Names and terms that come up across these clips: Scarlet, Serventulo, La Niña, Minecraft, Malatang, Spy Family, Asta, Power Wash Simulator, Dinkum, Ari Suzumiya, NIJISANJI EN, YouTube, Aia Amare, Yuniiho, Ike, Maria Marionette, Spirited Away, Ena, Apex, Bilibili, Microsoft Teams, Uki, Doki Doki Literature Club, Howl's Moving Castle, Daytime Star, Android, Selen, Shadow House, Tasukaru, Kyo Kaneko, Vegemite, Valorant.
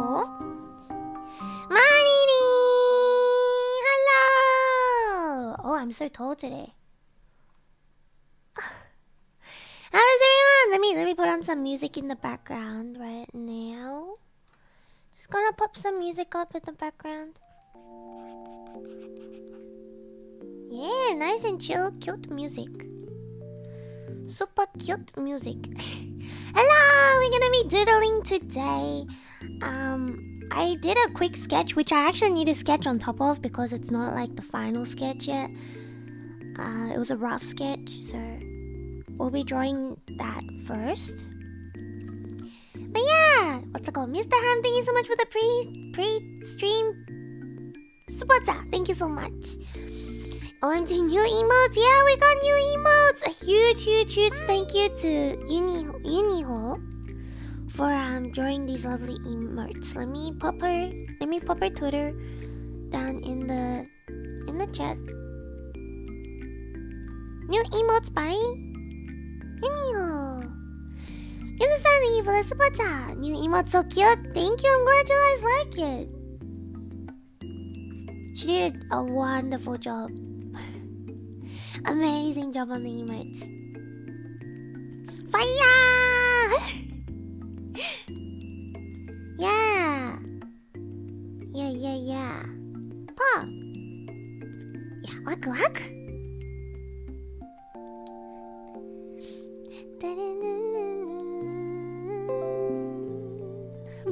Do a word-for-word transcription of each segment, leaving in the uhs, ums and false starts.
Hello? Marini! Hello! Oh, I'm so tall today. How is everyone? Let me let me put on some music in the background right now. Just gonna pop some music up in the background. Yeah, nice and chill, cute music. Super cute music. Hello, we're gonna be doodling today. Um, I did a quick sketch, which I actually need a sketch on top of because it's not like the final sketch yet. Uh, it was a rough sketch, so we'll be drawing that first. But yeah, what's it called? Mister Ham, thank you so much for the pre pre stream supporter. Thank you so much. O M G, new emotes! Yeah, we got new emotes! A huge, huge, huge thank you to Yuniiho, Yuniiho for um, drawing these lovely emotes. Let me pop her, let me pop her Twitter down in the in the chat. New emotes by Yuniiho. Yuniiho for the supporter. New emotes, so cute. Thank you. I'm glad you guys like it. She did a wonderful job. Amazing job on the emotes. Fire! Yeah. Yeah, yeah, yeah. Pop. Yeah, wak wak.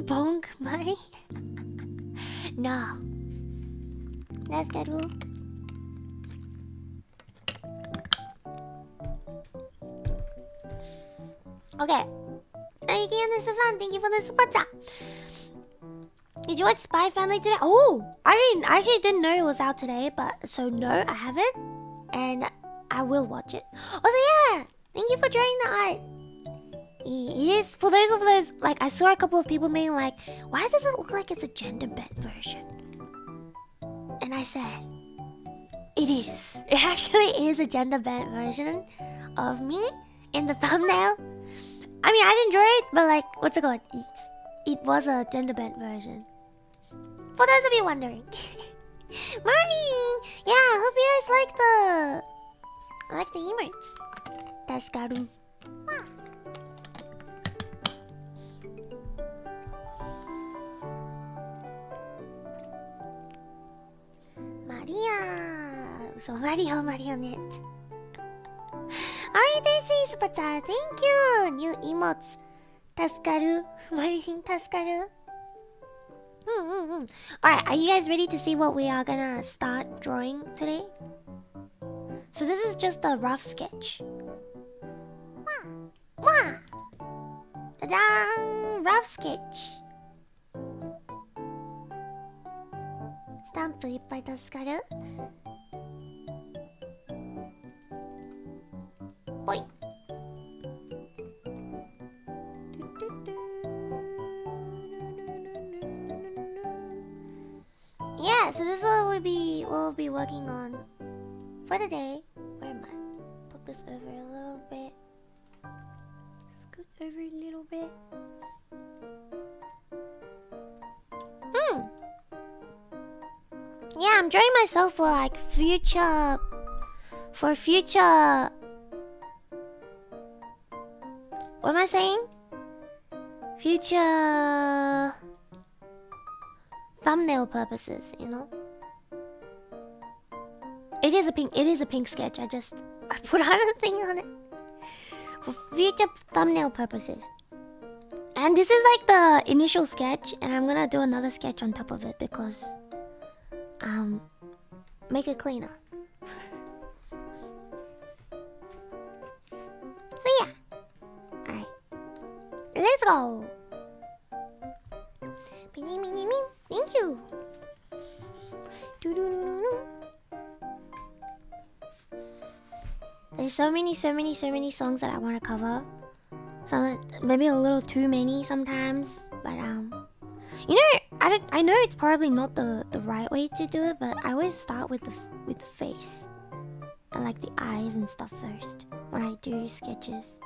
Bonk, Mari. No. That's good, rule. Okay. Aiki and Asta-san, thank you for the super chat. Did you watch Spy Family today? Oh, I didn't. I actually didn't know it was out today, but so no, I haven't, and I will watch it. Also, yeah, thank you for drawing the art. It is for those of those like I saw a couple of people being like, why does it look like it's a gender bent version? And I said, it is. It actually is a gender bent version of me in the thumbnail. I mean, I didn't draw it, but like, what's it called? It's, it was a gender bent version. For those of you wondering. Morning! Yeah, I hope you guys like the... I like the emotes. Tasukaru. Wow. Maria! So, Maria Marionette. Hi, Daisy, super chat. Thank you. New emotes. Tasukaru. Marin Tasukaru. Alright, are you guys ready to see what we are gonna start drawing today? So this is just a rough sketch. Wah! Wah! Ta-da! Rough sketch. Stamp ippai Tasukaru. Boing. Yeah, so this is what we'll be we'll be working on for today. Where am I? Pop this over a little bit. Scoot over a little bit. Hmm. Yeah, I'm drawing myself for like future for future. What am I saying? Future thumbnail purposes, you know. It is a pink. It is a pink sketch. I just I put another thing on it for future thumbnail purposes. And this is like the initial sketch, and I'm gonna do another sketch on top of it because um, make it cleaner. So yeah. Let's go! Mini mini min. Thank you! There's so many, so many, so many songs that I want to cover. Some, maybe a little too many sometimes, but um... You know, I, don't, I know it's probably not the, the right way to do it, but I always start with the, with the face. And like the eyes and stuff first, when I do sketches.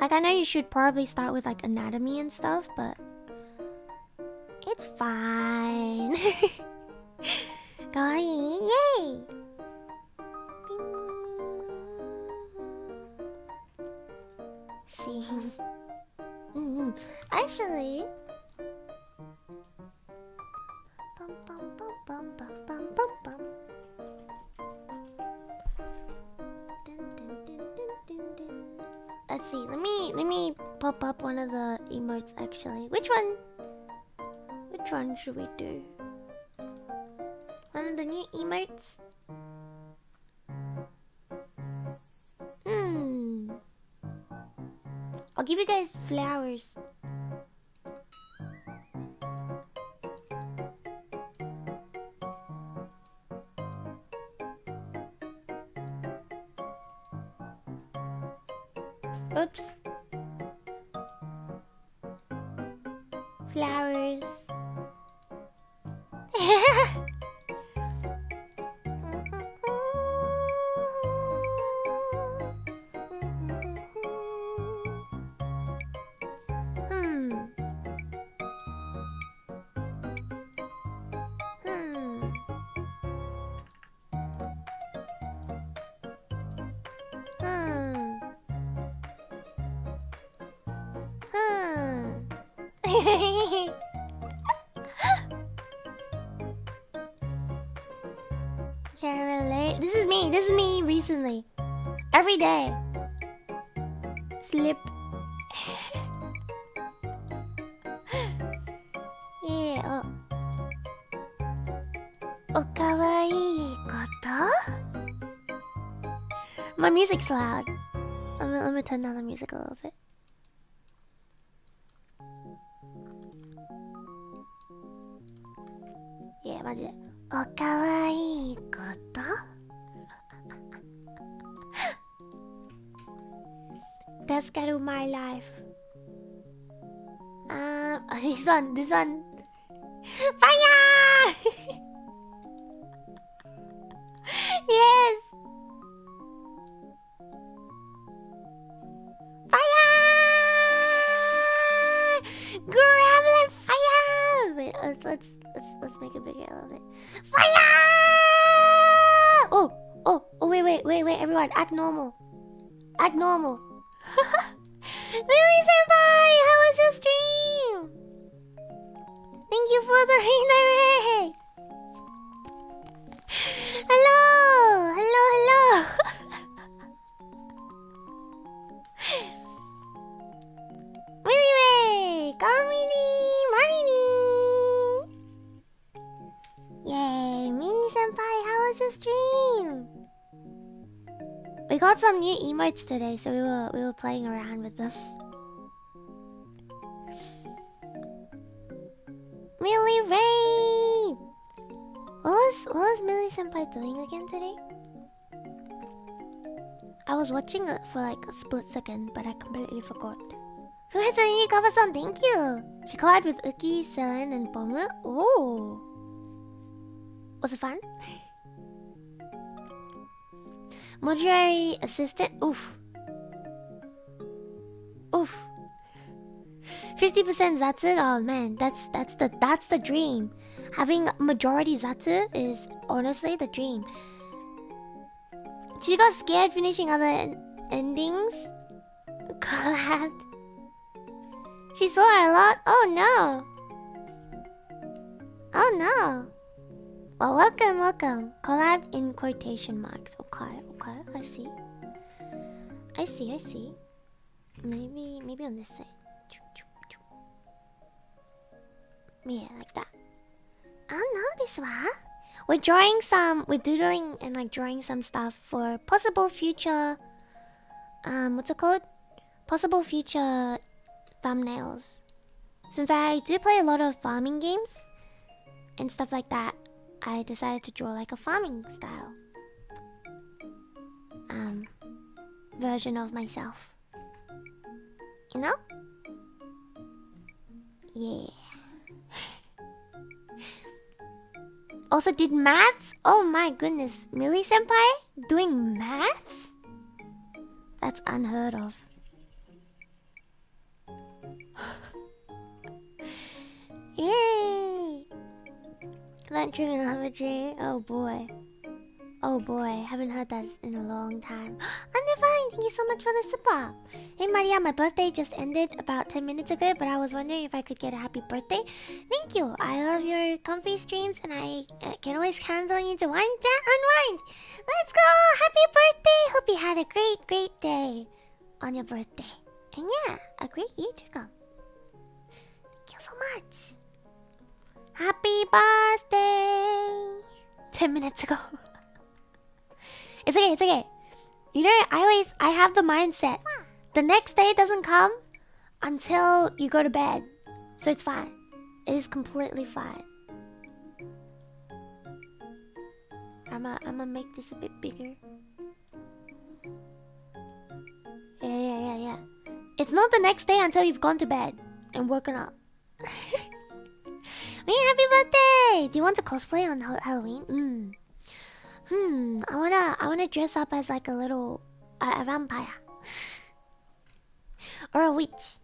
Like, I know you should probably start with, like, anatomy and stuff, but It's fine. Going, yay! See, mm-hmm. Actually. Bum, bum, bum, bum, bum, bum, bum, bum. Dun, dun, dun, dun, dun, dun. Let's see. Let me let me pop up one of the emotes. Actually, which one? Which one should we do? One of the new emotes. Hmm. I'll give you guys flowers. Oops. Flowers. Hmm. Hmm. Hehehehe. Can I relate? This is me. This is me recently. Every day. Slip. Yeah. Oh. Oh, kawaii koto? My music's loud. Let me, let me turn down the music a little bit. Yeah, imagine it. Oh, kawaii koto? That's kind of my life. Um, oh, this one, this one. Fire! Yes! Fire! Gremlin fire! Wait, let's, let's, let's, let's make it bigger a little bit. Fire! Oh, oh, oh, wait, wait, wait, wait, everyone, act normal. Act normal. Millie-senpai, how was your stream? Thank you for the redirect. Hello, hello, hello. Millie-way, konnichiwa. Yay, Millie-senpai, how was your stream? We got some new emotes today, so we were we were playing around with them. Millie Rain! What was what was Millie Senpai doing again today? I was watching it for like a split second, but I completely forgot. Congrats on your cover-san, thank you! She collabed with Uki, Selen, and Bomber. Oh, was it fun? Mortuary assistant, oof. Oof. fifty percent Zatsu, oh man, that's that's the that's the dream. Having majority Zatsu is honestly the dream. She got scared finishing other en endings. Collabed. She swore a lot, oh no. Oh no. Well, welcome, welcome. Collab in quotation marks. Okay, okay, I see. I see, I see. Maybe, maybe on this side. Yeah, like that. I don't know this one. We're drawing some, we're doodling and like drawing some stuff for possible future. Um, what's it called? Possible future thumbnails. Since I do play a lot of farming games and stuff like that, I decided to draw like a farming style um, version of myself, you know? Yeah. Also did maths? Oh my goodness, Millie-senpai doing maths? That's unheard of. Yay! went drink and have a drink. Oh boy. Oh boy, haven't heard that in a long time. I'm fine. Thank you so much for the support. Hey Maria, my birthday just ended about ten minutes ago, but I was wondering if I could get a happy birthday. Thank you. I love your comfy streams, and I uh, can always count on you to wind down, unwind. Let's go! Happy birthday! Hope you had a great, great day on your birthday, and yeah, a great year to come. Thank you so much. Happy birthday! ten minutes ago. It's okay, it's okay. You know, I always, I have the mindset. The next day doesn't come until you go to bed. So it's fine. It is completely fine. I'ma, I'ma make this a bit bigger. Yeah, yeah, yeah, yeah. It's not the next day until you've gone to bed and woken up. Me, happy birthday! Do you want to cosplay on Halloween? Mm. Hmm, I wanna, I wanna dress up as like a little, uh, a vampire. Or a witch.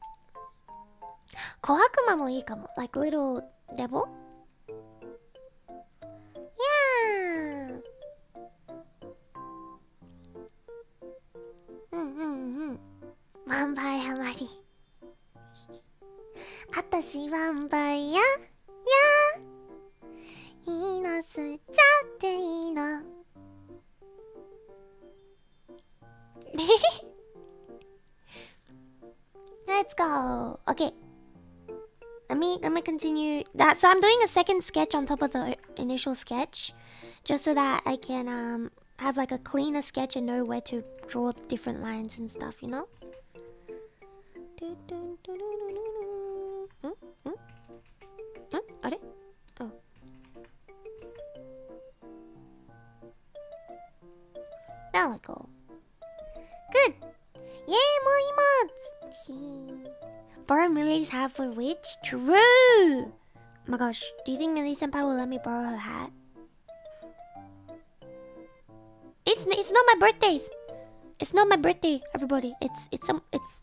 Kohakuma mo ii kamo, like little devil. Yeah. Hmm, hmm, hmm. Vampire Amari. Atashi vampire, yeah. Let's go. Okay. Let me let me continue that. So I'm doing a second sketch on top of the initial sketch, just so that I can um have like a cleaner sketch and know where to draw the different lines and stuff, you know. Mm, mm. Mm, are they? Oh. Now we go. Good! Yay, more emotes! Borrow Millie's hat for which? True! Oh my gosh, do you think Millie Senpai will let me borrow her hat? It's it's not my birthday! It's not my birthday, everybody. It's it's um, it's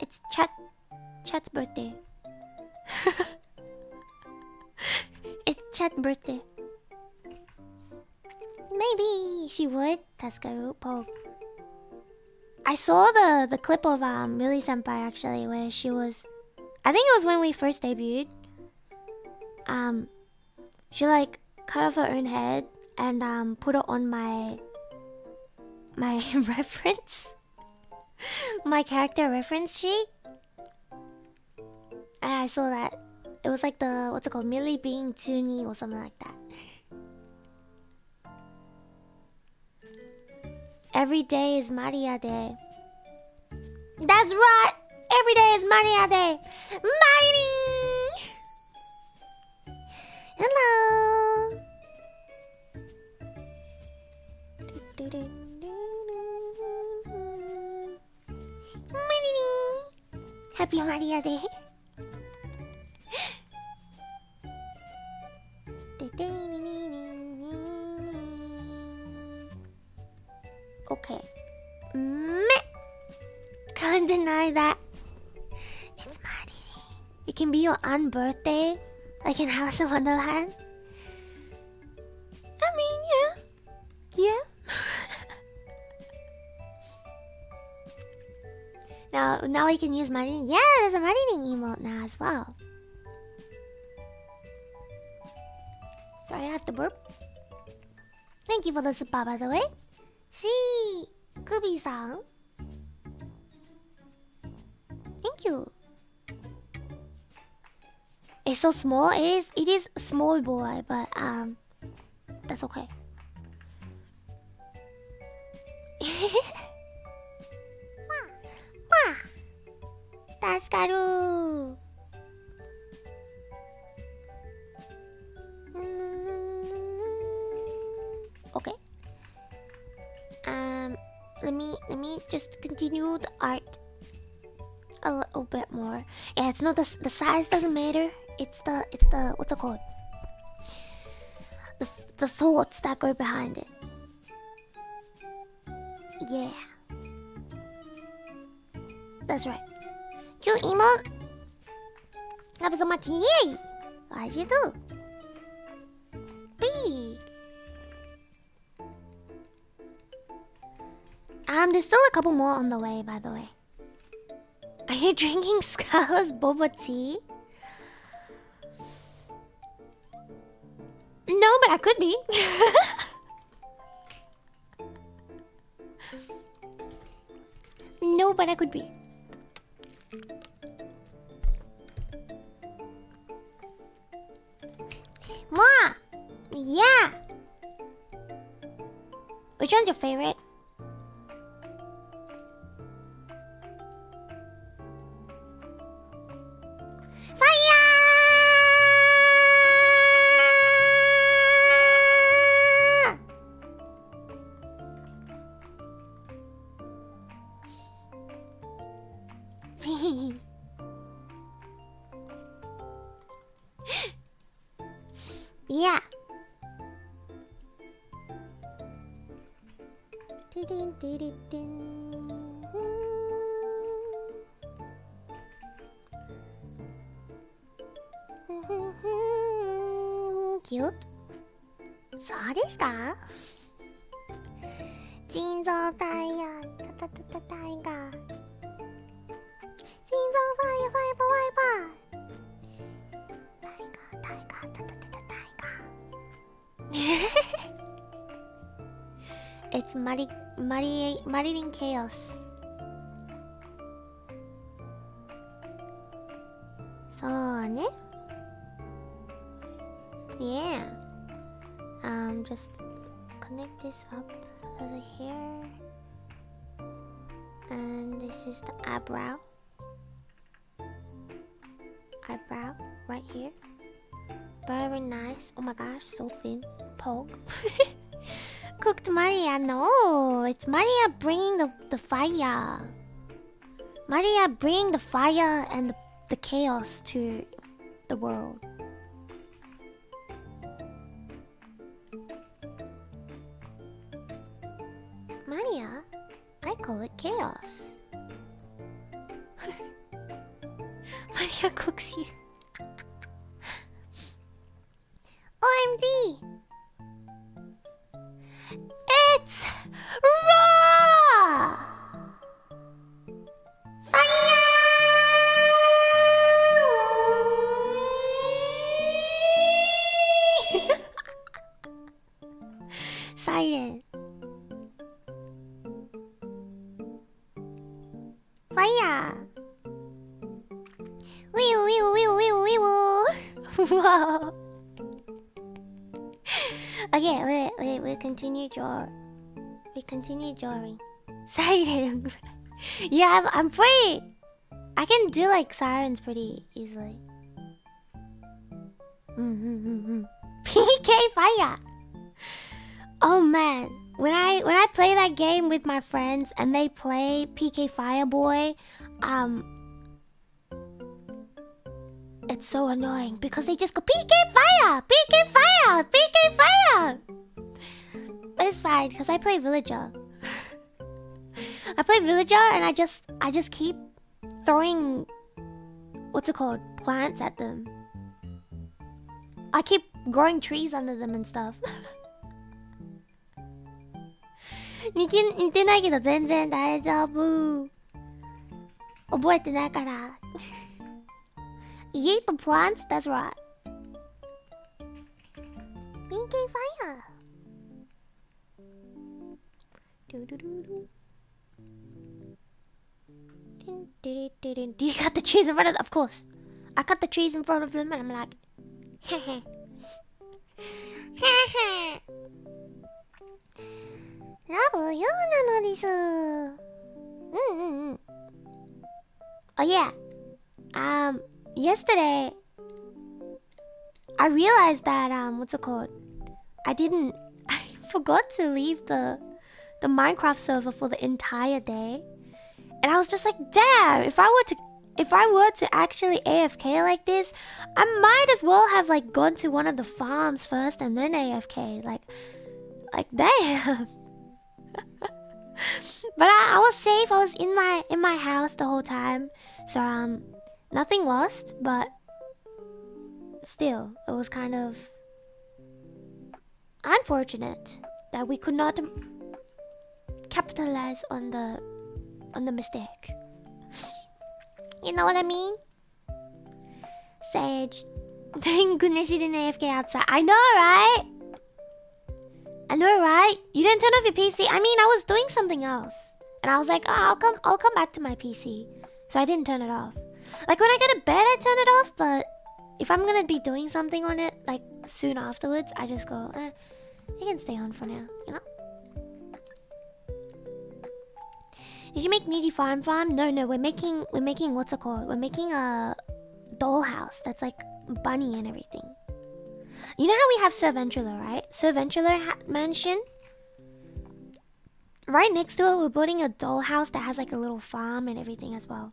it's chat chat's birthday. It's chat birthday. Maybe she would. Taskaru Poke. I saw the, the clip of um, Millie Senpai actually, where she was... I think it was when we first debuted. Um, she like cut off her own head and um, put it on my... My reference? My character reference sheet? And I saw that. It was like the... What's it called? Millie being Toonie or something like that. Every day is Maria Day. That's right! Every day is Maria Day! Marini! Hello! Marini! Happy Maria Day! Okay. Meh. Can't deny that. It's Marini. It can be your aunt's birthday, like in Alice in Wonderland. I mean, yeah. Yeah. now, now we can use Marini. Yeah, there's a Marini emote now as well. Sorry, I have to burp. Thank you for the support, by the way. See, Kubi-san. Thank you. It's so small. It is. It is small boy, but um, that's okay. Ma, Tasukaru. Okay. Um, let me, let me just continue the art a little bit more. Yeah, it's not the, the size doesn't matter. It's the, it's the, what's it called? The, the thoughts that go behind it. Yeah. That's right. Cute emote. Love you so much. Yay! Why'd you do? There's still a couple more on the way, by the way. Are you drinking Scarlet's boba tea? No, but I could be. No, but I could be. Mwah! Yeah! Which one's your favorite? Fire! Yeah. Ding ding ding. Cute. So this guy. Jinzo Taiga. Ta ta ta taiga. Jinzo fire fire fire fire. Taiga taiga ta ta ta taiga. It's Mari Mari Marilyn Chaos. So ne? Yeah. Um just connect this up over here. And this is the eyebrow. Eyebrow right here. Very nice. Oh my gosh, so thin. Poke. Cooked Maria? No, it's Maria bringing the, the fire. Maria bringing the fire and the, the chaos to the world. Maria? I call it chaos. Maria cooks you. O M G! It's raw! Fire! Silent. Fire! Wee wee wee wee wee wee. Wow. Okay, wait, wait, we continue draw. We continue drawing. Siren. Yeah, I'm, I'm pretty. I can do like sirens pretty easily. Mm-hmm. P K fire. Oh man, when I when I play that game with my friends and they play P K Fireboy, um. It's so annoying because they just go P K fire, P K fire, P K fire. But it's fine because I play villager. I play villager and I just I just keep throwing what's it called plants at them. I keep growing trees under them and stuff. 似てないけど全然大丈夫。覚えてないから。 You ate the plants? That's right. P K fire! Do do do do. Do you cut the trees in front of them? Of course. I cut the trees in front of them and I'm like... Hehe. Hehe. Love you, Nano-desu. Oh yeah. Um... Yesterday, I realized that, um, what's it called? I didn't... I forgot to leave the the Minecraft server for the entire day. And I was just like, damn, if I were to if I were to actually A F K like this, I might as well have, like, gone to one of the farms first and then A F K. Like, like damn. But I, I was safe. I was in my, in my house the whole time. So, um... nothing lost, but still, it was kind of unfortunate that we could not capitalize on the on the mistake. You know what I mean? Sage, thank goodness you didn't A F K outside. I know, right? I know, right? You didn't turn off your P C. I mean, I was doing something else, and I was like, oh, I'll come, I'll come back to my P C. So I didn't turn it off. Like when I go to bed, I turn it off. But if I'm gonna be doing something on it, like soon afterwards, I just go, eh, it can stay on for now, you know. Did you make Needy Farm Farm? No, no, we're making, we're making, what's it called? We're making a dollhouse that's like bunny and everything. You know how we have Serventulo, right? Serventulo ha mansion. Right next to it, we're building a dollhouse that has like a little farm and everything as well.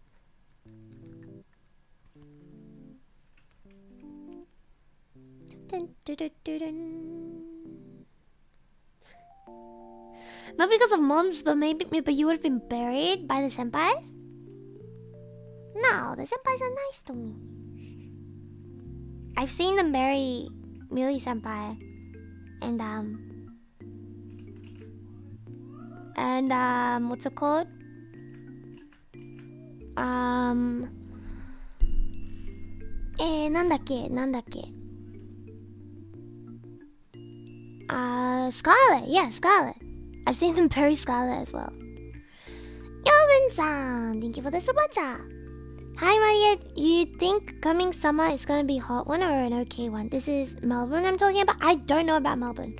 Dun, dun, dun, dun, dun. Not because of moms, but maybe, but you would have been buried by the senpais? No, the senpais are nice to me. I've seen them bury Millie senpai. And, um... And, um, what's it called? Um... Eh, nandake, nandake. Uh, Scarlet, yeah, Scarlet. I've seen them bury Scarlet as well. Yoven-san, thank you for the supporter. Hi Maria, you think coming summer is gonna be a hot one or an okay one? This is Melbourne I'm talking about. I don't know about Melbourne.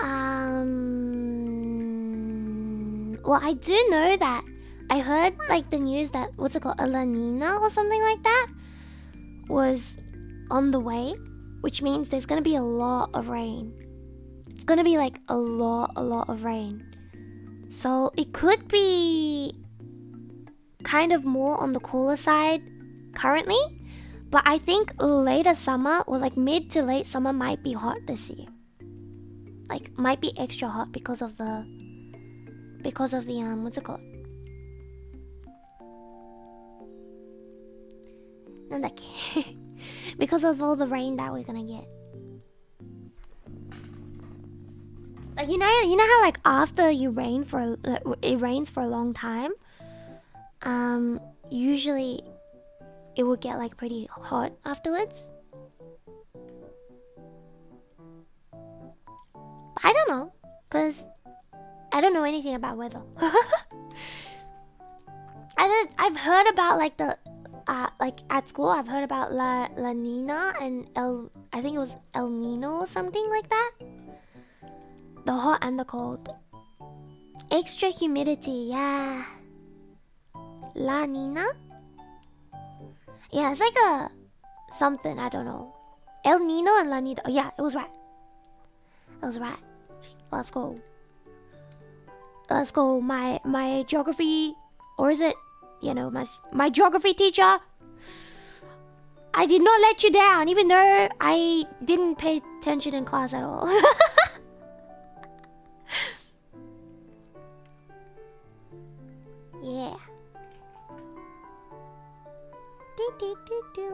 Um, well, I do know that I heard like the news that what's it called, La Niña or something like that, was on the way, which means there's gonna be a lot of rain. Gonna be like a lot a lot of rain, so it could be kind of more on the cooler side currently, but I think later summer or like mid to late summer might be hot this year, like might be extra hot because of the because of the um what's it called, because of all the rain that we're gonna get. Like, you know, you know how like after you rain for like, it rains for a long time, um, usually it will get like pretty hot afterwards. But I don't know, cause I don't know anything about weather. I don't, I've heard about like the, uh, like at school I've heard about La La Nina and El, I think it was El Niño or something like that. The hot and the cold. Extra humidity, yeah. La Niña? Yeah, it's like a... something, I don't know. El Niño and La Niña. Oh, yeah, it was right. It was right. Let's go. Let's go, my my geography... Or is it... You know, my, my geography teacher. I did not let you down, even though I didn't pay attention in class at all. Yeah. Do, do, do, do.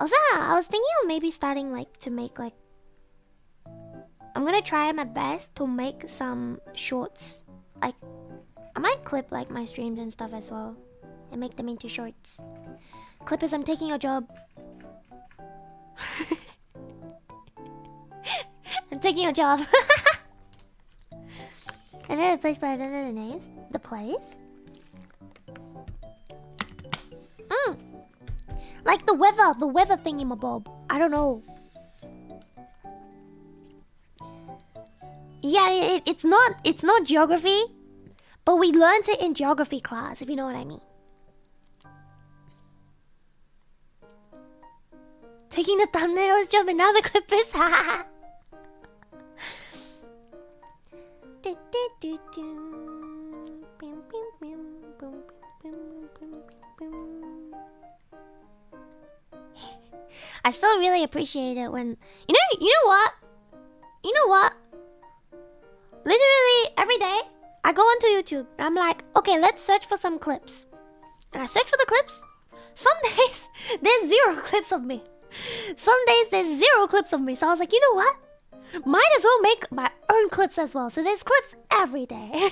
Also, I was thinking of maybe starting like to make like... I'm gonna try my best to make some shorts. Like, I might clip like my streams and stuff as well. And make them into shorts. Clippers, I'm taking your job. I'm taking your job. I know the place, but I don't know the names. The place? Mm. Like the weather, the weather thingamabob. I don't know. Yeah, it, it's not, it's not geography, but we learned it in geography class, if you know what I mean. Taking the thumbnails job and now the clippers. Haha. Do, do, do, do. Bim, bim, bim, bim, bim, bim, bim, bim. I still really appreciate it when you know you know what? You know what? Literally every day I go onto YouTube and I'm like, okay, let's search for some clips. And I search for the clips. Some days there's zero clips of me. Some days there's zero clips of me. So I was like, you know what? Might as well make my own clips as well, so there's clips every day.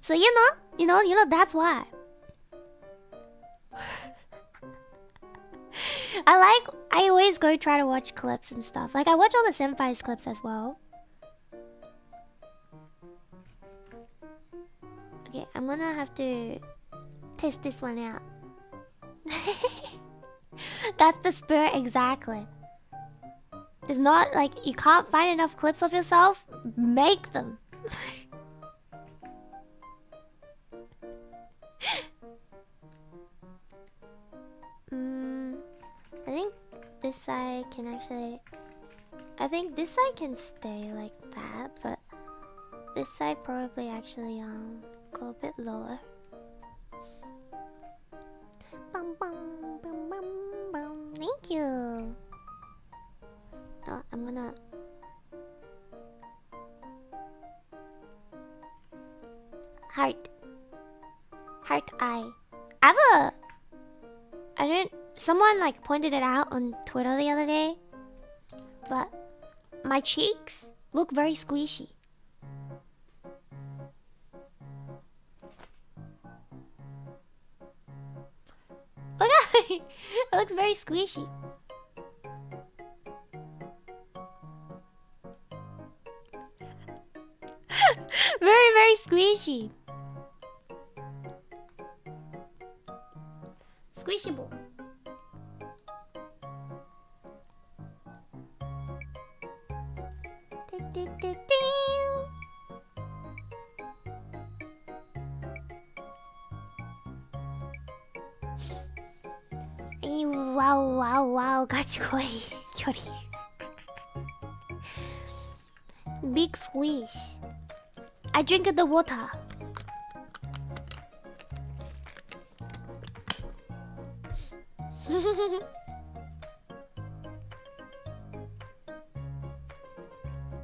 So you know, you know, you know, that's why. I like, I always go try to watch clips and stuff. Like I watch all the senpai's clips as well. Okay, I'm gonna have to test this one out. That's the spirit, exactly. It's not like you can't find enough clips of yourself, make them. mm, I think this side can actually... I think this side can stay like that, but this side probably actually um go a bit lower. Bum, bum, bum, bum, bum. Thank you. Oh, I'm gonna... Heart. Heart eye. I have a... I don't... Someone like pointed it out on Twitter the other day. But... my cheeks look very squishy. It looks very squishy. Very, very squishy. Squishable. Wow, wow, wow, gachikoi, kyori. Big squish. I drink the water.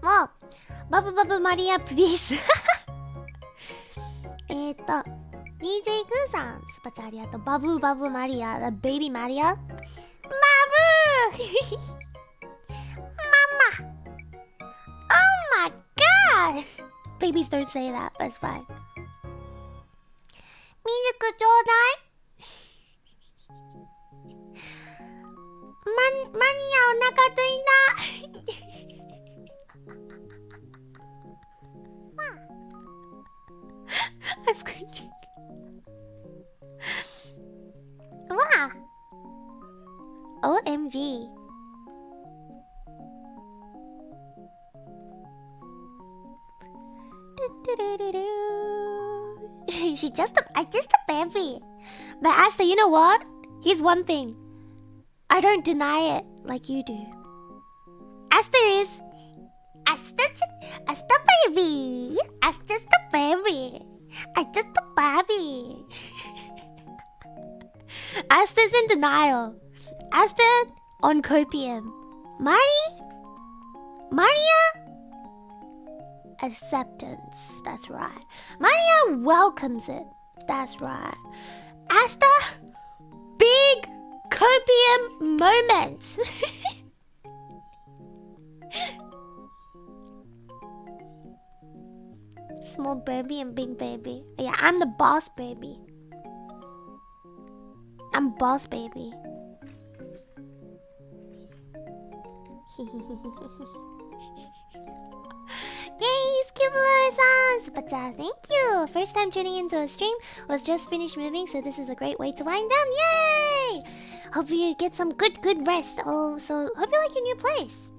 Wow, Baba Baba Maria, please. えっと D J くんさん、スパチャありがとう。バブバブマリア、the baby マリア。バブー。ママ。Oh my god. Babies don't say that, but it's fine. ミルクちょうだい。マ、マニアお腹ついた。 I'm cringing. Wow! O M G. She just a, I just a baby. But Asta, you know what? Here's one thing. I don't deny it like you do. Asta is Asta, Asta baby. Asta's the baby. I just a baby. Asta's in denial. Asta on copium. Mari? Maria? Acceptance. That's right. Maria welcomes it. That's right. Asta? Big copium moment. Small baby and big baby. Yeah, I'm the boss baby. I'm boss baby. Yay, Skibler-san! Subata, thank you! First time tuning into a stream. Was just finished moving, so this is a great way to wind down. Yay! Hope you get some good, good rest. Oh, so hope you like your new place.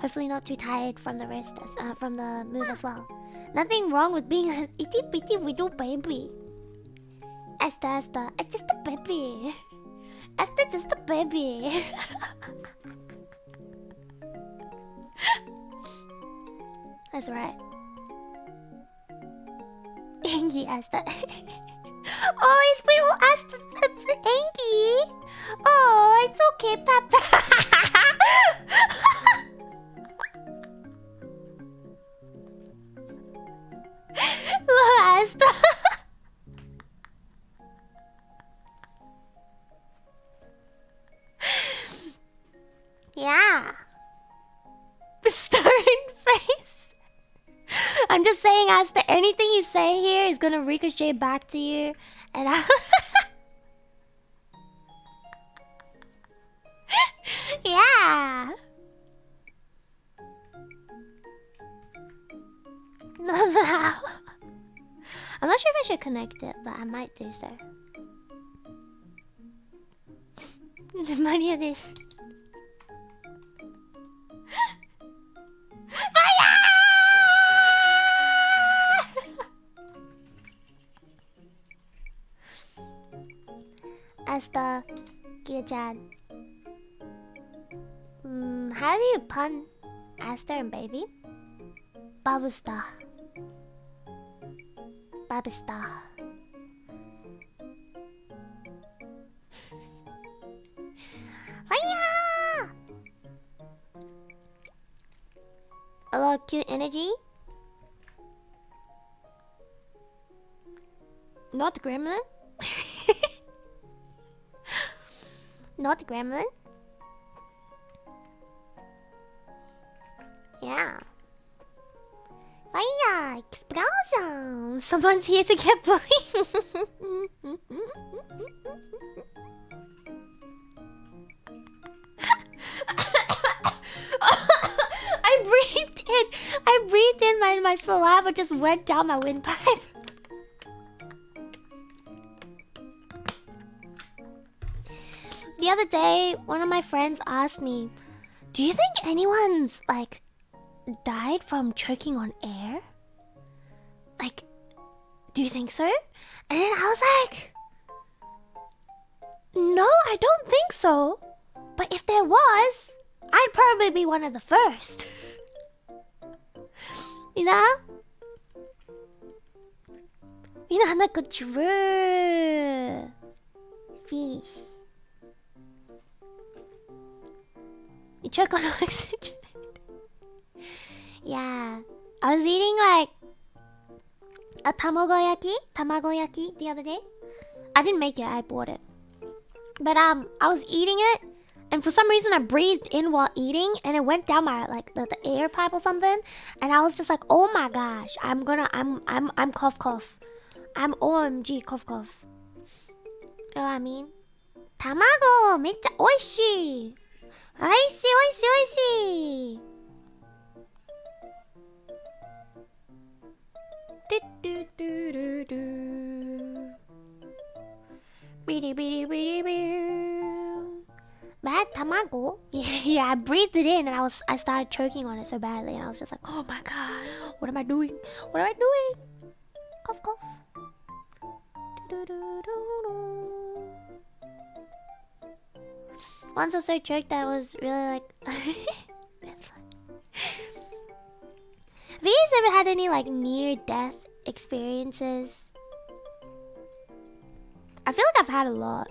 Hopefully not too tired from the rest, as, uh, from the move as well. Nothing wrong with being an itty bitty widow baby. Asta, Asta, I just a baby. Asta, just a baby. That's right. Angie, Asta. Oh, it's little Asta, Angie. Oh, it's okay, Papa. Last. thing, Asta. Anything you say here is gonna ricochet back to you, and I yeah. I'm not sure if I should connect it, but I might do so. The money of this. Asta, Gia-chan. Mm, how do you pun Asta and baby? Babusta. Babusta. Hiya! A lot of cute energy. Not gremlin. Not gremlin? Yeah. Fire! Explosion! Someone's here to get bullied! I breathed in! I breathed in my, my saliva just went down my windpipe. The other day, one of my friends asked me, do you think anyone's, like, died from choking on air? Like, do you think so? And then I was like, no, I don't think so. But if there was, I'd probably be one of the first. You know? You know, I'm not good true. Fish. You choke on oxygen. Yeah. I was eating like a tamagoyaki, tamagoyaki the other day. I didn't make it, I bought it. But um, I was eating it and for some reason I breathed in while eating and it went down my like the, the air pipe or something. And I was just like, oh my gosh, I'm gonna, I'm, I'm, I'm cough cough. I'm O M G cough cough. You know what I mean? Tamago, mecha oishii. Oishii, oishii, oishii. Do do do do do. Beady beady beady beady. Bad tamago. Yeah, yeah. I breathed it in and I was, I started choking on it so badly, and I was just like, oh my god, what am I doing? What am I doing? Cough cough. Do do do do do. Once I was so choked that I was really like... Have you guys ever had any like near-death experiences? I feel like I've had a lot.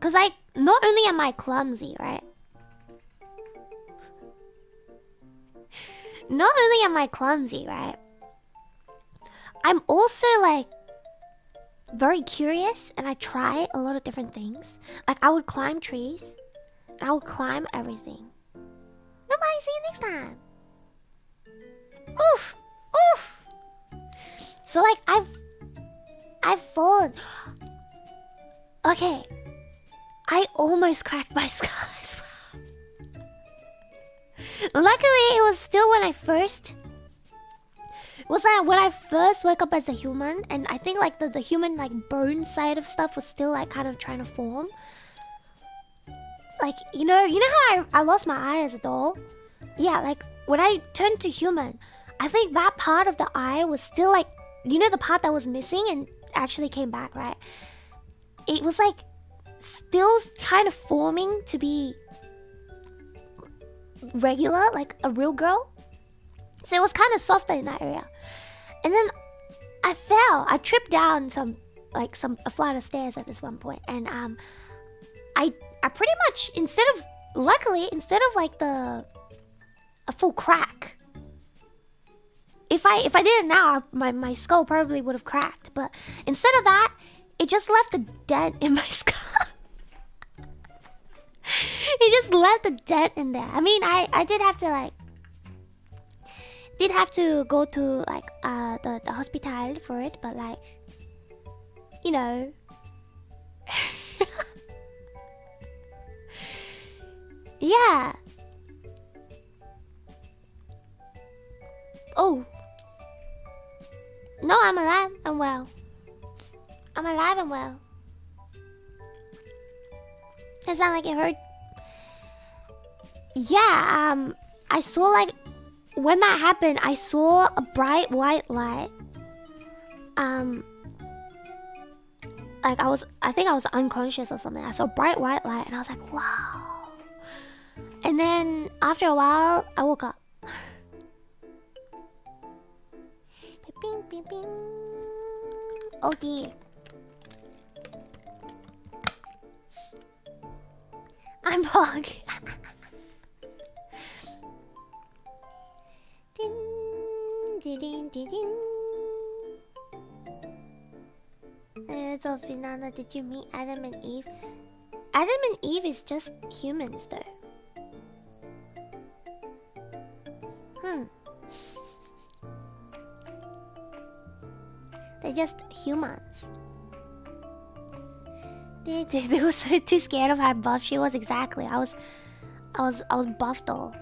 Cause like, not only am I clumsy, right? Not only am I clumsy, right? I'm also like... very curious, and I try a lot of different things. Like I would climb trees, and I would climb everything. Bye-bye, see you next time. Oof, oof. So like I've, I've fallen. Okay, I almost cracked my skull as well. Luckily, it was still when I first. Was that when I first woke up as a human, and I think like the, the human like bone side of stuff was still like kind of trying to form. Like, you know, you know how I, I lost my eye as a doll? Yeah, like when I turned to human, I think that part of the eye was still like, you know, the part that was missing and actually came back, right? It was like still kind of forming to be regular, like a real girl. So it was kind of softer in that area. And then I fell. I tripped down some, like some a flight of stairs at this one point, and um, I I pretty much instead of luckily instead of like the a full crack. If I if I did it now, my my skull probably would have cracked. But instead of that, it just left a dent in my skull. It just left a dent in there. I mean, I I did have to like. did have to go to like uh the, the hospital for it, but like, you know, yeah. Oh no, I'm alive and well. I'm alive and well. It's not like it hurt. Yeah, um, I saw like, when that happened, I saw a bright white light. Um, like I was, I think I was unconscious or something. I saw a bright white light and I was like, wow. And then after a while, I woke up. Bing, bing, bing. Oh dear. I'm bog. Ding, ding, ding, ding. Uh, so, Finana, did you meet Adam and Eve? Adam and Eve is just humans, though. Hmm. They're just humans. They, they, they were so too scared of how buff she was. Exactly. I was, I was, I was buffed all.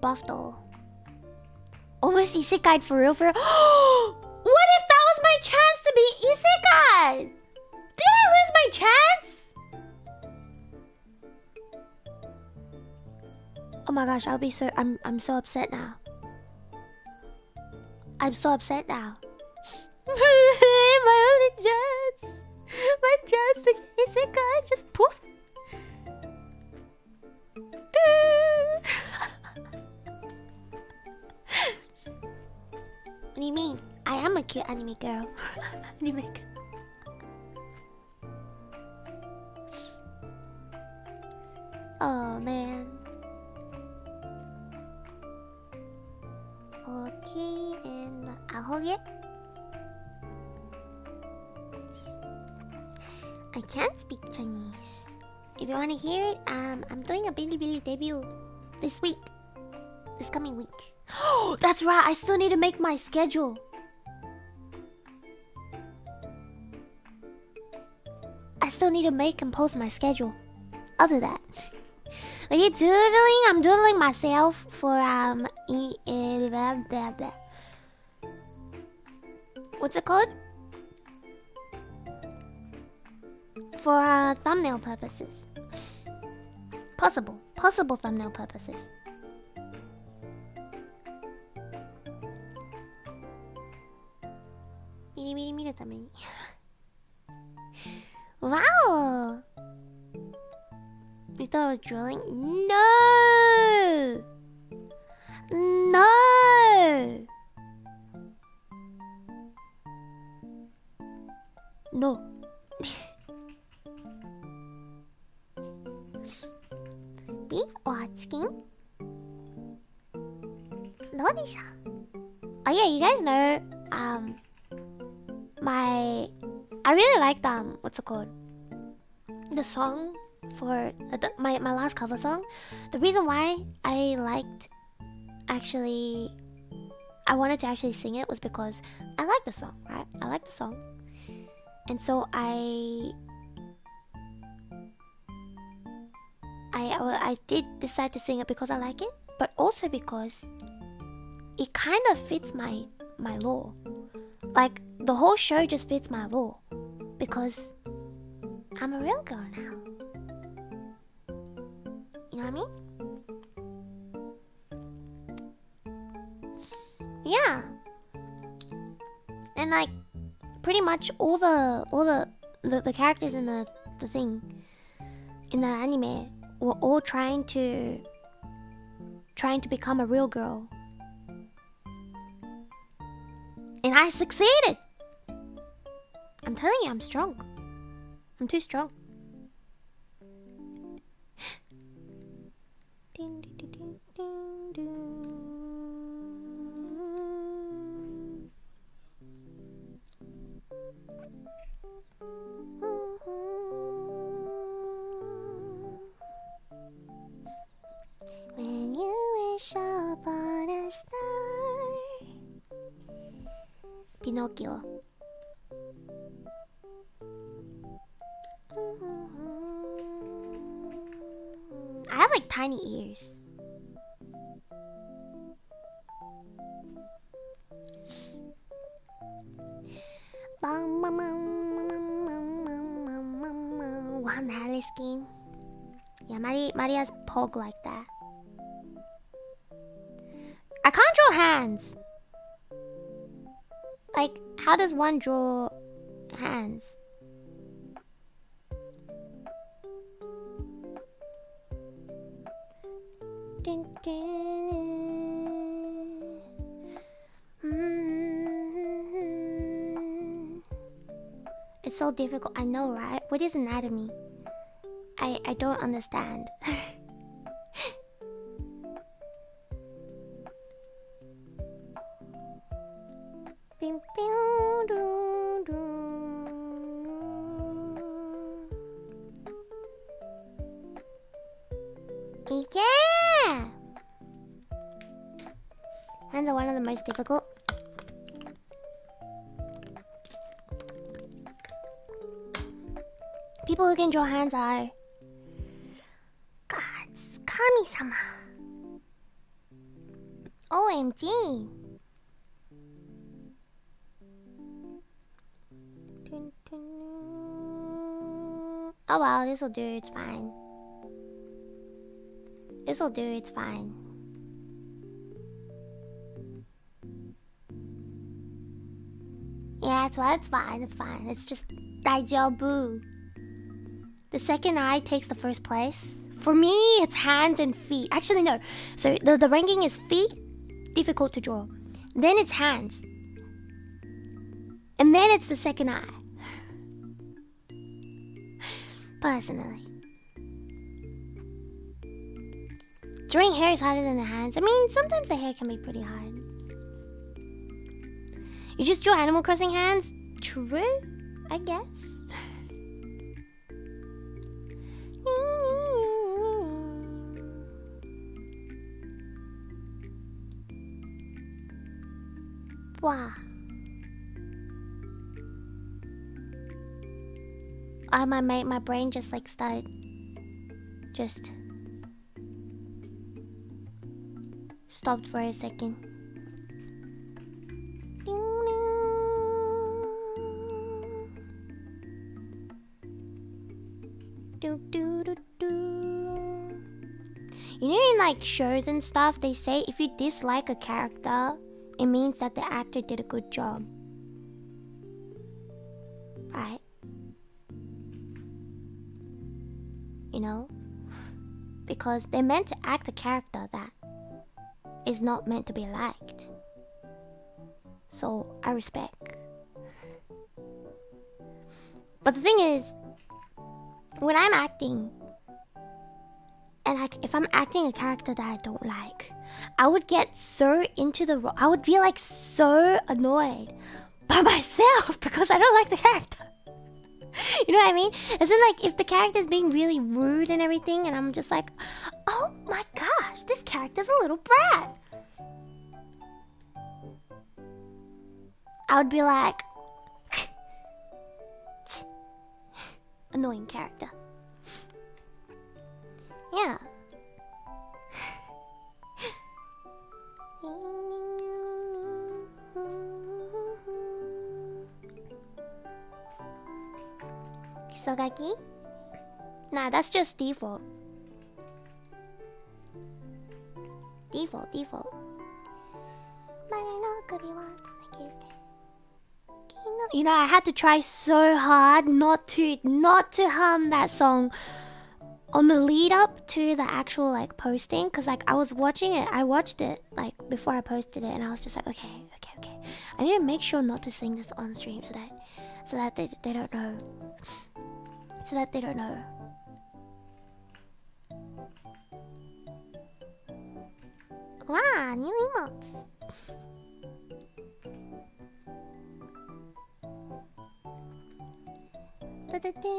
Buffed all. Almost isekai'd for real, for real. What if that was my chance to be isekai'd? Did I lose my chance? Oh my gosh, I'll be so I'm I'm so upset now. I'm so upset now. My only chance. My chance to kiss a guy just poof. What do you mean? I am a cute anime girl. Anime girl. Oh man. Okay, and I'll hold it. I can't speak Chinese. If you want to hear it, um, I'm doing a Bilibili debut this week. This coming week. Oh, that's right. I still need to make my schedule. I still need to make and post my schedule. I'll do that. Are you doodling? I'm doodling myself for um e e blah, blah, blah. What's it called? For uh, thumbnail purposes. Possible, possible thumbnail purposes. Wow. You thought I was drilling? No! No! No. Beef or skin? No, Nisha. Oh yeah, you guys know, um... my... I really liked, um, what's it called? The song? For uh, the, my, my last cover song. The reason why I liked actually I wanted to actually sing it was because I like the song, right? I like the song, and so I I, I did decide to sing it because I like it, but also because it kind of fits my my lore. Like the whole show just fits my lore because I'm a real girl now. You know what I mean? Yeah. And like, pretty much all the all the the, the characters in the the thing in the anime were all trying to trying to become a real girl, and I succeeded. I'm telling you, I'm strong. I'm too strong. Ding, ding, ding, ding, ding. Mm-hmm. Pinocchio. I have like tiny ears. One Alice game. Yeah, Mari Maria's pog like that. I can't draw hands. Like, how does one draw hands? It's so difficult, I know, right? What is anatomy? I, I don't understand. Yeah! Hands are one of the most difficult. People who can draw hands are gods, Kami-sama. O M G. Oh wow, this'll do, it's fine. This'll do, it's fine. Yeah, it's, well, it's fine, it's fine. It's just daijoubu. The second eye takes the first place. For me, it's hands and feet. Actually, no. So the, the ranking is feet, difficult to draw. Then it's hands. And then it's the second eye. Personally. Drawing hair is harder than the hands. I mean, sometimes the hair can be pretty hard. You just draw Animal Crossing hands? True, I guess. Wow. I, my, my brain just like started... Just... stopped for a second. Do, do, do, do. You know, in like shows and stuff, they say if you dislike a character, it means that the actor did a good job. Right? You know? Because they're meant to act a character that is not meant to be liked. So, I respect. But the thing is, when I'm acting, and like, if I'm acting a character that I don't like, I would get so into the role. I would be like so annoyed by myself because I don't like the character. You know what I mean? As in like, if the character's being really rude and everything, and I'm just like, oh my gosh, this character's a little brat. I would be like... annoying character. Yeah. Kisogaki? Nah, that's just default. Default, default. You know, I had to try so hard not to not to hum that song on the lead up to the actual like posting, because like I was watching it, I watched it like before I posted it, and I was just like, okay, okay, okay. I need to make sure not to sing this on stream so that so that they they don't know, so that they don't know. Wow, new emotes. Da -da -da.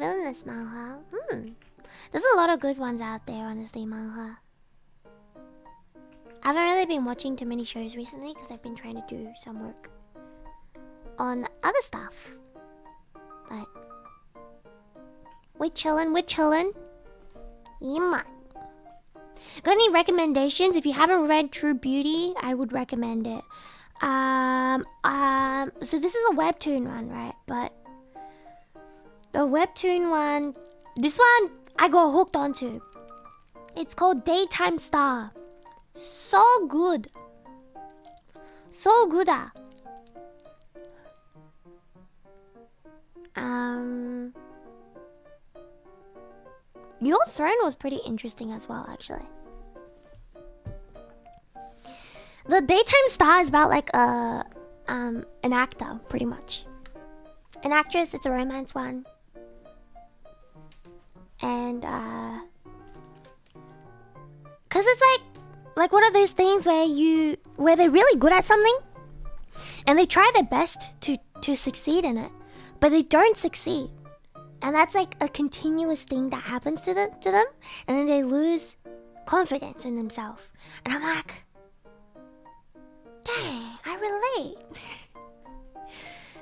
Villainous manga. Hmm. There's a lot of good ones out there, honestly, manga. I haven't really been watching too many shows recently because I've been trying to do some work on other stuff. But we're chillin', we're chillin'. Yeah, man. Got any recommendations? If you haven't read True Beauty, I would recommend it. Um, um, so this is a webtoon one, right? But the webtoon one, this one I got hooked onto. It's called Daytime Star. So good. So good. -a. Um... Your Throne was pretty interesting as well, actually. The Daytime Star is about like a um an actor, pretty much. An actress, it's a romance one. And uh cause it's like like one of those things where you where they're really good at something and they try their best to, to succeed in it, but they don't succeed. And that's like a continuous thing that happens to, the, to them. And then they lose confidence in themselves. And I'm like, dang, I relate.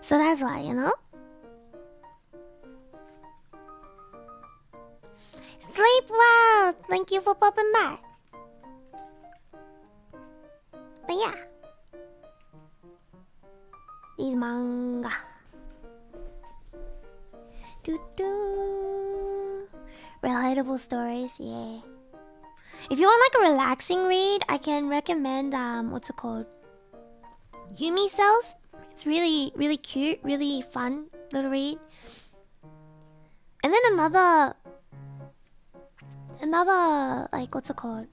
So that's why, you know? Sleep well. Thank you for popping back. But yeah. These manga. Do do relatable stories, yeah. If you want like a relaxing read, I can recommend um what's it called? Yumi Cells. It's really, really cute, really fun little read. And then another another like what's it called?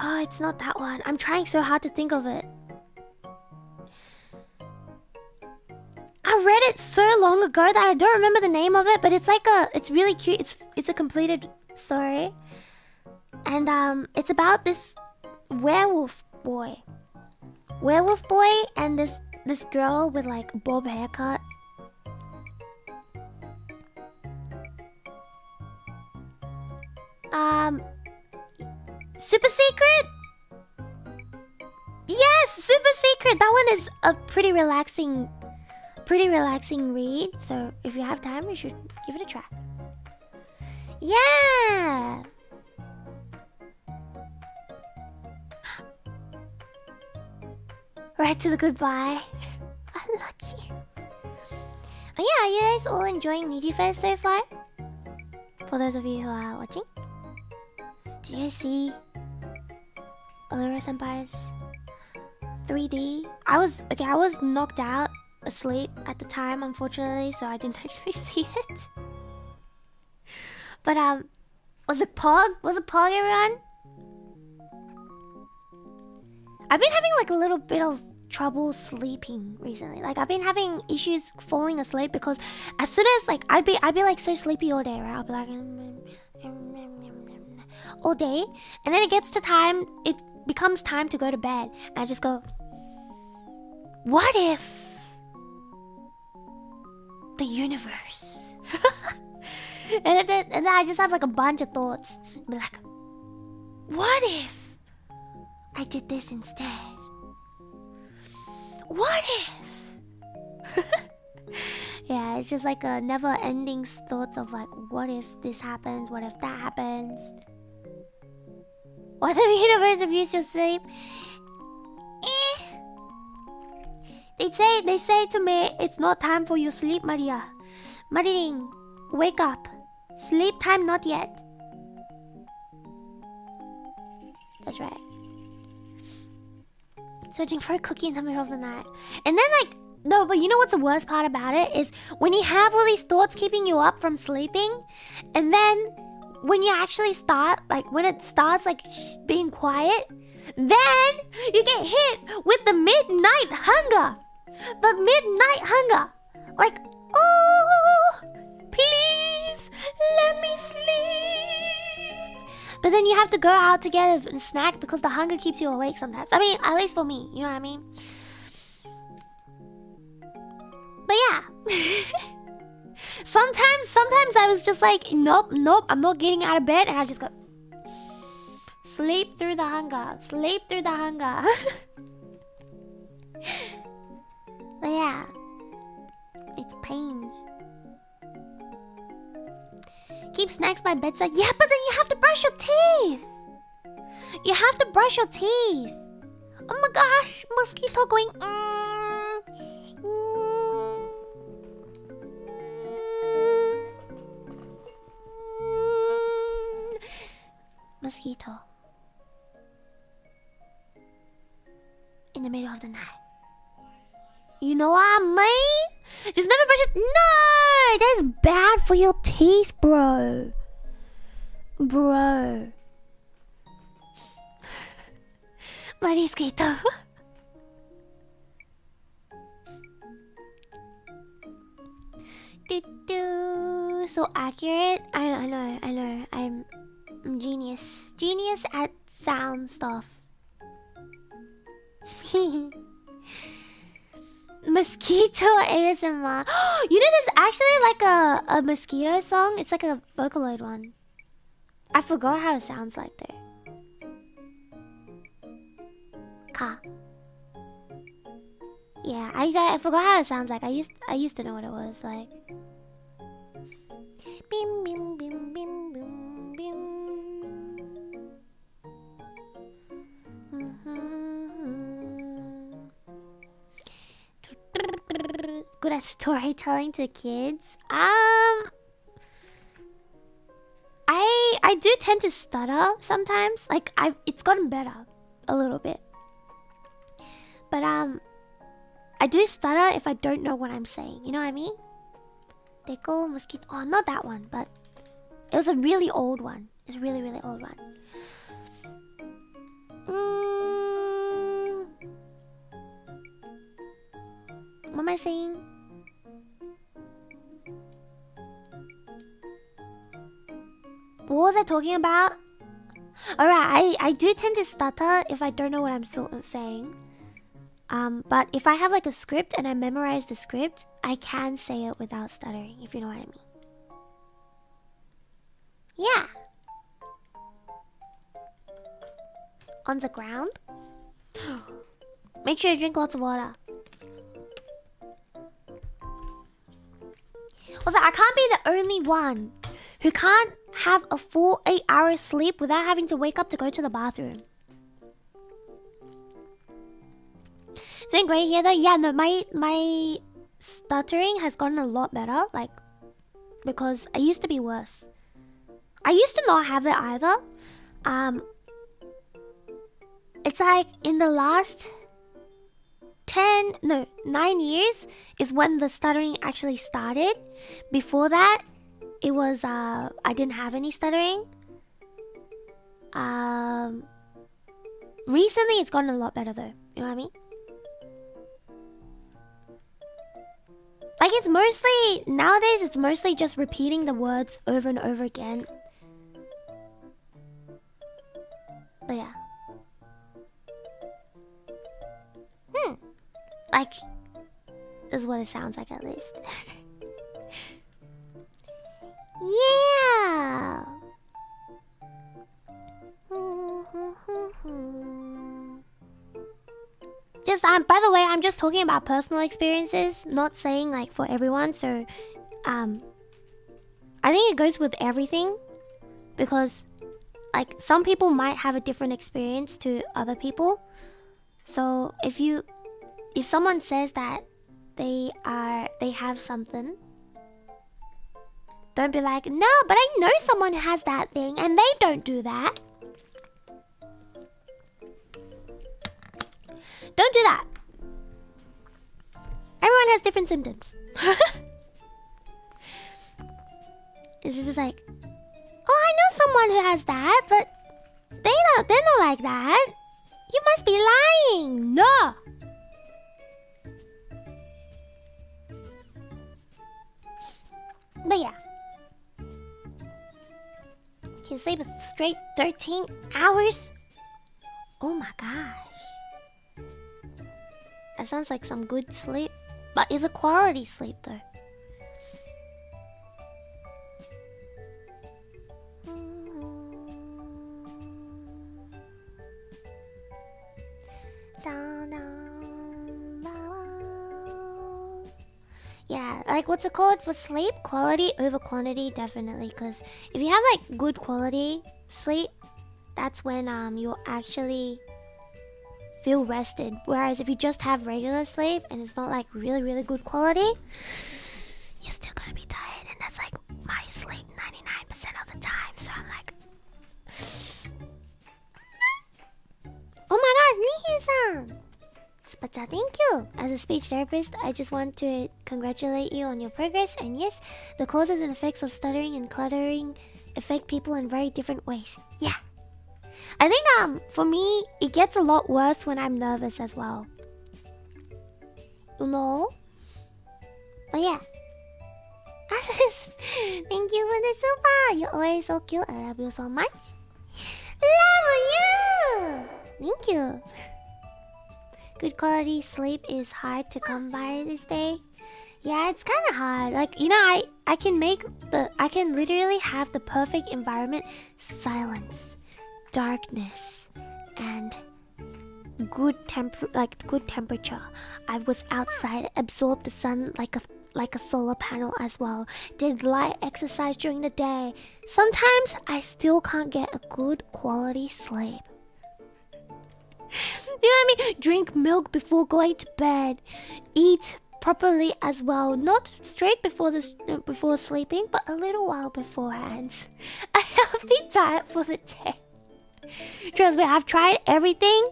Oh, it's not that one. I'm trying so hard to think of it. I read it so long ago that I don't remember the name of it, but it's like a, it's really cute. It's it's a completed story, and um, it's about this werewolf boy, werewolf boy, and this this girl with like bob haircut. Um, super secret. Yes, super secret. That one is a pretty relaxing. Pretty relaxing read, so if you have time, you should give it a try. Yeah! Right to the goodbye. I like you. Oh yeah, are you guys all enjoying NIJIFest so far? For those of you who are watching. Do you guys see Allura-senpai's three D? I was, okay, I was knocked out. Asleep at the time, unfortunately, so I didn't actually see it. But um, was it Pog? Was it Pog, everyone? I've been having like a little bit of trouble sleeping recently. Like I've been having issues falling asleep because as soon as like I'd be I'd be like so sleepy all day, right? I'll be like all day, and then it gets to time. It becomes time to go to bed, and I just go, what if? The universe. and, then, and then I just have like a bunch of thoughts. Be like, what if I did this instead? What if? Yeah, it's just like a never-ending thoughts of like, what if this happens? What if that happens? What if the universe refuses your sleep? Eh. They say, they say to me, it's not time for your sleep, Maria. Mariding, wake up. Sleep time not yet. That's right. Searching for a cookie in the middle of the night. And then like, no, but you know what's the worst part about it? Is when you have all these thoughts keeping you up from sleeping. And then when you actually start, like when it starts like shh, being quiet. Then you get hit with the midnight hunger. The midnight hunger. Like, oh, please let me sleep. But then you have to go out to get a snack because the hunger keeps you awake sometimes. I mean, at least for me, you know what I mean? But yeah. sometimes, sometimes I was just like, nope, nope, I'm not getting out of bed. And I just go, Sleep through the hunger. Sleep through the hunger. But yeah. It's pain. Keep snacks by bedside. Yeah, but then you have to brush your teeth. You have to brush your teeth. Oh my gosh, mosquito going. Mm. Mm. Mm. Mosquito. In the middle of the night. You know what I mean? Just never brush it. No! That's bad for your teeth, bro. Bro. Marisquito. Do-do. So accurate. I know, I know, I know. I'm, I'm genius. Genius at sound stuff. Mosquito A S M R. You know there's actually like a, a mosquito song? It's like a Vocaloid one. I forgot how it sounds like though. Ka. Yeah, I I forgot how it sounds like. I used I used to know what it was like. Bim bim bim bim bim bim. Mm-hmm. Good at storytelling to kids. Um, I I do tend to stutter sometimes. Like I, it's gotten better a little bit. But um, I do stutter if I don't know what I'm saying. You know what I mean? They go mosquito. Oh, not that one, but it was a really old one. It's a really really old one. Mm. What am I saying? What was I talking about? Alright, I, I do tend to stutter if I don't know what I'm so saying. Um, but if I have like a script and I memorize the script, I can say it without stuttering, if you know what I mean. Yeah. On the ground? Make sure you drink lots of water. Also, I can't be the only one who can't have a full eight hours sleep without having to wake up to go to the bathroom. Doing great here though. Yeah, no, my my stuttering has gotten a lot better. Like, because I used to be worse. I used to not have it either. Um, it's like in the last ten, no, nine years is when the stuttering actually started. Before that, it was, uh, I didn't have any stuttering. Um, recently, it's gotten a lot better though. You know what I mean? Like, it's mostly, nowadays, it's mostly just repeating the words over and over again. But yeah. Hmm. Like, is what it sounds like at least. Yeah. Just um. By the way, I'm just talking about personal experiences, not saying like for everyone. So, um, I think it goes with everything, because like some people might have a different experience to other people. So if you, if someone says that they are, they have something, don't be like, no, but I know someone who has that thing and they don't do that. Don't do that. Everyone has different symptoms. It's just like, oh, I know someone who has that, but they don't, they're not like that. You must be lying. No. But yeah. Can sleep a straight thirteen hours? Oh my gosh. That sounds like some good sleep. But it's a quality sleep though. like what's it called, for sleep, quality over quantity, definitely. Because if you have like good quality sleep, that's when um you'll actually feel rested. Whereas if you just have regular sleep and it's not like really really good quality, you're still gonna be tired. And that's like my sleep ninety-nine percent of the time. So I'm like, oh my gosh, Nijie-san! But uh, thank you. As a speech therapist, I just want to congratulate you on your progress. And yes, the causes and effects of stuttering and cluttering affect people in very different ways. Yeah. I think um for me, it gets a lot worse when I'm nervous as well. You know? But yeah. Thank you for the super. You're always so cute. I love you so much. Love you! Thank you. Good quality sleep is hard to come by this day. Yeah, it's kind of hard. Like, you know, I, I can make the... I can literally have the perfect environment. Silence, darkness, and good temper... Like, good temperature. I was outside, absorbed the sun like a, like a solar panel as well. Did light exercise during the day. Sometimes I still can't get a good quality sleep. You know what I mean? Drink milk before going to bed. Eat properly as well. Not straight before the, before sleeping, but a little while beforehand. A healthy diet for the day. Trust me, I've tried everything,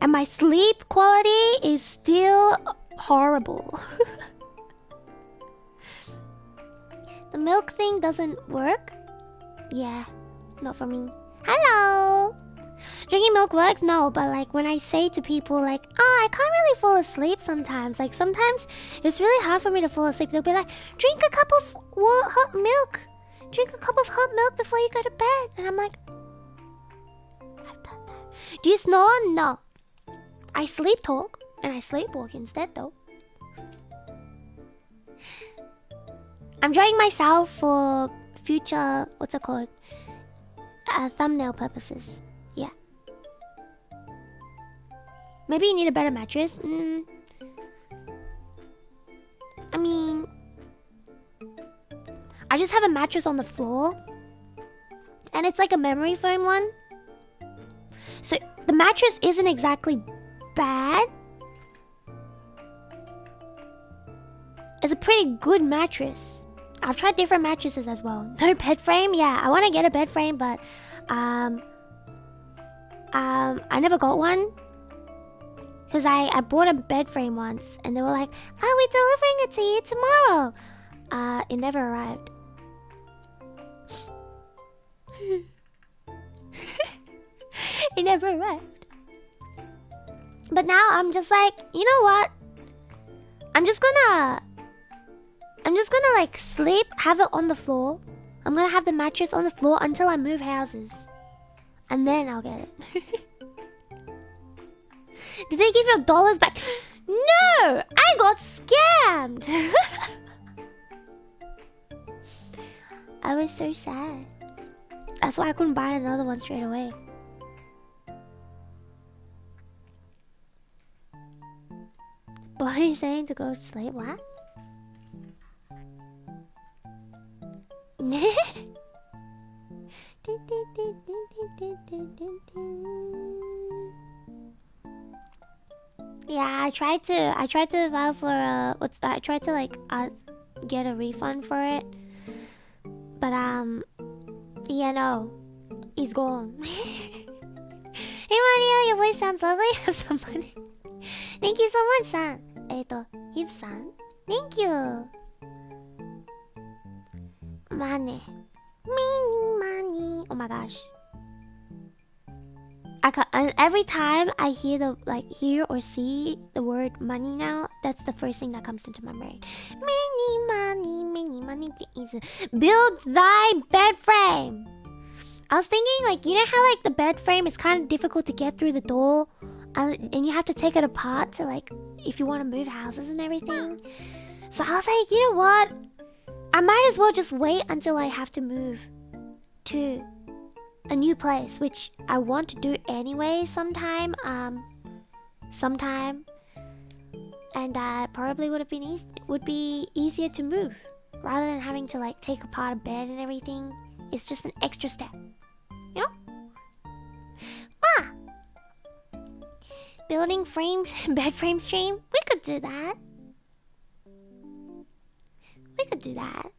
and my sleep quality is still horrible. The milk thing doesn't work. Yeah, not for me. Hello! Drinking milk works? No, but like when I say to people like, oh, I can't really fall asleep sometimes. Like sometimes it's really hard for me to fall asleep. They'll be like, drink a cup of hot milk. Drink a cup of hot milk before you go to bed. And I'm like, I've done that. Do you snore? No. I sleep talk and I sleepwalk instead though. I'm drawing myself for future, what's it called? Uh, thumbnail purposes. Maybe you need a better mattress? Mm. I mean... I just have a mattress on the floor. And it's like a memory foam one. So the mattress isn't exactly bad. It's a pretty good mattress. I've tried different mattresses as well. No bed frame? Yeah, I want to get a bed frame, but... Um, um, I never got one. Because I, I bought a bed frame once, and they were like, oh, we're delivering it to you tomorrow. Uh, it never arrived. It never arrived. But now I'm just like, you know what? I'm just gonna... I'm just gonna, like, sleep, have it on the floor. I'm gonna have the mattress on the floor until I move houses. And then I'll get it. Did they give your dollars back? No! I got scammed! I was so sad. That's why I couldn't buy another one straight away. But what are you saying to go to sleep? What? Yeah, I tried to, I tried to file for a, what's that? I tried to like, uh, get a refund for it. But, um, yeah, no. He's gone. Hey, Mario, your voice sounds lovely. I have some money. Thank you so much, san. Eto, Hip-san. Thank you. Money. Money, money. Oh my gosh. I can't, and every time I hear the like hear or see the word money now, that's the first thing that comes into my mind. Many money, many money, please build thy bed frame. I was thinking like, you know how like the bed frame is kind of difficult to get through the door, and, and you have to take it apart to like if you want to move houses and everything. So I was like, you know what? I might as well just wait until I have to move to a new place, which I want to do anyway sometime, um, sometime, and uh, probably would have been easy, would be easier to move. Rather than having to like take apart a bed and everything, it's just an extra step, you know? Ah! Building frames and bed frame stream? We could do that. We could do that.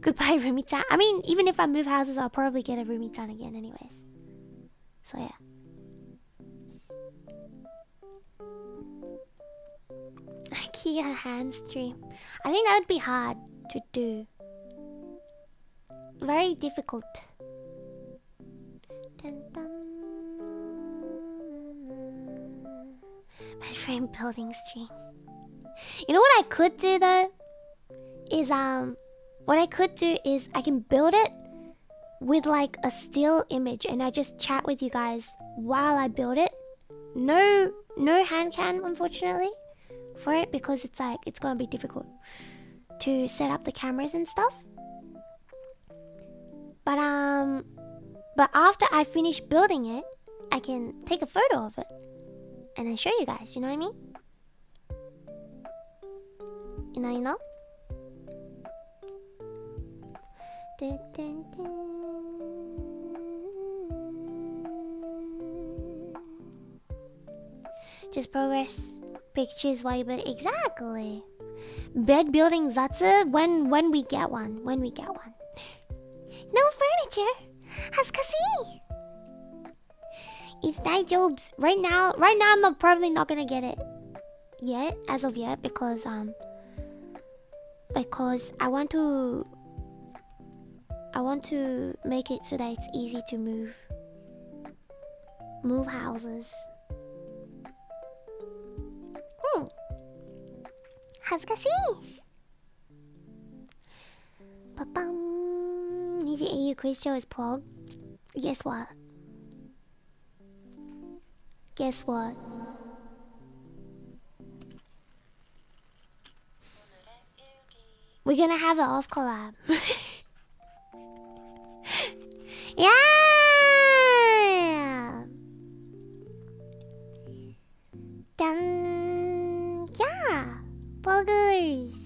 Goodbye, roomie town. I mean, even if I move houses, I'll probably get a roomie town again anyways. So yeah. IKEA hand stream. I think that would be hard to do. Very difficult. Dun, dun. Bed frame building stream. You know what I could do though? Is um what I could do is I can build it with like a still image and I just chat with you guys while I build it. No no hand cam unfortunately for it, because it's like it's gonna be difficult to set up the cameras and stuff. But um but after I finish building it, I can take a photo of it and then show you guys, you know what I mean? You know, you know? Dun, dun, dun. Just progress pictures while you build. Exactly. Bed building zatsu when when we get one. When we get one. No furniture. Hazukashii. It's daijoubu. Right now, right now I'm not, probably not gonna get it yet, as of yet, because um because I want to. I want to make it so that it's easy to move. Move houses. Hmm. Hazukashii! Ba-bum! Niji A U quiz show is plugged. Guess what? Guess what? We're gonna have an off collab. Yeah. Dun. Yeah. Burgers.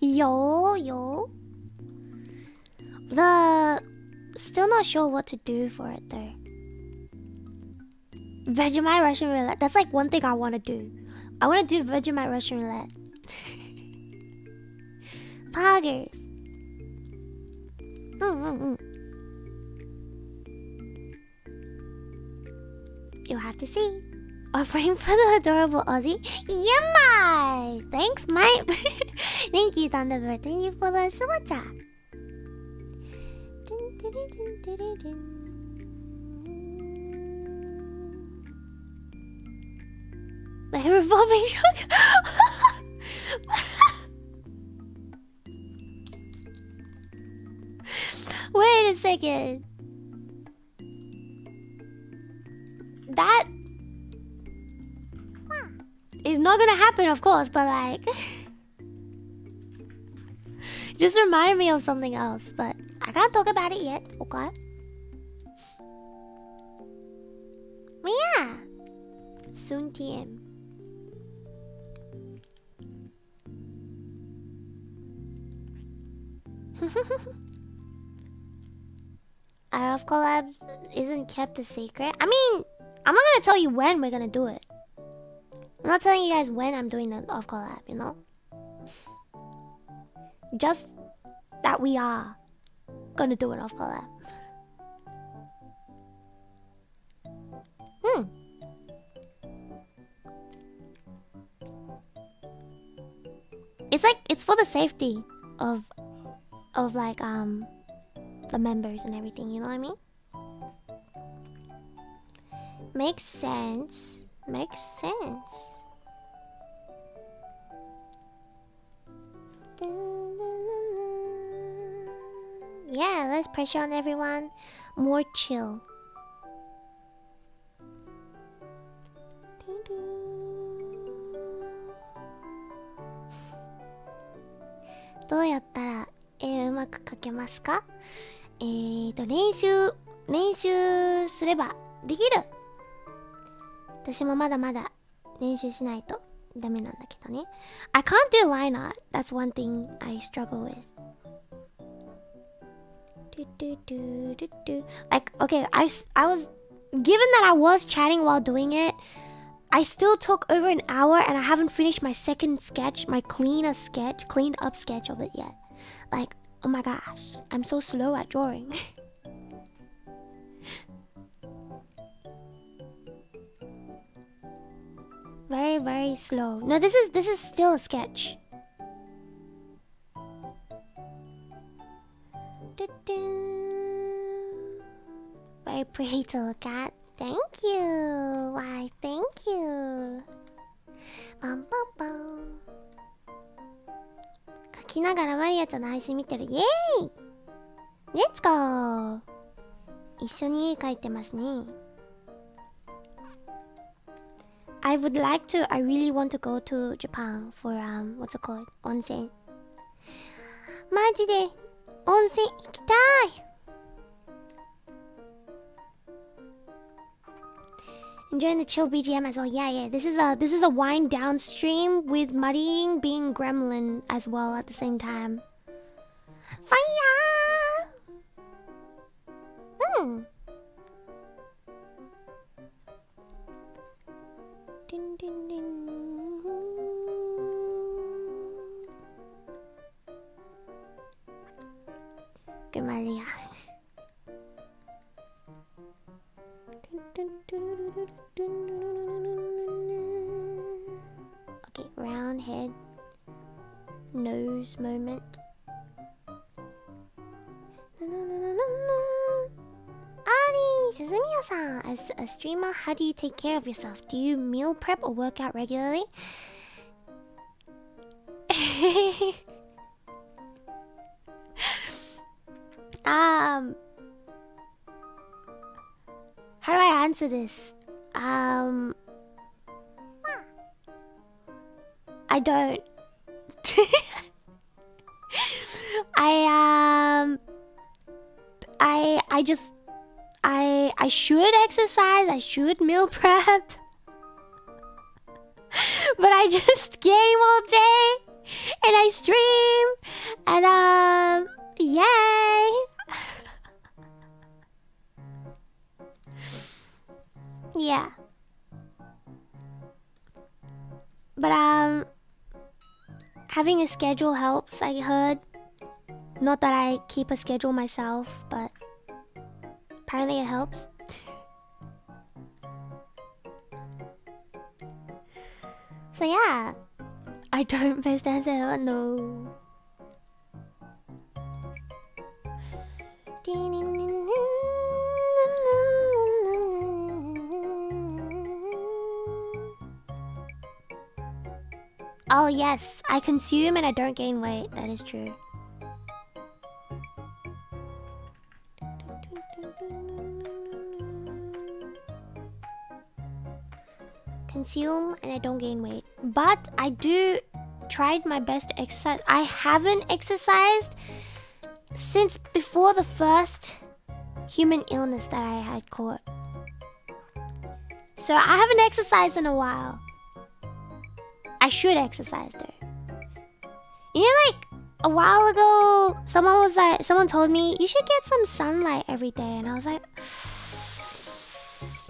Yo, yo. The still not sure what to do for it though. Vegemite Russian roulette. That's like one thing I want to do. I want to do Vegemite Russian roulette. Burgers. Mm-mm-mm. You'll have to see. Offering for the adorable Aussie. Yummy! Thanks, mate. Thank you, Thunderbird. Thank you for the super chat. My revolving shotgun. Wait a second. That is not gonna happen, of course, but like... just reminded me of something else, but I can't talk about it yet, okay? But yeah. Soon T M. Our off collab isn't kept a secret. I mean, I'm not gonna tell you when we're gonna do it. I'm not telling you guys when I'm doing the off collab, you know? Just that we are gonna do an off collab. Hmm. It's like, it's for the safety of, of like, um... the members and everything, you know what I mean? Makes sense. Makes sense. Yeah, less pressure on everyone. More chill. How えーと、練習、練習すればできる。私もまだまだ練習しないと I can't do line art. That's one thing I struggle with. Do, do, do, do, do. Like, okay, I, I was... Given that I was chatting while doing it, I still took over an hour and I haven't finished my second sketch, my cleaner sketch, cleaned up sketch of it yet. Like, oh my gosh, I'm so slow at drawing. Very, very slow. No, this is, this is still a sketch. Very pretty to look at. Thank you. Why, thank you. Bum, bum, bum. 描きながらマリアちゃんの配信見てる。イエーイ! Let's go! 一緒に描いてますね。I would like to, I really want to go to Japan for, um, what's it called? 温泉。マジで温泉行きたい! Enjoying the chill B G M as well. Yeah, yeah. This is a this is a wind down stream with Marrying being gremlin as well at the same time. Fire! Hmm. Din din din. Good Maria. Okay, round head, nose moment. Ari Suzumiya-san, as a streamer, how do you take care of yourself? Do you meal prep or work out regularly? um. How do I answer this? Um... I don't... I, um... I, I just... I, I should exercise, I should meal prep. But I just game all day. And I stream. And, um... yay! Yeah. But, um... having a schedule helps, I heard. Not that I keep a schedule myself, but... apparently it helps. So, yeah. I don't best answer ever, no. Oh yes, I consume and I don't gain weight. That is true. Consume and I don't gain weight. But I do tried my best to exercise. I haven't exercised since before the first human illness that I had caught. So I haven't exercised in a while. I should exercise though. You know, like a while ago, someone was like, someone told me you should get some sunlight every day, and I was like,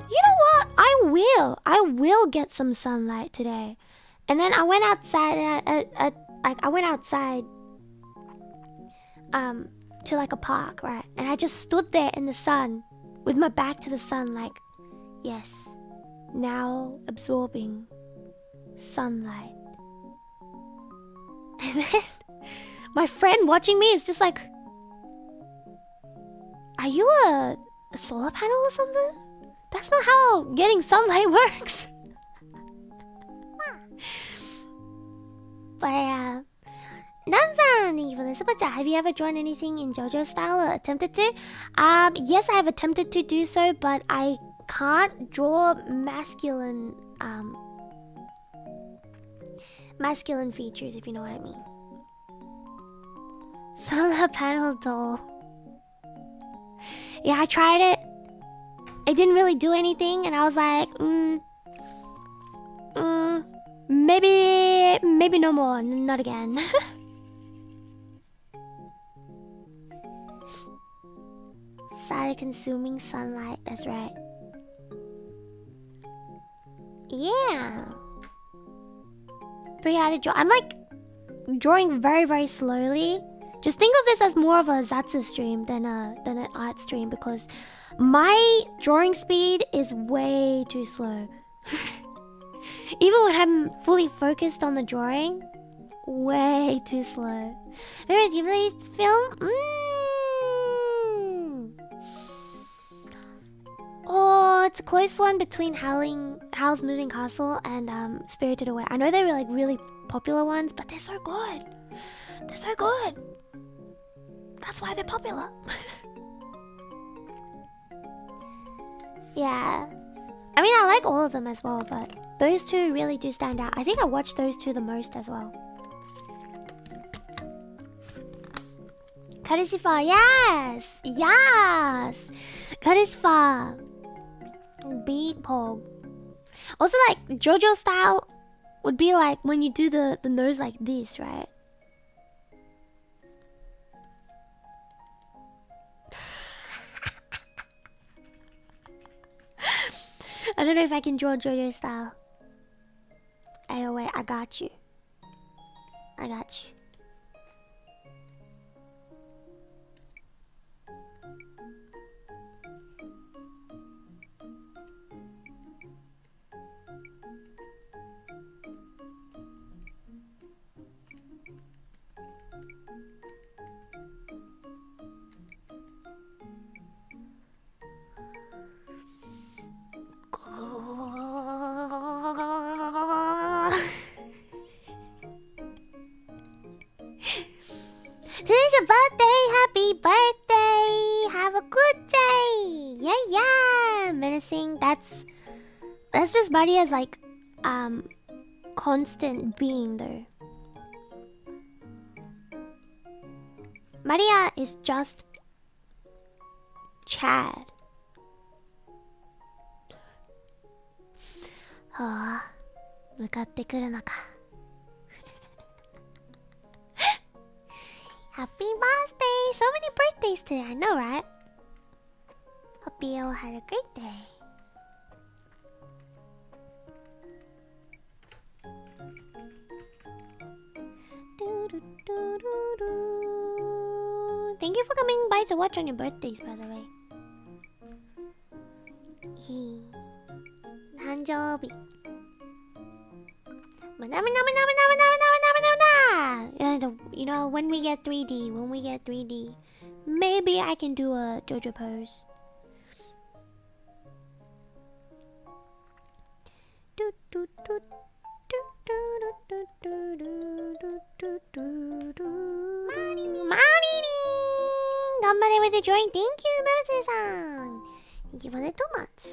you know what? I will. I will get some sunlight today. And then I went outside, and I, I, I, I went outside, um, to like a park, right? And I just stood there in the sun, with my back to the sun, like, yes, now absorbing sunlight. And then my friend watching me is just like, are you a, a solar panel or something? That's not how getting sunlight works. But uh, Nam-san, thank you for the super chat. Have you ever drawn anything in JoJo style or attempted to? Um, yes, I have attempted to do so, but I can't draw masculine um masculine features, if you know what I mean. Solar panel doll. Yeah, I tried it. It didn't really do anything, and I was like, mm, mm, Maybe... maybe no more. Not again. Started consuming sunlight. That's right. Yeah. Pretty hard to draw. I'm like... drawing very, very slowly. Just think of this as more of a Zatsu stream than a than an art stream, because my drawing speed is way too slow. Even when I'm fully focused on the drawing, way too slow. Remember the Ghibli film? Mm. Oh, it's a close one between Howling, Howl's Moving Castle and um, Spirited Away. I know they were like really popular ones, but they're so good. They're so good. That's why they're popular. Yeah. I mean, I like all of them as well, but those two really do stand out. I think I watched those two the most as well. Karisifa, yes! Yes! Karisifa. Big pog. Also, like, JoJo style would be like when you do the, the nose like this, right? I don't know if I can draw JoJo style. Ayo, wait, I got you. I got you. Birthday, happy birthday, have a good day, yeah, yeah. Menacing, that's that's just Maria's like um constant being though. Maria is just Chad. Oh, 向かってくるのか. Happy birthday! So many birthdays today, I know, right? Hope you all had a great day. Thank you for coming by to watch on your birthdays, by the way. Hanjobi. You know, when we get three D, when we get three D, maybe I can do a JoJo pose. Ganbare with the drawing. Thank you, Naruse-san. Thank you for the two months.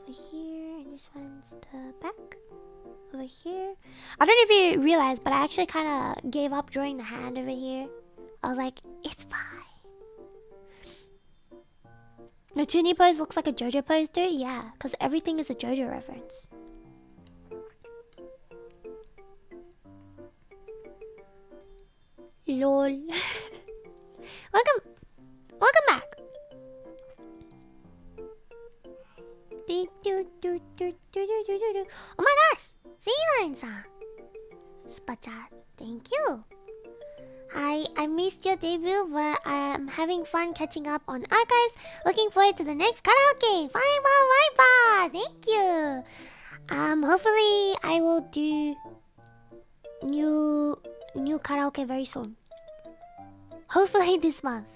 Over here, and this one's the back. Over here. I don't know if you realize, but I actually kind of gave up drawing the hand over here. I was like, it's fine. The Toonie pose looks like a JoJo pose too? Yeah, because everything is a JoJo reference. Lol. Welcome. Welcome back. Oh my gosh! Selen-san! Super chat, thank you! Hi, I missed your debut, but I'm having fun catching up on archives. Looking forward to the next karaoke! Fine bar, fine bar! Thank you! Um, hopefully I will do new, new karaoke very soon. Hopefully this month.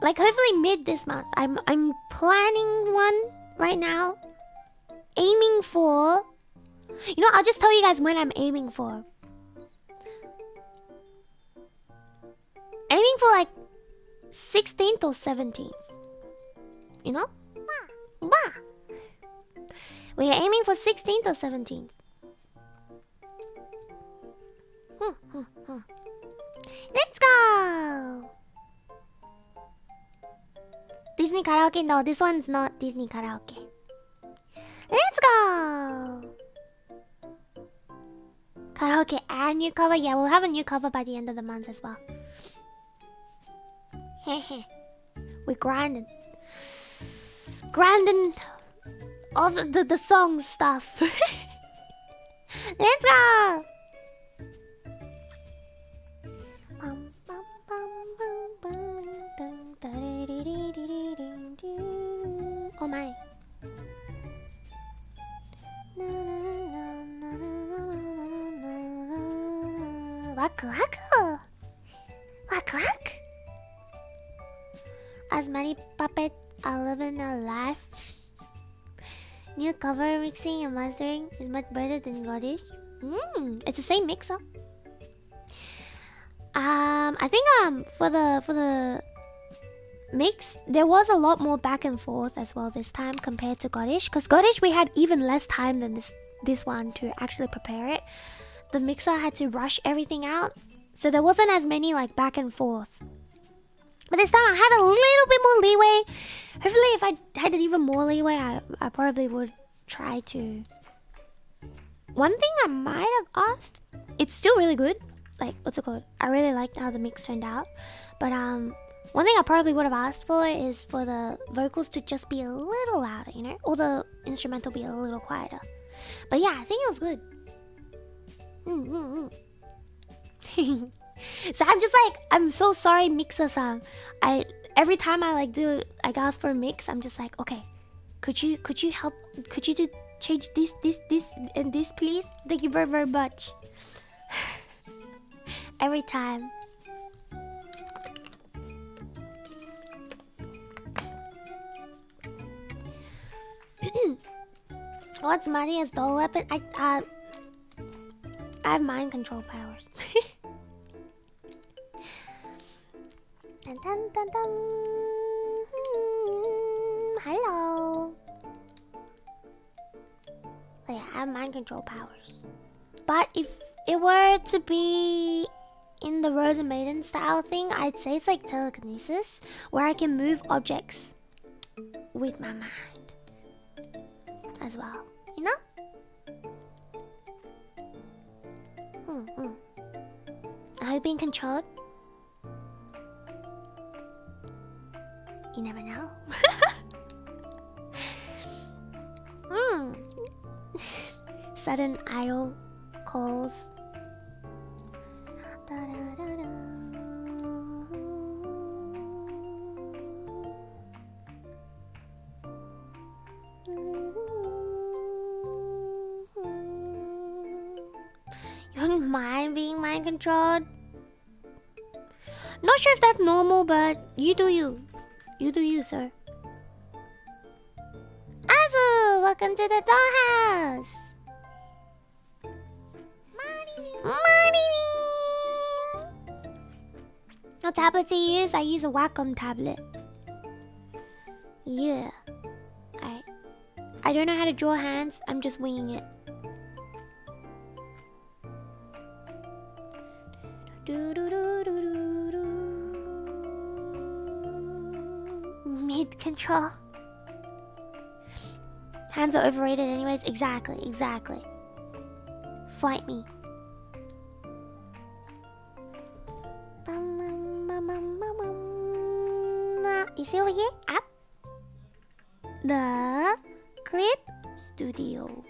Like, hopefully mid this month. I'm I'm planning one right now. Aiming for... You know, I'll just tell you guys when I'm aiming for. Aiming for like... sixteenth or seventeenth. You know? We're aiming for sixteenth or seventeenth. Let's go! Disney karaoke? No, this one's not Disney karaoke. Let's go! Karaoke and new cover? Yeah, we'll have a new cover by the end of the month as well. Hehe. We're grinding. Grinding all the, the song stuff. Let's go! Oh my. Waku waku. Waku waku. As many puppets are living a life. New cover mixing and mastering is much better than Goddish. Mmm, it's the same mixer. Um, I think um for the for the mix, there was a lot more back and forth as well this time compared to Goddish. Because Goddish, we had even less time than this this one to actually prepare it. The mixer had to rush everything out, so there wasn't as many like back and forth. But this time I had a little bit more leeway. Hopefully, if I had even more leeway, I, I probably would try to. One thing I might have asked, it's still really good. Like, what's it called? I really liked how the mix turned out. But um, one thing I probably would have asked for is for the vocals to just be a little louder, you know? Or the instrumental be a little quieter. But yeah, I think it was good. Mm, mm, mm. So I'm just like, I'm so sorry, mixer song. I every time I like do, I like ask for a mix. I'm just like, okay, could you could you help? Could you do change this this this and this, please? Thank you very very much. Every time. What's Maria's doll weapon? I uh, I have mind control powers. Dun, dun, dun, dun. Hello. But yeah, I have mind control powers. But if it were to be in the Rose and Maiden style thing, I'd say it's like telekinesis, where I can move objects with my mind as well, you know? Hmm, hmm. Are you being controlled? You never know. Hmm. Sudden idol calls. Da, da, da, da. You wouldn't mind being mind controlled? Not sure if that's normal, but you do you. You do you, sir. Azu, welcome to the dollhouse. What tablet do you use? I use a Wacom tablet. Yeah. Alright. I don't know how to draw hands. I'm just winging it. Do do do do do. Mid control. Hands are overrated anyways. Exactly, exactly. Fight me. You see over here? Up. The Clip Studio.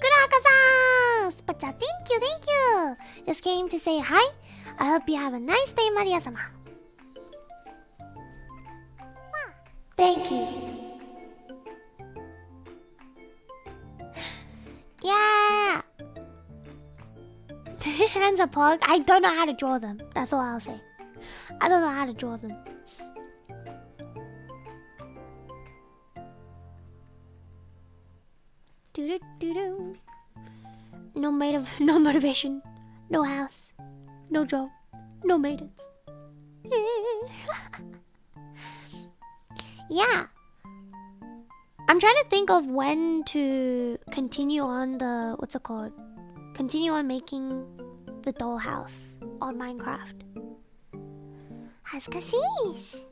Kuraka-san! Spacha, thank you, thank you! Just came to say hi. I hope you have a nice day, Maria-sama. Thank you. Yeah. Hands are pog. I don't know how to draw them. That's all I'll say. I don't know how to draw them. Do do do do. No maid, no motivation, no house, no job, no maidens. Yeah. I'm trying to think of when to continue on the... What's it called? Continue on making the dollhouse on Minecraft. 恥ずかしいし。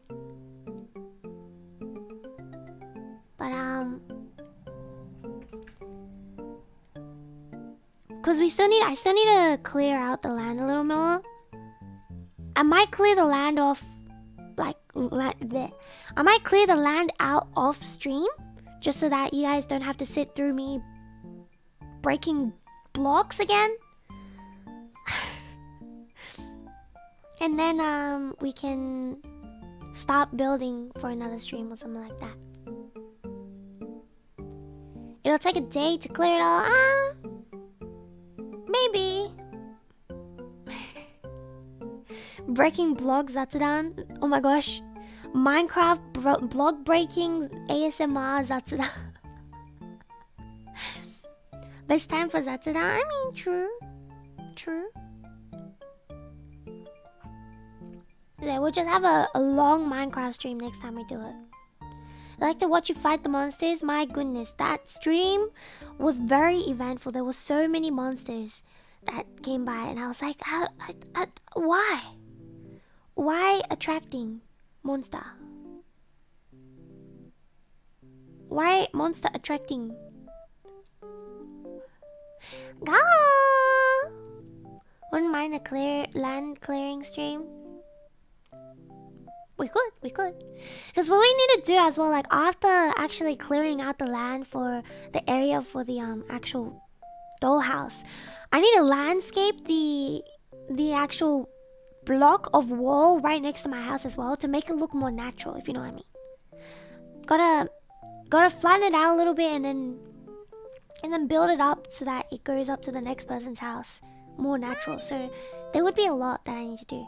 But um, cause we still need, I still need to clear out the land a little more. I might clear the land off, like, like I might clear the land out off stream, just so that you guys don't have to sit through me breaking blocks again. And then um, we can stop building for another stream or something like that. It'll take a day to clear it all. Ah, maybe. Breaking blogs, Zatsudan. Oh my gosh. Minecraft bro blog breaking A S M R, Zatsudan. But it's time for Zatsudan. I mean, true. True. Yeah, we'll just have a, a long Minecraft stream next time we do it. I like to watch you fight the monsters. My goodness, that stream was very eventful. There were so many monsters that came by, and I was like, how, I, I, why? Why attracting monster? Why monster attracting? Go! Wouldn't mind a clear land clearing stream. We could, we could. Because what we need to do as well, like after actually clearing out the land for the area for the um actual dollhouse, I need to landscape the the actual block of wall right next to my house as well to make it look more natural, if you know what I mean. Gotta gotta flatten it out a little bit and then and then build it up so that it goes up to the next person's house. More natural, so there would be a lot that I need to do.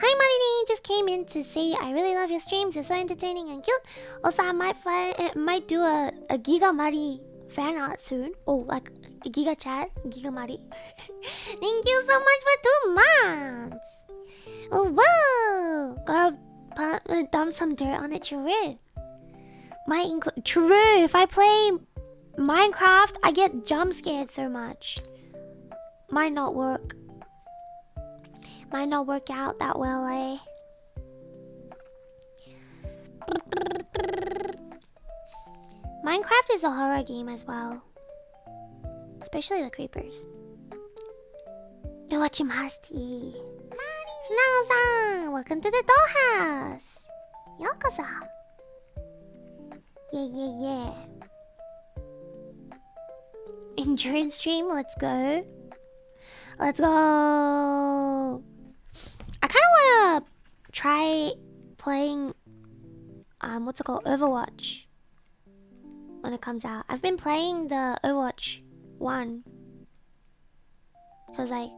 Hi, Marinette, just came in to say I really love your streams. They're so entertaining and cute. Also, I might find, uh, might do a, a Giga Mari fan art soon. Oh, like a Giga Chat, Giga Mari. Thank you so much for two months. Oh, wow, gotta uh, dump some dirt on it, true. My incl true. If I play Minecraft, I get jump scared so much. Might not work. Might not work out that well, eh? Minecraft is a horror game as well. Especially the creepers. Yoachimasti. Snao-san! Welcome to the dollhouse! Yokoso! Yeah, yeah, yeah. Endurance stream, let's go. Let's go. I kind of want to try playing um, what's it called? Overwatch. When it comes out. I've been playing the Overwatch one. Because like,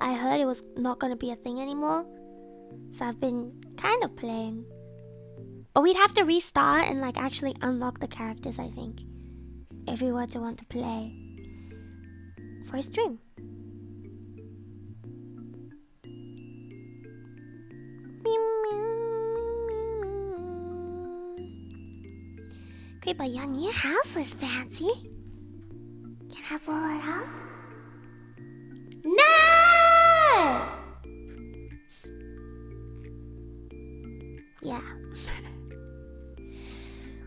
I heard it was not going to be a thing anymore. So I've been kind of playing. But we'd have to restart and like actually unlock the characters, I think. If we were to want to play. For a stream. Great, but your new house is fancy. Can I pull it up? No! Yeah.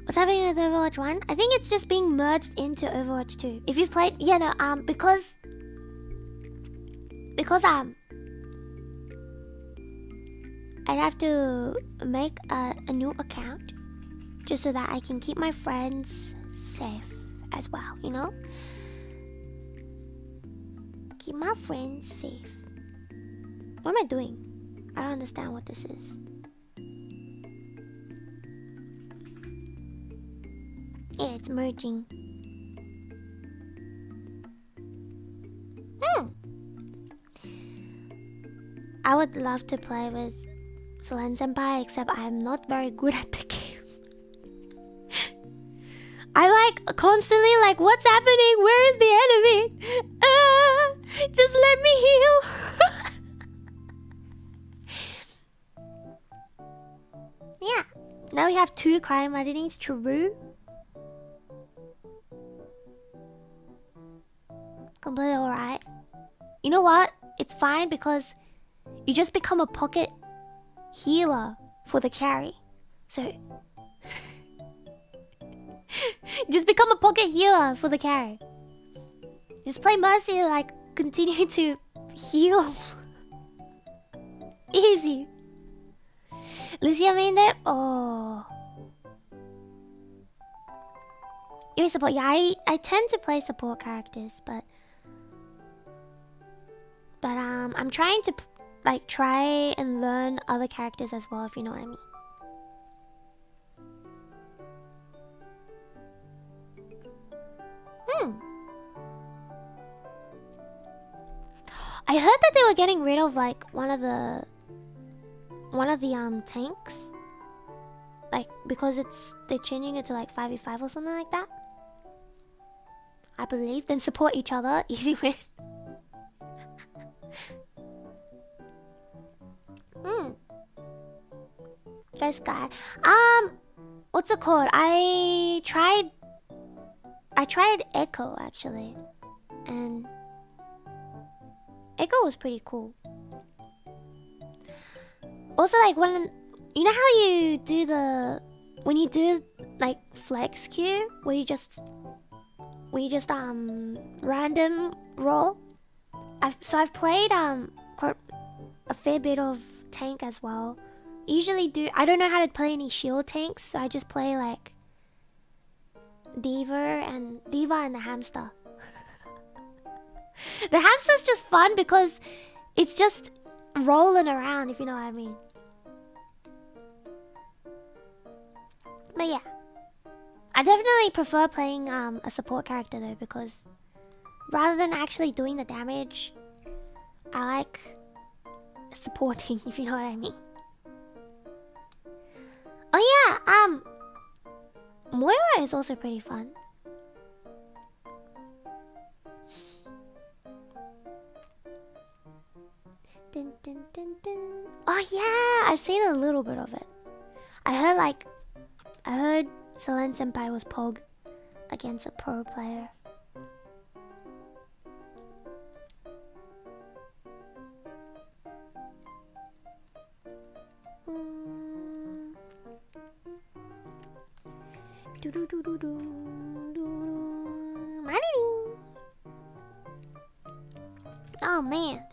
What's happening with Overwatch one? I think it's just being merged into Overwatch two. If you've played... Yeah, no, um, because... Because, um... I'd have to make a, a new account just so that I can keep my friends safe as well, you know? Keep my friends safe. What am I doing? I don't understand what this is. Yeah, it's merging. Hmm. I would love to play with Selen Senpai, except I'm not very good at the game. I like constantly like, what's happening? Where is the enemy? Uh, just let me heal. Yeah. Now we have two crime identities, true. Completely alright. You know what? It's fine because you just become a pocket healer for the carry. So just become a pocket healer for the carry. Just play Mercy, like, continue to heal. Easy. Lucia main there? Oh. You're support. Yeah, I, I tend to play support characters, but... But, um, I'm trying to, like, try and learn other characters as well, if you know what I mean. Hmm. I heard that they were getting rid of, like, one of the... One of the, um, tanks. Like, because it's... They're changing it to, like, five v five or something like that. I believe. Then support each other. Easy win. Hmm. This guy. Um, what's it called? I tried... I tried Echo, actually. And... Echo was pretty cool. Also, like, when... You know how you do the... When you do, like, flex queue? Where you just... Where you just, um... Random roll? I've, so I've played, um... Quite a fair bit of tank as well. Usually do... I don't know how to play any shield tanks, so I just play, like... Diva and... Diva and the hamster. The hamster's just fun because... It's just... rolling around, if you know what I mean. But yeah, I definitely prefer playing um, a support character though, because rather than actually doing the damage, I like supporting, if you know what I mean. Oh yeah, um, Moira is also pretty fun. Dun, dun, dun, dun. Oh yeah, I've seen a little bit of it. I heard like, I heard Selen Senpai was Pog against a pro player. Mm. Do do do do do do. Oh man.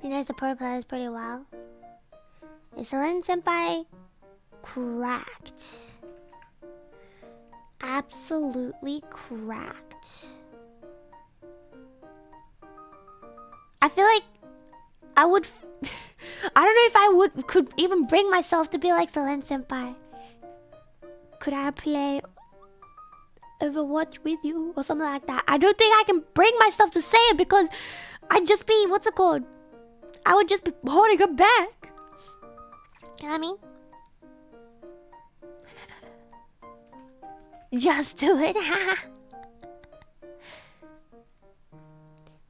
He knows the pro players pretty well. Is Selen Senpai cracked? Absolutely cracked. I feel like I would. F I don't know if I would could even bring myself to be like Selen Senpai. Could I play Overwatch with you or something like that? I don't think I can bring myself to say it because I'd just be, what's it called? I would just be holding her back. You know what I mean? Just do it.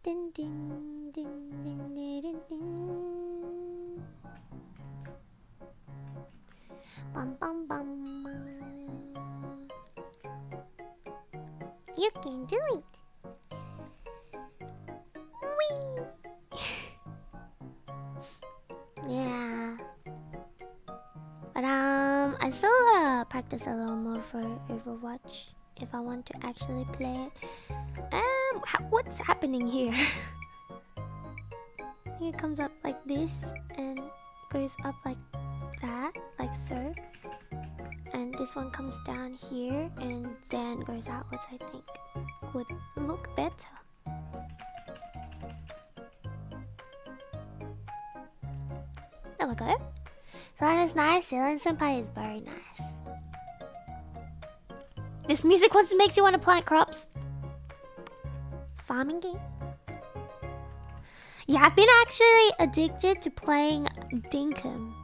Ding, ding, ding, ding, ding, ding. Bum, bum, bum, bum. You can do it. Whee! Yeah. But um, I still gotta practice a little more for Overwatch if I want to actually play it. Um, ha what's happening here? I think it comes up like this and goes up like that, like so. And this one comes down here and then goes outwards, I think. Would look better. There we go. Selen is nice, Selen Senpai is very nice. This music wants makes you want to plant crops. Farming game. Yeah, I've been actually addicted to playing Dinkum.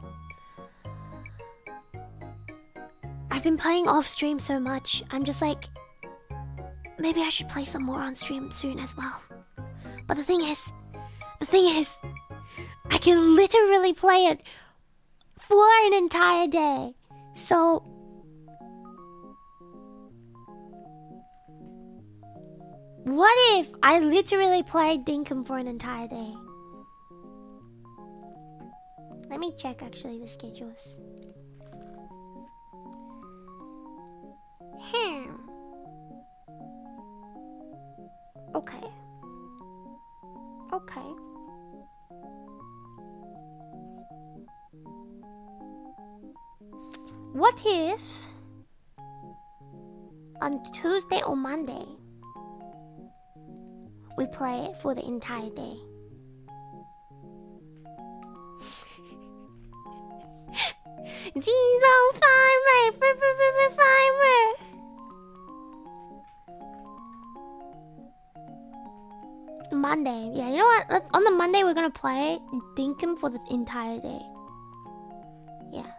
Been playing off stream so much. I'm just like, maybe I should play some more on stream soon as well. But the thing is, the thing is, I can literally play it for an entire day. So What if I literally played Dinkum for an entire day? Let me check actually the schedules. Hmm. Okay. Okay. What if on Tuesday or Monday we play it for the entire day? Jinzo Fiber! Fiber! Monday. Yeah, you know what? Let's, on the Monday we're gonna play Dinkum for the entire day. Yeah.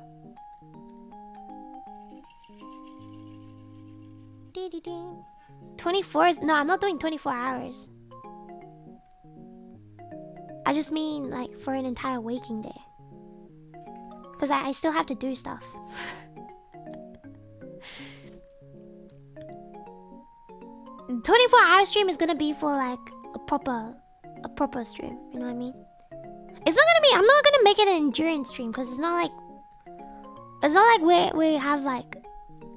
twenty-four is... No, I'm not doing twenty-four hours. I just mean like for an entire waking day. Because I, I still have to do stuff. twenty-four hour stream is gonna be for like a proper a proper stream, you know what I mean? It's not gonna be, I'm not gonna make it an endurance stream because it's not like it's not like we we have like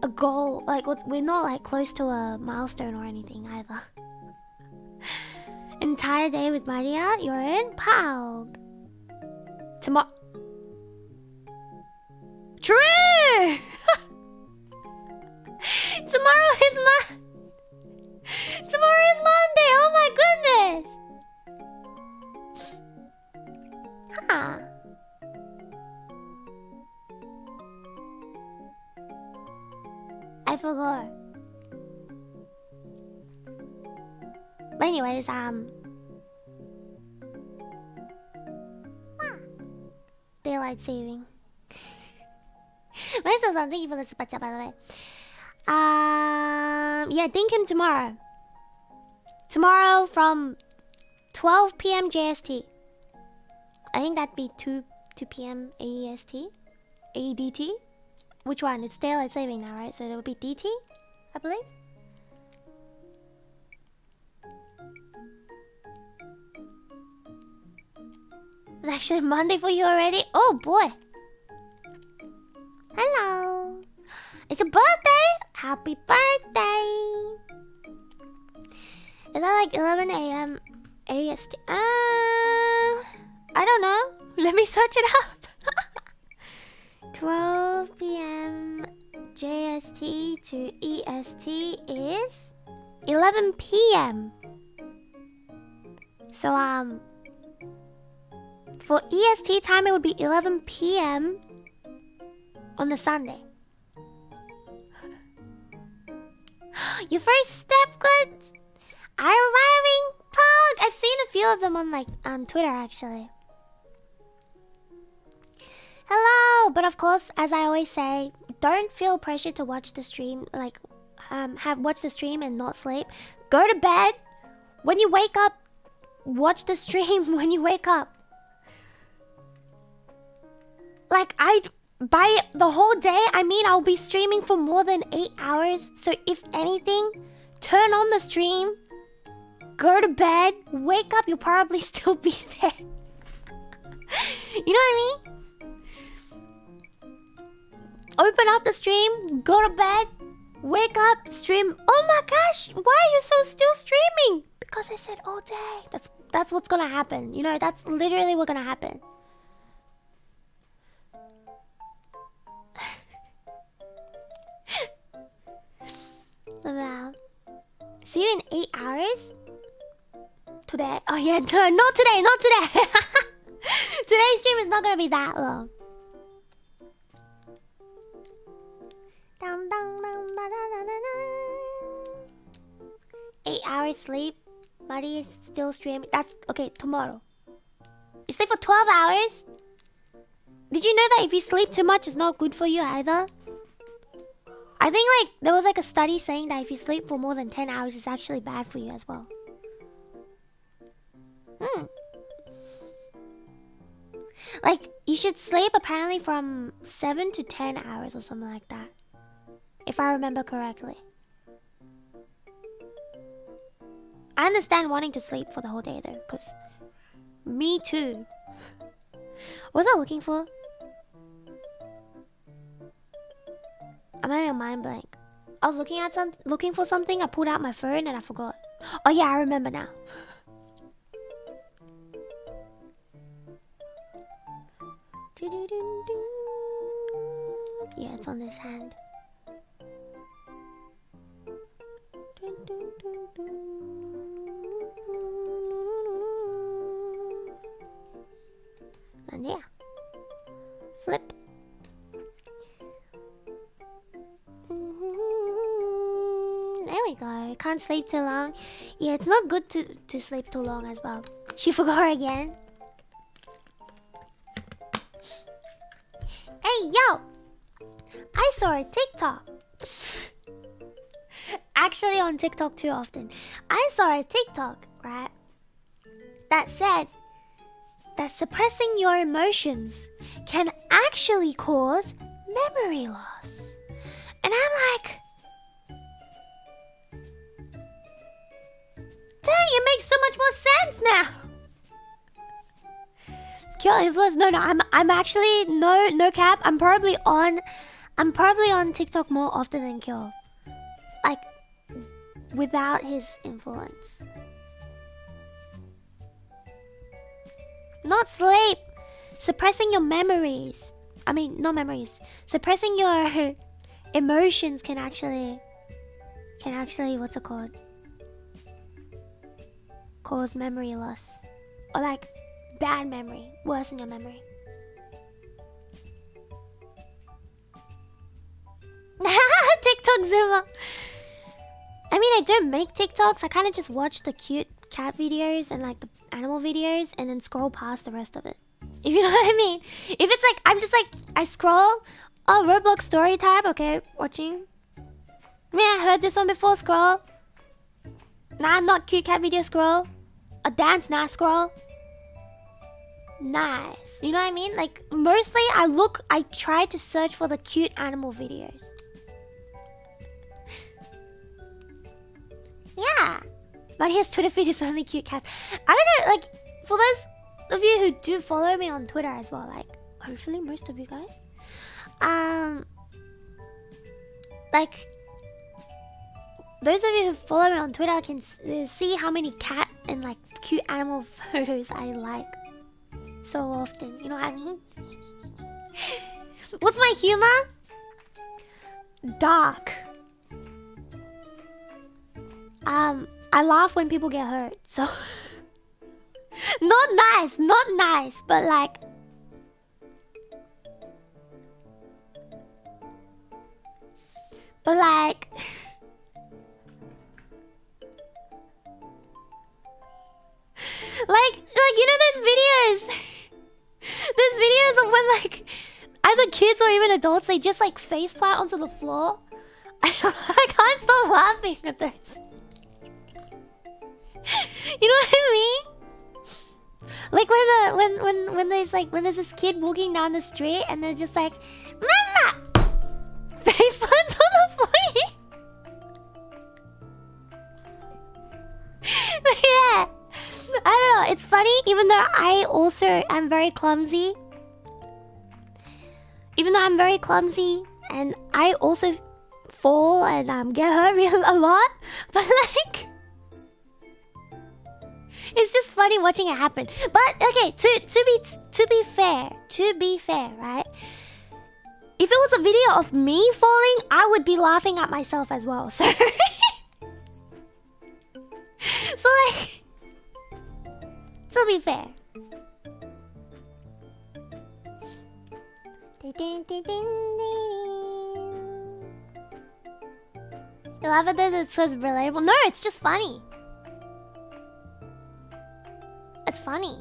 a goal, like we're not like close to a milestone or anything either. Entire day with Maria, you're in Palg. Tomorrow. True! Tomorrow is my... Tomorrow is Monday! Oh my goodness! Huh. I forgot. But anyways, um... daylight saving. Thank you for the super chat, by the way. Um, yeah, Dinkum tomorrow. Tomorrow from twelve p m J S T. I think that'd be two p m A E S T. A E D T? Which one? It's daylight saving now, right? So it would be D T, I believe. It's actually Monday for you already? Oh boy! Hello! It's a birthday! Happy birthday! Is that like eleven a m A S T? Uh, I don't know. Let me search it up. twelve p m J S T to E S T is eleven p m So, um, for E S T time, it would be eleven p m on the Sunday. Your first step goods are arriving. Pog. I've seen a few of them on like on Twitter actually. Hello, but of course, as I always say, don't feel pressure to watch the stream. Like, um, have watch the stream and not sleep. Go to bed. When you wake up, watch the stream. When you wake up, like I. By the whole day, I mean I'll be streaming for more than eight hours. So if anything, turn on the stream, go to bed, wake up, you'll probably still be there. You know what I mean? Open up the stream, go to bed, wake up, stream. Oh my gosh, why are you so still streaming? Because I said all day. That's, that's what's gonna happen. You know, that's literally what's gonna happen. Wow. See you in eight hours? Today? Oh yeah, no, not today, not today! Today's stream is not gonna be that long. Eight hours sleep. Buddy is still streaming. That's okay, tomorrow. You sleep for twelve hours? Did you know that if you sleep too much, it's not good for you either? I think like there was like a study saying that if you sleep for more than ten hours, it's actually bad for you as well. Hmm. Like you should sleep apparently from seven to ten hours or something like that. If I remember correctly. I understand wanting to sleep for the whole day though, because me too. What was I looking for? I'm having a mind blank. I was looking at some, looking for something. I pulled out my phone and I forgot. Oh yeah, I remember now. Yeah, it's on this hand. And yeah, flip. Go. Can't sleep too long. Yeah, it's not good to, to sleep too long as well. She forgot again. Hey, yo! I saw a TikTok. Actually on TikTok too often. I saw a TikTok, right? That said that suppressing your emotions can actually cause memory loss. And I'm like... dang, it makes so much more sense now. Kyo influence? No, no, I'm, I'm actually no, no cap. I'm probably on, I'm probably on TikTok more often than Kyo. Like, without his influence. Not sleep, suppressing your memories. I mean, not memories. Suppressing your emotions can actually, can actually, what's it called? Cause memory loss, or like bad memory, worsen your memory. TikTok Zuma. I mean, I don't make TikToks. I kind of just watch the cute cat videos and like the animal videos, and then scroll past the rest of it. If you know what I mean. If it's like I'm just like I scroll. Oh, Roblox story time. Okay, watching. Yeah, I heard this one before. Scroll. Nah, not cute cat video. Scroll. A dance now, scroll. Nice. You know what I mean? Like, mostly I look, I try to search for the cute animal videos. Yeah. But his Twitter feed is only cute cats. I don't know, like, for those of you who do follow me on Twitter as well, like, hopefully most of you guys. Um, like... Those of you who follow me on Twitter can see how many cat and like cute animal photos I like so often. You know what I mean? What's my humor? Dark. Um, I laugh when people get hurt. So not nice, not nice, but like but like Like, like you know those videos? Those videos of when like either kids or even adults, they just like face flat onto the floor. I, I can't stop laughing at those. You know what I mean? Like when the when when when there's like when there's this kid walking down the street and they're just like, Mama! Face flat on the floor. Yeah. I don't know, it's funny, even though I also am very clumsy. Even though I'm very clumsy, and I also fall and um, get hurt real a lot. But like... it's just funny watching it happen. But, okay, to, to, be, to be fair, to be fair, right? If it was a video of me falling, I would be laughing at myself as well, so... so like... to be fair. You laugh at this, it says relatable. No, it's just funny. It's funny.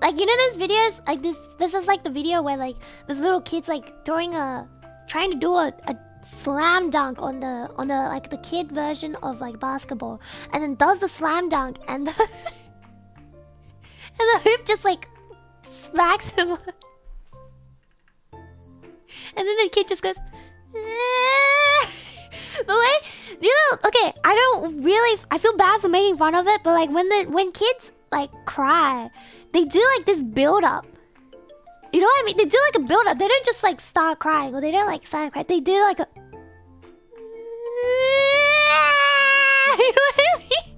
Like, you know those videos? Like, this This is like the video where, like, this little kid's, like, throwing a... trying to do a... a slam dunk on the... on the, like, the kid version of, like, basketball. And then does the slam dunk and the... and the hoop just like smacks him. And then the kid just goes, The way, you know, okay, I don't really, I feel bad for making fun of it, but like when the, when kids like cry, they do like this build up. You know what I mean? They do like a build up. They don't just like start crying, or they don't like start crying. They do like a... You know what I mean?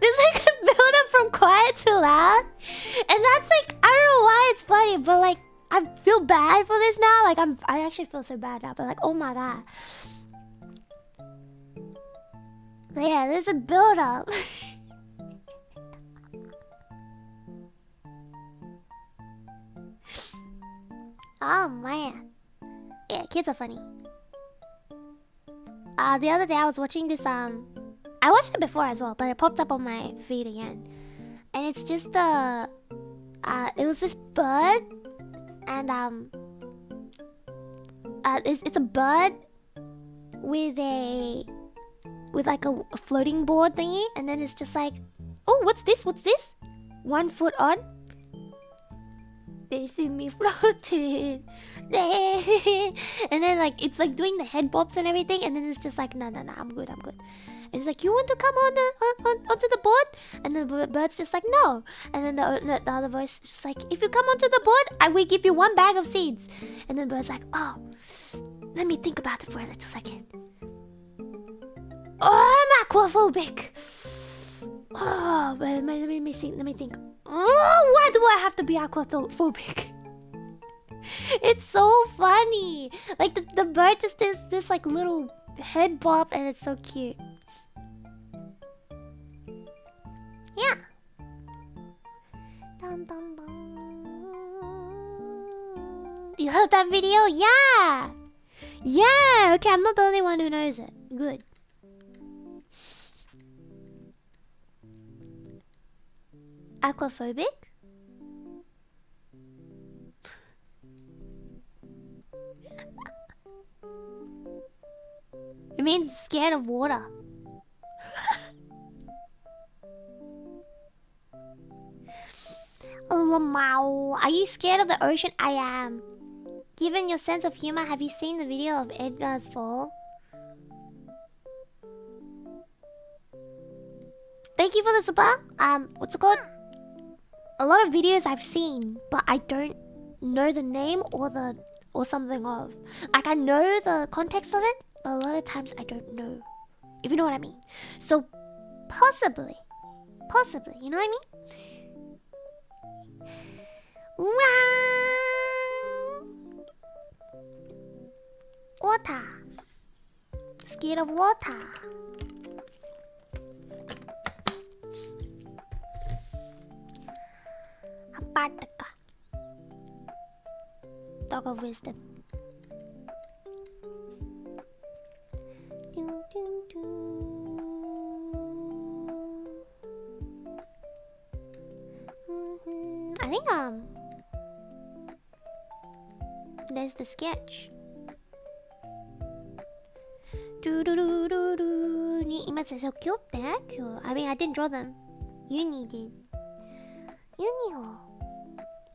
There's like a build up from quiet to loud. And that's like, I don't know why it's funny, but like, I feel bad for this now. Like, I'm, I actually feel so bad now, but like, oh my god. But yeah, there's a build up. Oh man. Yeah, kids are funny. Uh, the other day I was watching this, um... I watched it before as well, but it popped up on my feed again. And it's just the... Uh, it was this bird. And, um... Uh, it's, it's a bird with a... With like a, a floating board thingy. And then it's just like... Oh, what's this? What's this? One foot on. They see me floating. And then like, it's like doing the head bobs and everything. And then it's just like, no, no, no, I'm good, I'm good. And it's like, you want to come on the, on, on, onto the board? And then the bird's just like, no. And then the, no, the other voice is just like, if you come onto the board, I will give you one bag of seeds. And then the bird's like, oh, let me think about it for a little second. Oh, I'm aquaphobic. Oh, but let me, let me think, let me think. Oh, why do I have to be aquaphobic? It's so funny. Like the, the bird just does this like little head bob and it's so cute. Yeah. Dun, dun, dun. You love that video? Yeah. Yeah. Okay, I'm not the only one who knows it. Good. Aquaphobic? It means scared of water. Lmao. Are you scared of the ocean? I am. Given your sense of humor, have you seen the video of Edgar's fall? Thank you for the super. Um, what's it called? A lot of videos I've seen, but I don't know the name or the or something of. Like I know the context of it, but a lot of times I don't know. If you know what I mean. So possibly. Possibly, you know what I mean? Wow. Water. Scared of water. Apataka. Dog of wisdom. Dun, dun, dun. Mm-hmm. I think um there's the sketch. Do do do do do. Ni images are so cute. Thank you. I mean, I didn't draw them. Yuni did. Yuniiho.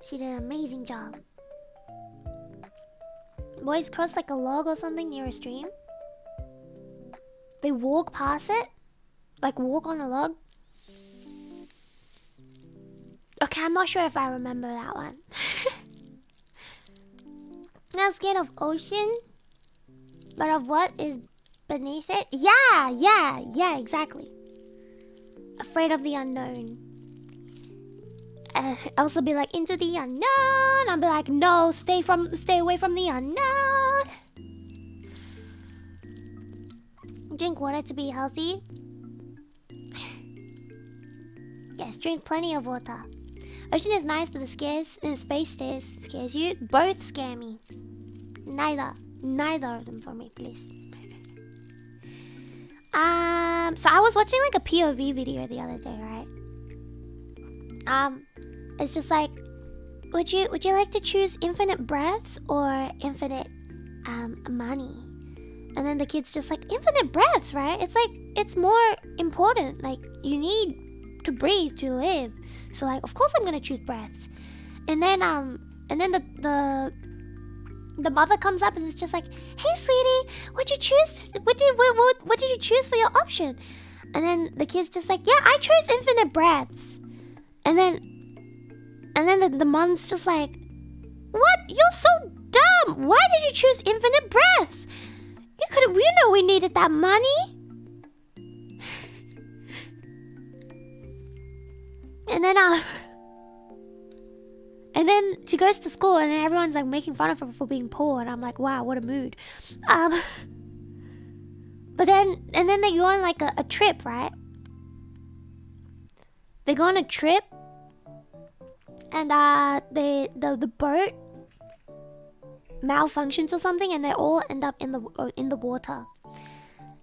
She did an amazing job. Boys cross like a log or something near a stream. They walk past it. Like walk on a log. Okay, I'm not sure if I remember that one. Not scared of ocean. But of what is beneath it. Yeah, yeah, yeah, exactly. Afraid of the unknown. Uh, Elsa be like, into the unknown. I'll be like, no, stay from, stay away from the unknown. Drink water to be healthy. Yes, drink plenty of water. Ocean is nice, but the scares uh, space stares scares you. Both scare me. Neither, neither of them for me, please. um, so I was watching like a P O V video the other day, right? Um. It's just like, would you would you like to choose infinite breaths or infinite um, money? And then the kid's just like, infinite breaths, right? It's like, it's more important. Like, you need to breathe to live. So like, of course I'm gonna choose breaths. And then um, and then the the the mother comes up and it's just like, "Hey, sweetie, what'd you choose? To, what did what, what, what did you choose for your option?" And then the kid's just like, "Yeah, I chose infinite breaths." And then, and then the, the mom's just like, "What? You're so dumb! Why did you choose infinite breaths? You could, you know, we needed that money." And then, uh, and then she goes to school, and everyone's like making fun of her for being poor, and I'm like, wow, what a mood. Um, but then, and then they go on like a, a trip, right? They go on a trip, and uh, they the the boat malfunctions or something, and they all end up in the in the water.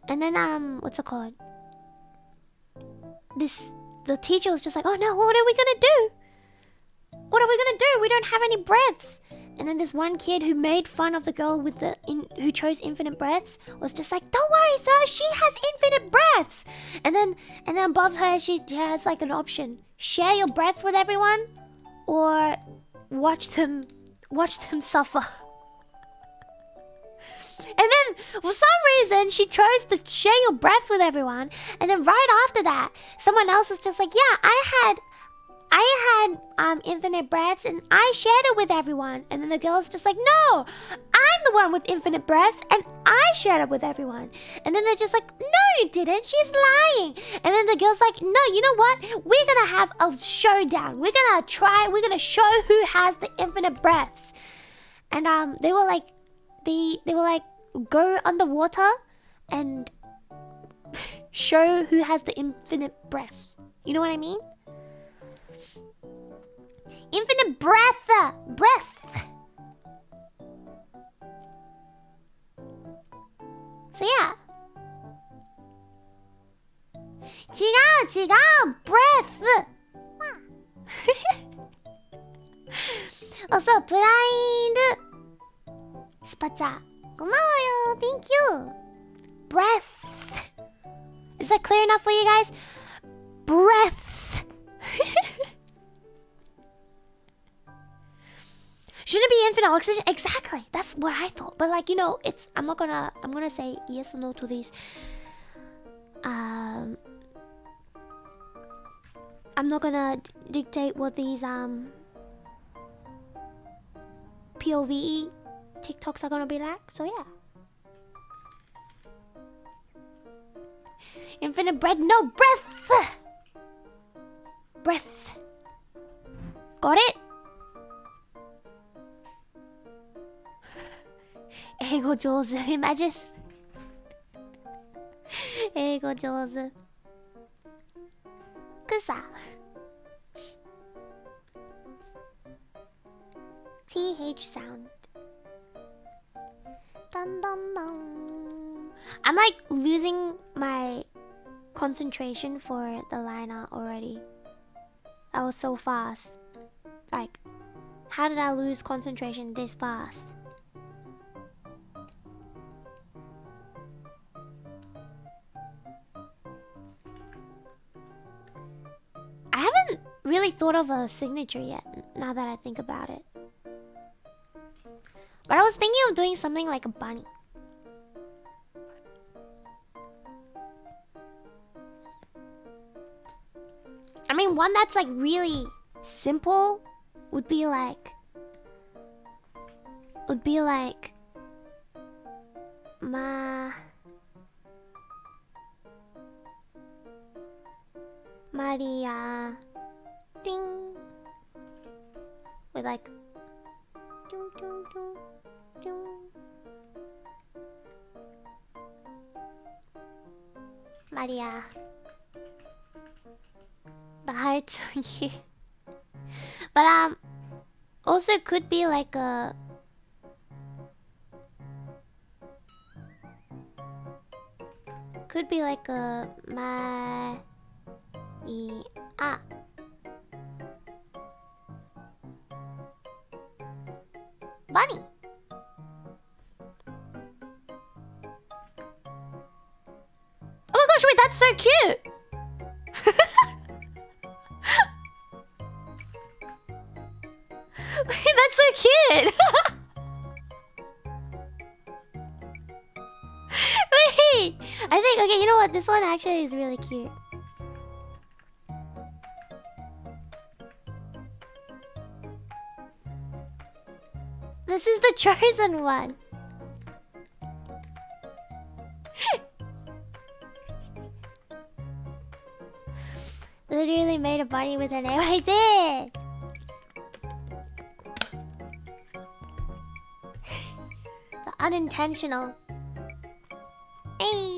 And then, um, what's it called? This. The teacher was just like, "Oh no, what are we gonna do? What are we gonna do? We don't have any breaths." And then this one kid who made fun of the girl with the in, who chose infinite breaths was just like, "Don't worry, sir, she has infinite breaths." And then and then above her, she has like an option: share your breaths with everyone, or watch them watch them suffer. And then, for some reason, she chose to share your breaths with everyone. And then right after that, someone else was just like, "Yeah, I had, I had um, infinite breaths, and I shared it with everyone." And then the girl's just like, "No, I'm the one with infinite breaths, and I shared it with everyone." And then they're just like, "No, you didn't. She's lying." And then the girl's like, "No, you know what? We're gonna have a showdown. We're gonna try. We're gonna show who has the infinite breaths." And um, they were like, they they were like. go underwater and show who has the infinite breath. You know what I mean? Infinite breath! Breath! So yeah. Chigao, chigao, breath! Also, blind Spacha. Gomayo, thank you. Breath. Is that clear enough for you guys? Breath. Shouldn't it be infinite oxygen? Exactly. That's what I thought. But like, you know, it's I'm not gonna I'm gonna say yes or no to these. Um I'm not gonna dictate what these um P O V TikToks are gonna be like, so yeah. Infinite bread, no breath! Breath. Got it? Eigo jouzu, imagine. Eigo jouzu. Kusa. T H sound. Dun, dun, dun. I'm like losing my concentration for the lineup already. That was so fast. Like, how did I lose concentration this fast? I haven't really thought of a signature yet, now that I think about it. But I was thinking of doing something like a bunny. I mean, one that's like really simple would be like... Would be like... Ma... Maria... Ding! With like... Ding, ding, ding. Maria, the hearts on you. But um, also it could be like a could be like a Maria. Bunny. Wait, that's so cute! Wait, that's so cute! I think, okay, you know what? This one actually is really cute. This is the chosen one. Literally made a body with her name. I did! The unintentional. Hey!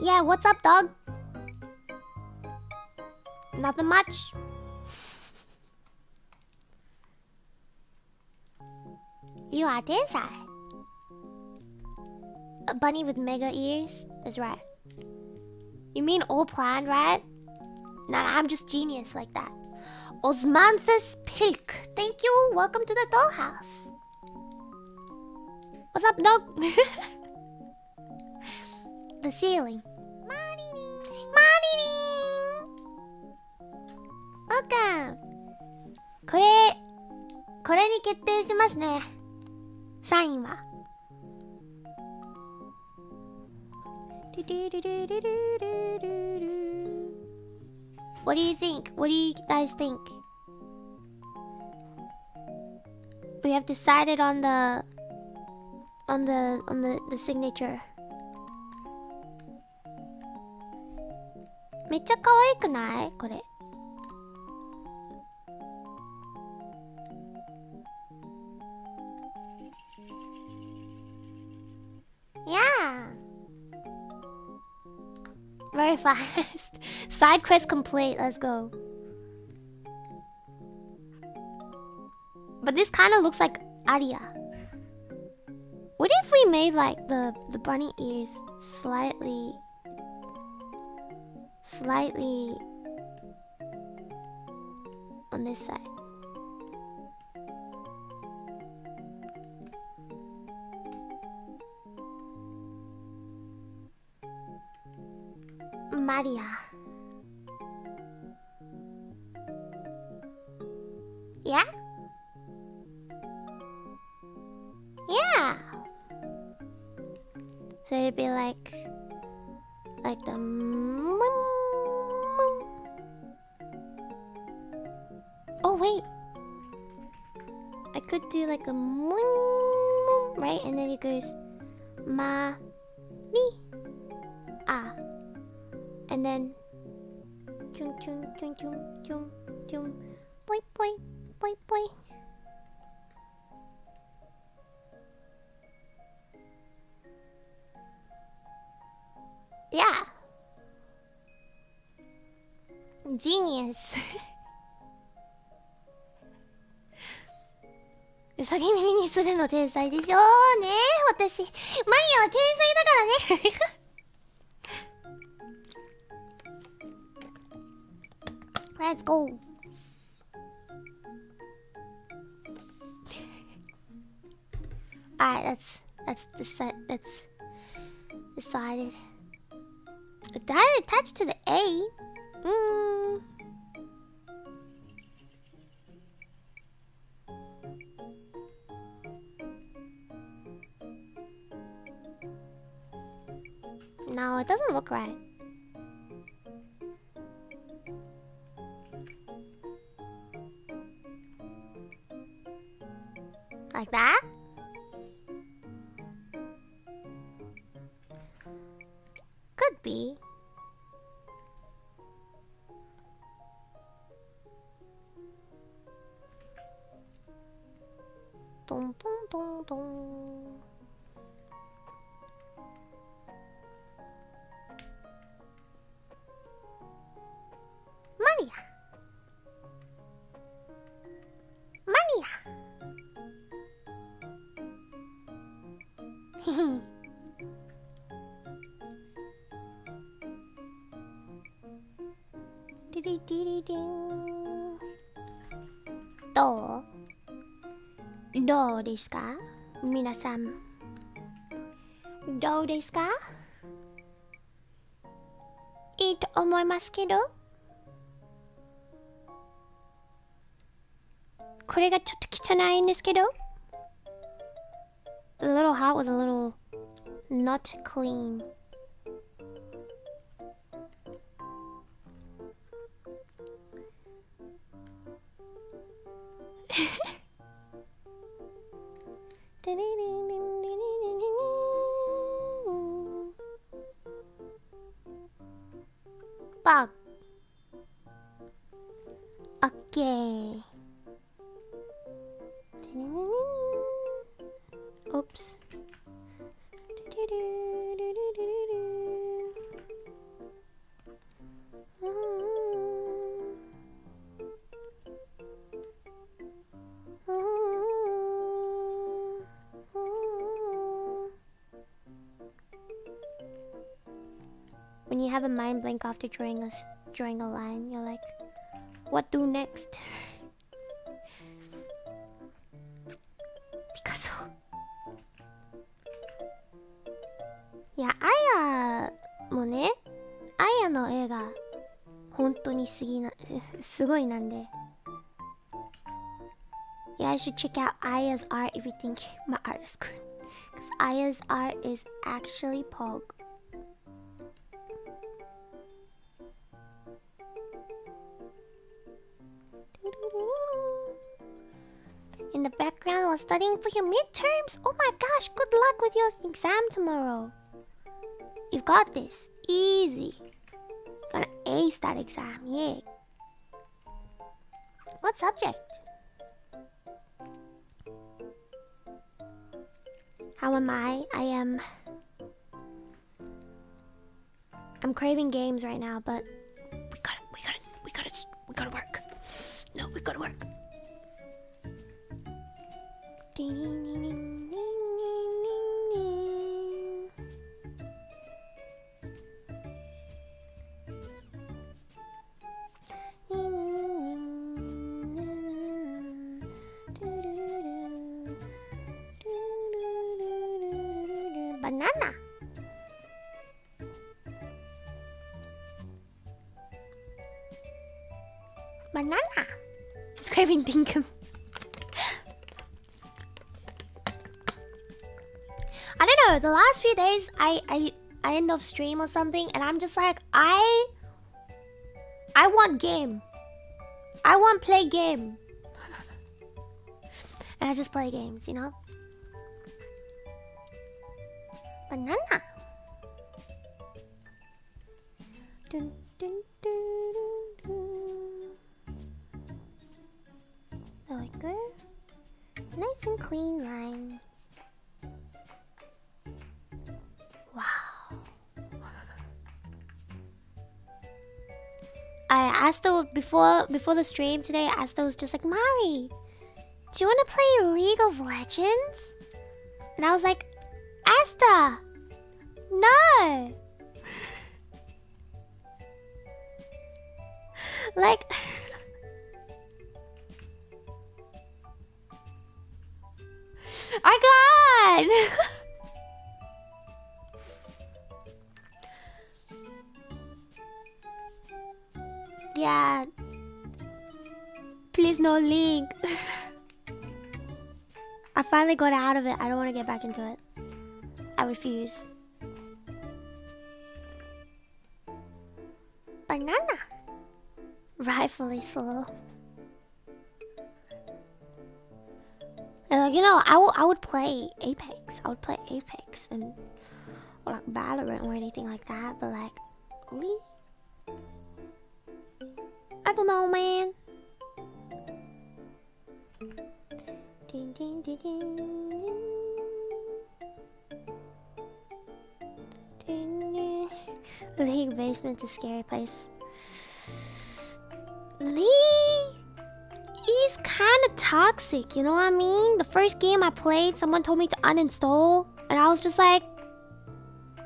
Yeah, what's up, dog? Nothing much. You are this side. A bunny with mega ears? That's right. You mean all planned, right? Nah, nah, I'm just genius like that. Osmanthus Pilk. Thank you. Welcome to the dollhouse. What's up, dog? The ceiling. Morning. Morning. Welcome. これ、これに決定しますね。サインは。 What do you think? What do you guys think? We have decided on the on the on the, the signature. めっちゃ可愛くない？これ。Yeah. Very fast. Side quest complete. Let's go. But this kind of looks like Aria. What if we made like the the bunny ears slightly, slightly on this side? Maria. Yeah? Yeah! So it'd be like... Like the... Oh wait! I could do like a... Right? And then it goes... Ma... Me... Ah... And then, chum chum chum chum chum chum, boy boy boy boy. Yeah, genius.うさぎ耳にするの天才でしょうね。私、マリアは天才だからね。 Let's go. Alright, that's that's decide that's decided. That attached to the A. Mm. No, it doesn't look right. Like that? Could be. Dun, dun, dun, dun. Maria. Maria. Do, do desu ka, minasan. Do desu ka? Ii to omoimasu kedo. これがちょっと汚いんですけど。 A little hot with a little not clean. Bug. Okay. Oops. When you have a mind blank after drawing a, drawing a line, you're like, what do next? Picasso. Yeah, Aia... mo ne? Aia no e ga... hontou ni sugi na... sugoi nande. Yeah, I should check out Aia's art if you think my art is good. Because Aia's art is actually pog. In the background while studying for your midterms? Oh my gosh, good luck with your exam tomorrow. You've got this. Easy. Gonna ace that exam, yay. What subject? How am I? I am... I'm craving games right now, but... We gotta, we gotta, we gotta, we gotta work. No, we gotta work. Banana. Banana. It's craving Dinkum. I don't know, the last few days I, I I end off stream or something and I'm just like, I I want game. I want play game. And I just play games, you know? Banana. Dun, dun, dun, dun, dun. There we go. Nice and clean line. Wow. I Asta before before the stream today, Asta was just like, Mari, do you wanna play League of Legends? And I was like, Asta! No! Like... I got! Yeah, please no link. I finally got out of it. I don't want to get back into it. I refuse. Banana. Rightfully slow. And like, you know, I, w I would play Apex. I would play Apex and or like Valorant or anything like that. But like, we. I don't know, man. Ding, ding, ding, ding, ding. League basement's a scary place. League is kind of toxic, you know what I mean? The first game I played, someone told me to uninstall, and I was just like,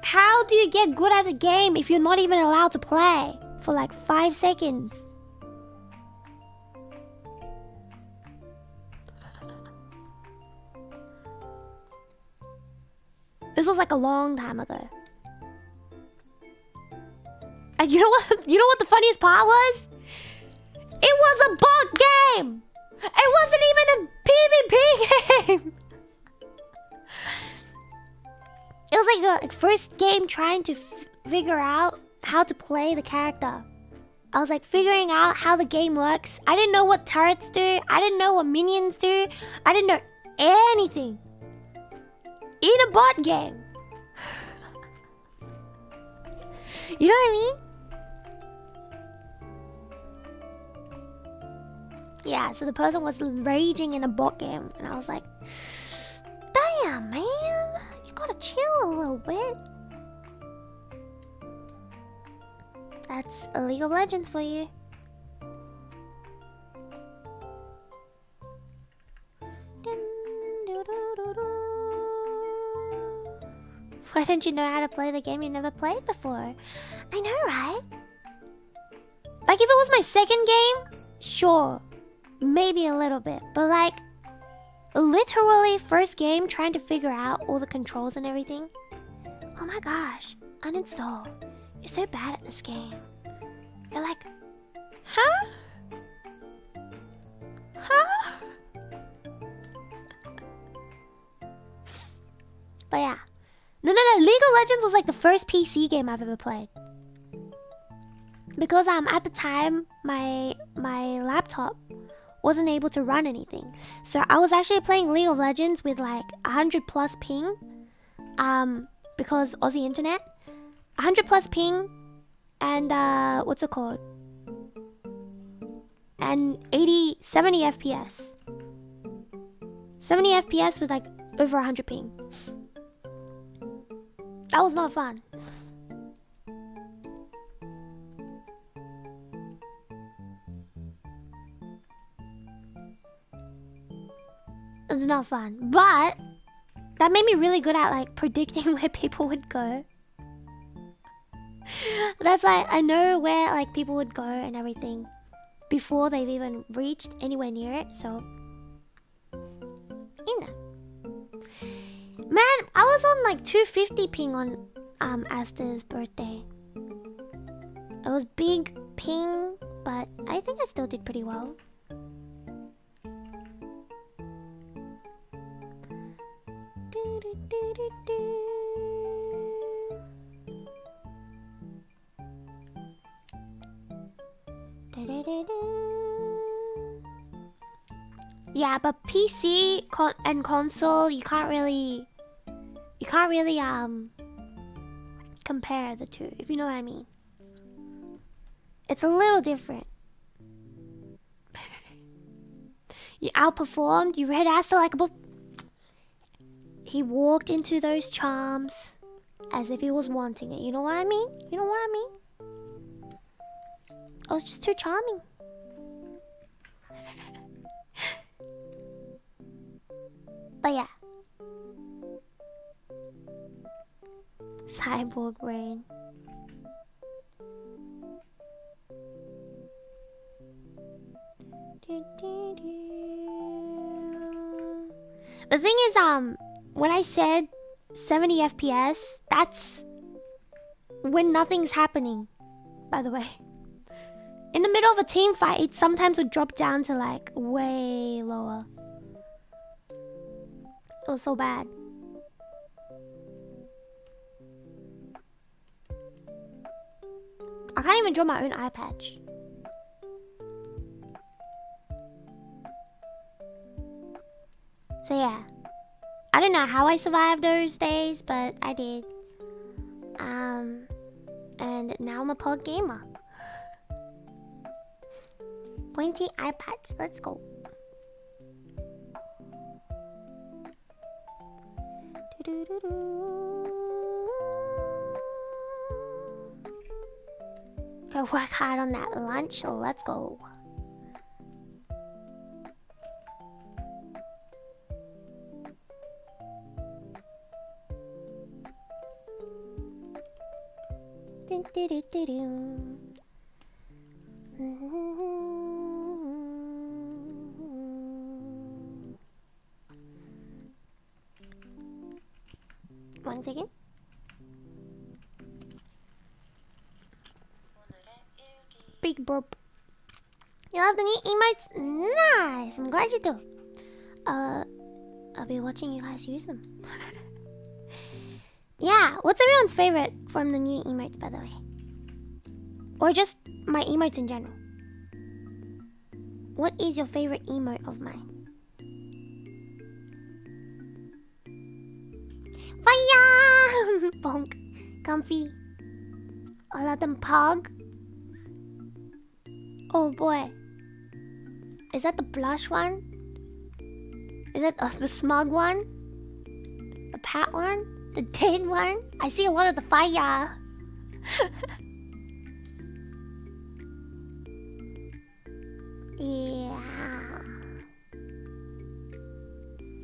how do you get good at the game if you're not even allowed to play for like five seconds? This was like a long time ago. And you know what? You know what the funniest part was? It was a bot game. It wasn't even a PvP game. It was like a like first game trying to f figure out how to play the character. I was like figuring out how the game works. I didn't know what turrets do. I didn't know what minions do. I didn't know anything. In a bot game. You know what I mean? Yeah, so the person was raging in a bot game. And I was like, damn, man. You gotta chill a little bit. That's a League of Legends for you. Why don't you know how to play the game you never played before? I know, right? Like, if it was my second game, sure. Maybe a little bit. But, like, literally first game trying to figure out all the controls and everything. Oh my gosh. Uninstall. You're so bad at this game. You're like, huh? Huh? But yeah. No, no, no. League of Legends was like the first P C game I've ever played. Because um, at the time, my my laptop wasn't able to run anything. So I was actually playing League of Legends with like one hundred plus ping. Um, because Aussie internet. one hundred plus ping. And uh, what's it called? And eighty, seventy F P S. seventy F P S with like over one hundred ping. That was not fun. It's not fun. But that made me really good at like predicting where people would go. That's like, I know where like people would go and everything before they've even reached anywhere near it. So, you know. Man, I was on like two fifty ping on um, Asta's birthday. It was big ping, but I think I still did pretty well. Yeah, but P C con and console, you can't really... You can't really, um... compare the two, if you know what I mean. It's a little different. You outperformed, you read Asta like a book. He walked into those charms as if he was wanting it. You know what I mean? You know what I mean? I was just too charming. But yeah. Cyborg brain. The thing is, um, when I said seventy F P S, that's when nothing's happening, by the way. In the middle of a team fight, it sometimes would drop down to like way lower. It was so bad. I can't even draw my own eye patch. So yeah. I don't know how I survived those days, but I did. Um, and now I'm a pro gamer. Pointy eye patch, let's go. Go work hard on that lunch, let's go. One second. Big burp. You love the new emotes? Nice! I'm glad you do. Uh, I'll be watching you guys use them. Yeah, what's everyone's favorite from the new emotes, by the way? Or just my emotes in general. What is your favorite emote of mine? Fire! Bonk. Comfy. I let them pog. Oh boy. Is that the blush one? Is that uh, the smug one? The pat one? The dead one? I see a lot of the fire. Yeah.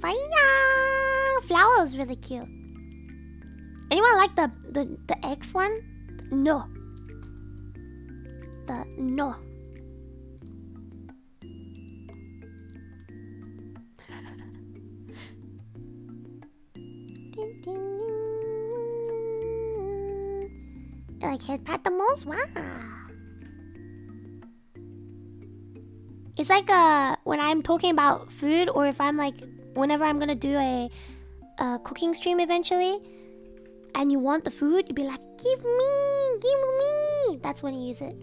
Fire! Flower was really cute. Anyone like the, the, the X one? No. The no. Like head pat the most? Wow. It's like uh, when I'm talking about food, or if I'm like, whenever I'm gonna do a, a cooking stream eventually, and you want the food, you'd be like, give me, give me. That's when you use it.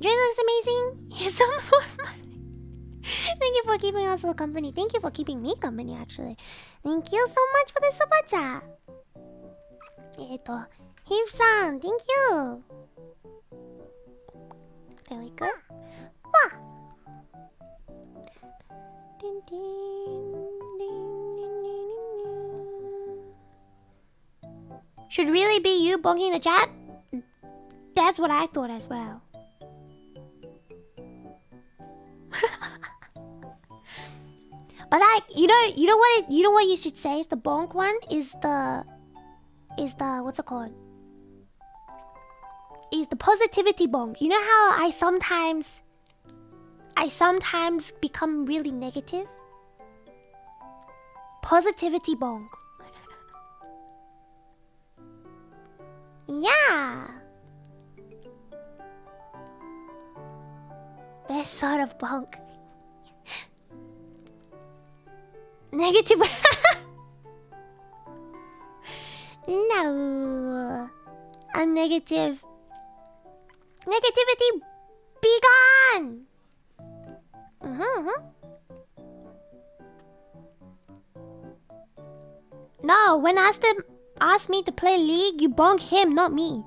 Dream looks amazing. Here's some more money. Thank you for keeping us all company. Thank you for keeping me company, actually. Thank you so much for the super chat. Eto, Hif-san, thank you. There we go. Wah. Ding, ding, ding, ding, ding, ding. Should really be you bonking the chat? That's what I thought as well. But like, you know, you know what it, you know what you should say. The bonk one is the, is the what's it called? Is the positivity bonk. You know how I sometimes, I sometimes become really negative. Positivity bonk. Yeah. Best sort of bonk. Negative. No. A negative. Negativity be gone. Mm-hmm, mm-hmm. No, when Asta asked me to play League, you bonk him, not me.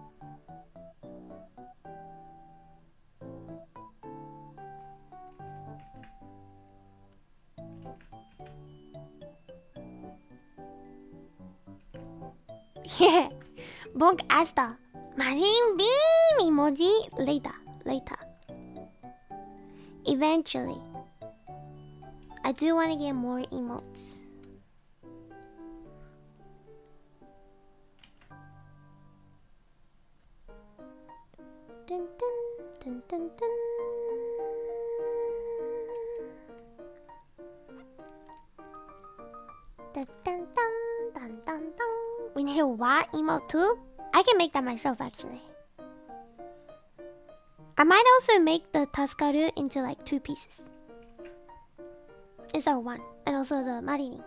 Yeah, bonk Asta. Marine Beam emoji later, later. Eventually. I do want to get more emotes. Dun, dun, dun, dun, dun. Dun, dun, dun, dun, dun, dun. We need a wah emote too? I can make that myself actually. I might also make the Taskaru into like two pieces. It's our one. And also the Marini.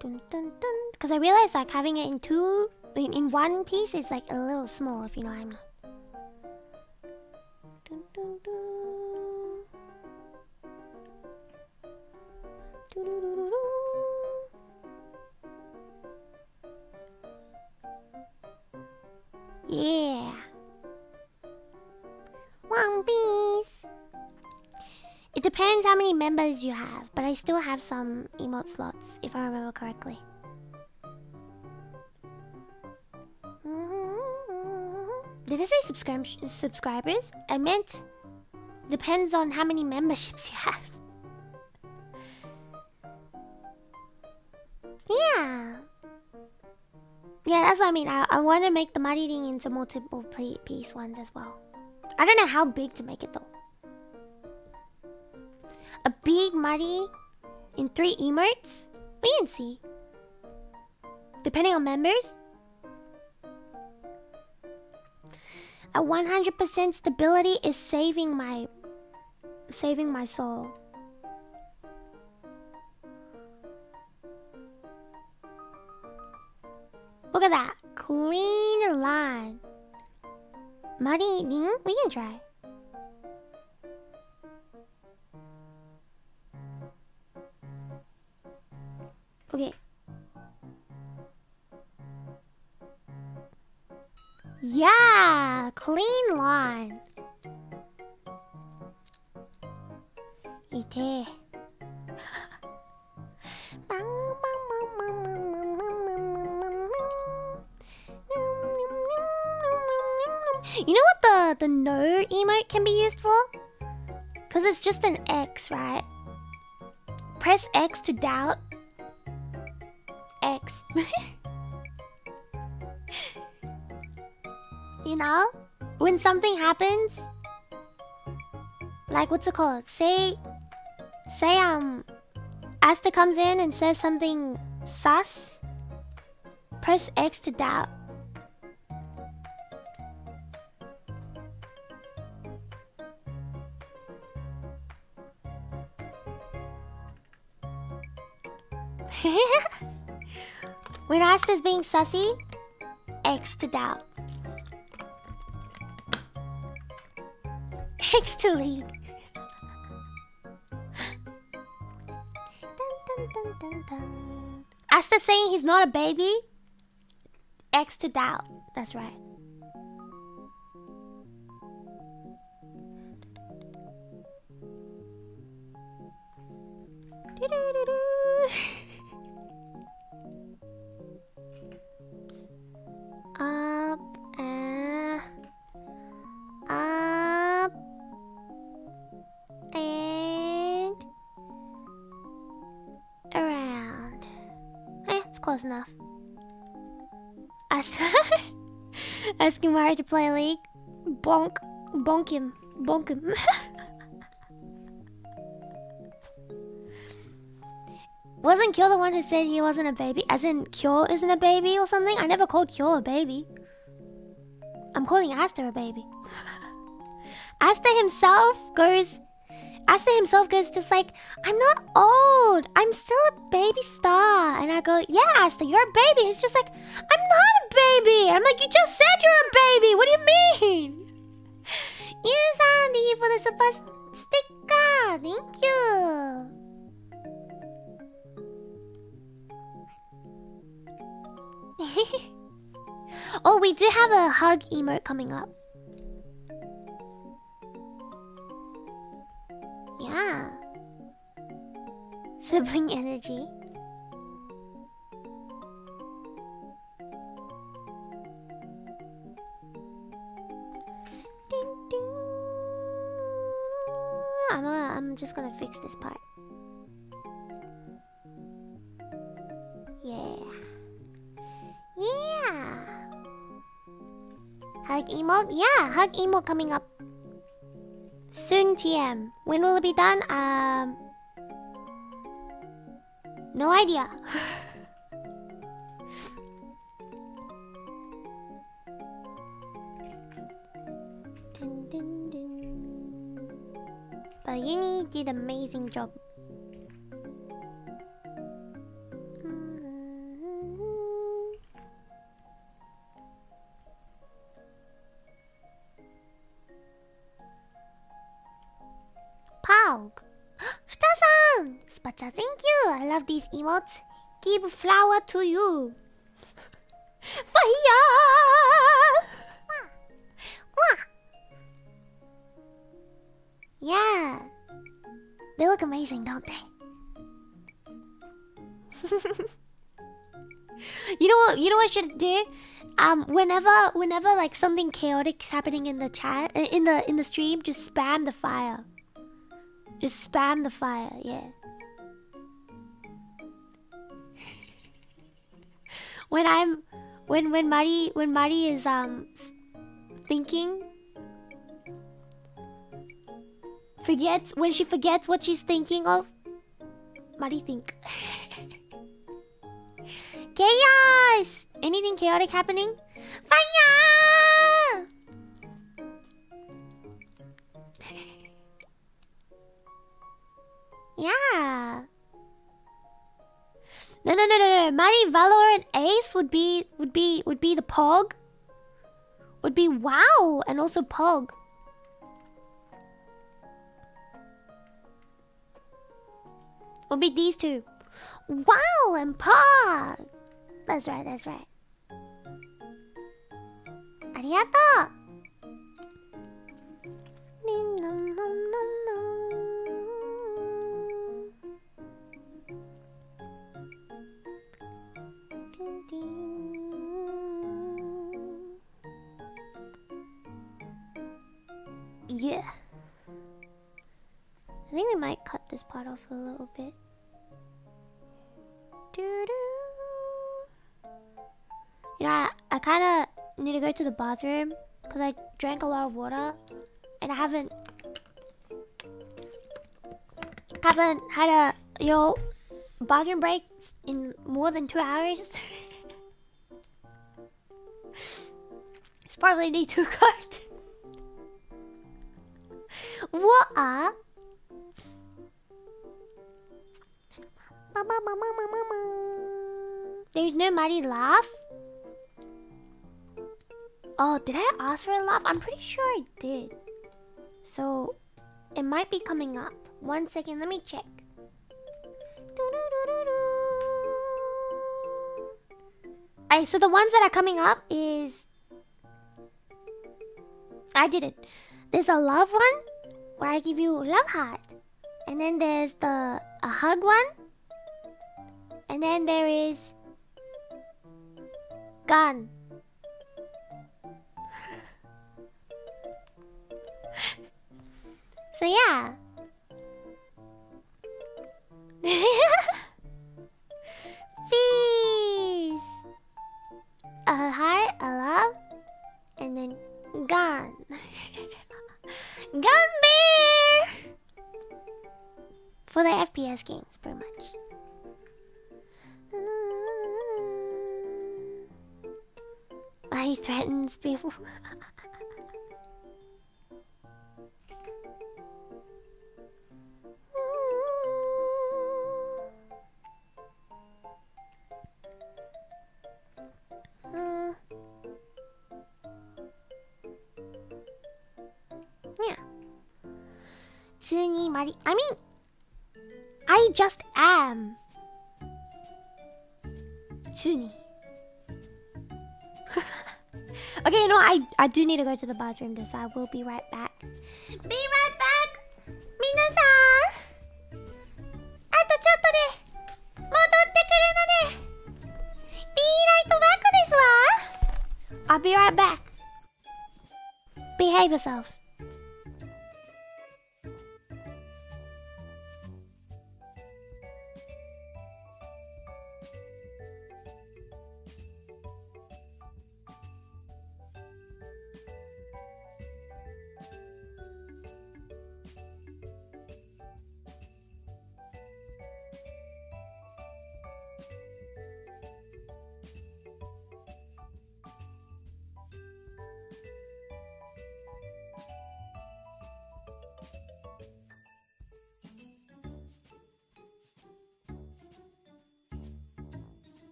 Dun, dun, dun. Because I realized like having it in two, in, in one piece is like a little small, if you know what I mean. Dun, dun, dun. Dun, dun, dun, dun, dun. Yeah. One piece. It depends how many members you have, but I still have some emote slots, if I remember correctly. Did I say subscri- subscribers? I meant depends on how many memberships you have. Yeah. Yeah, that's what I mean. I, I want to make the Marini into multiple piece ones as well. I don't know how big to make it though. A big Marini in three emotes? We can see. Depending on members. A one hundred percent stability is saving my... saving my soul. Look at that. Clean line. Mari Ling? We can try. Okay. Yeah! Clean line. Ite. You know what the, the no emote can be used for? Because it's just an X, right? Press X to doubt. X. You know? When something happens... Like, what's it called? Say... Say, um... Asta comes in and says something sus. Press X to doubt. When Asta's being sussy, X to doubt. X to lead. Dun, dun, dun, dun. Asta saying he's not a baby, X to doubt. That's right. Up and up and around. Eh, it's close enough. Asta asking Mario to play a league. Bonk, bonk him, bonk him. Wasn't Kyo the one who said he wasn't a baby? As in, Kyo isn't a baby or something? I never called Kyo a baby. I'm calling Aster a baby. Aster himself goes... Aster himself goes just like, I'm not old. I'm still a baby star. And I go, yeah, Aster, you're a baby. He's just like, I'm not a baby. And I'm like, you just said you're a baby. What do you mean? You sound the for the super sticker. Thank you. Oh, we do have a hug emote coming up. Yeah. Sibling energy. I'm, gonna, I'm just gonna fix this part. Yeah. Yeah. Hug emote? Yeah, hug emote coming up. Soon T M. When will it be done? Um No idea. Dun, dun, dun. But Yuni did an amazing job. Futa-san! Spacha, thank you! I love these emotes. Give flower to you. Fire! Yeah! They look amazing, don't they? You know what, you know what I should do? Um, whenever, whenever like something chaotic is happening in the chat, in the, in the stream, just spam the fire. Just spam the fire, yeah. When I'm, when when Mari when Mari is um thinking, forgets when she forgets what she's thinking of. Mari think. Chaos! Anything chaotic happening? Fire! Yeah. No, no, no, no, no. Mighty Valorant Ace would be would be would be the Pog. Would be WoW and also Pog. Would be these two. WoW and Pog. That's right, that's right. Arigato. Yeah. I think we might cut this part off a little bit. Doo-doo. You know, I, I kind of need to go to the bathroom because I drank a lot of water and I haven't haven't had a, you know, bathroom break in more than two hours. It's probably need to cut. What are? There's no mighty laugh. Oh, did I ask for a laugh? I'm pretty sure I did. So, it might be coming up. One second, let me check. Alright, so the ones that are coming up is... I did it. There's a love one, where I give you love heart. And then there's the a hug one. And then there is... gun. So yeah. Peace. A heart, a love, and then gun. Gun bear. For the F P S games, pretty much. He threatens people. I mean, I just am. Chuni. Okay, you know, I, I do need to go to the bathroom, though, so I will be right back. Be right back! Minasan! Ato chotto de modotte kuru no de B-Light back desu wa! I'll be right back. Behave yourselves.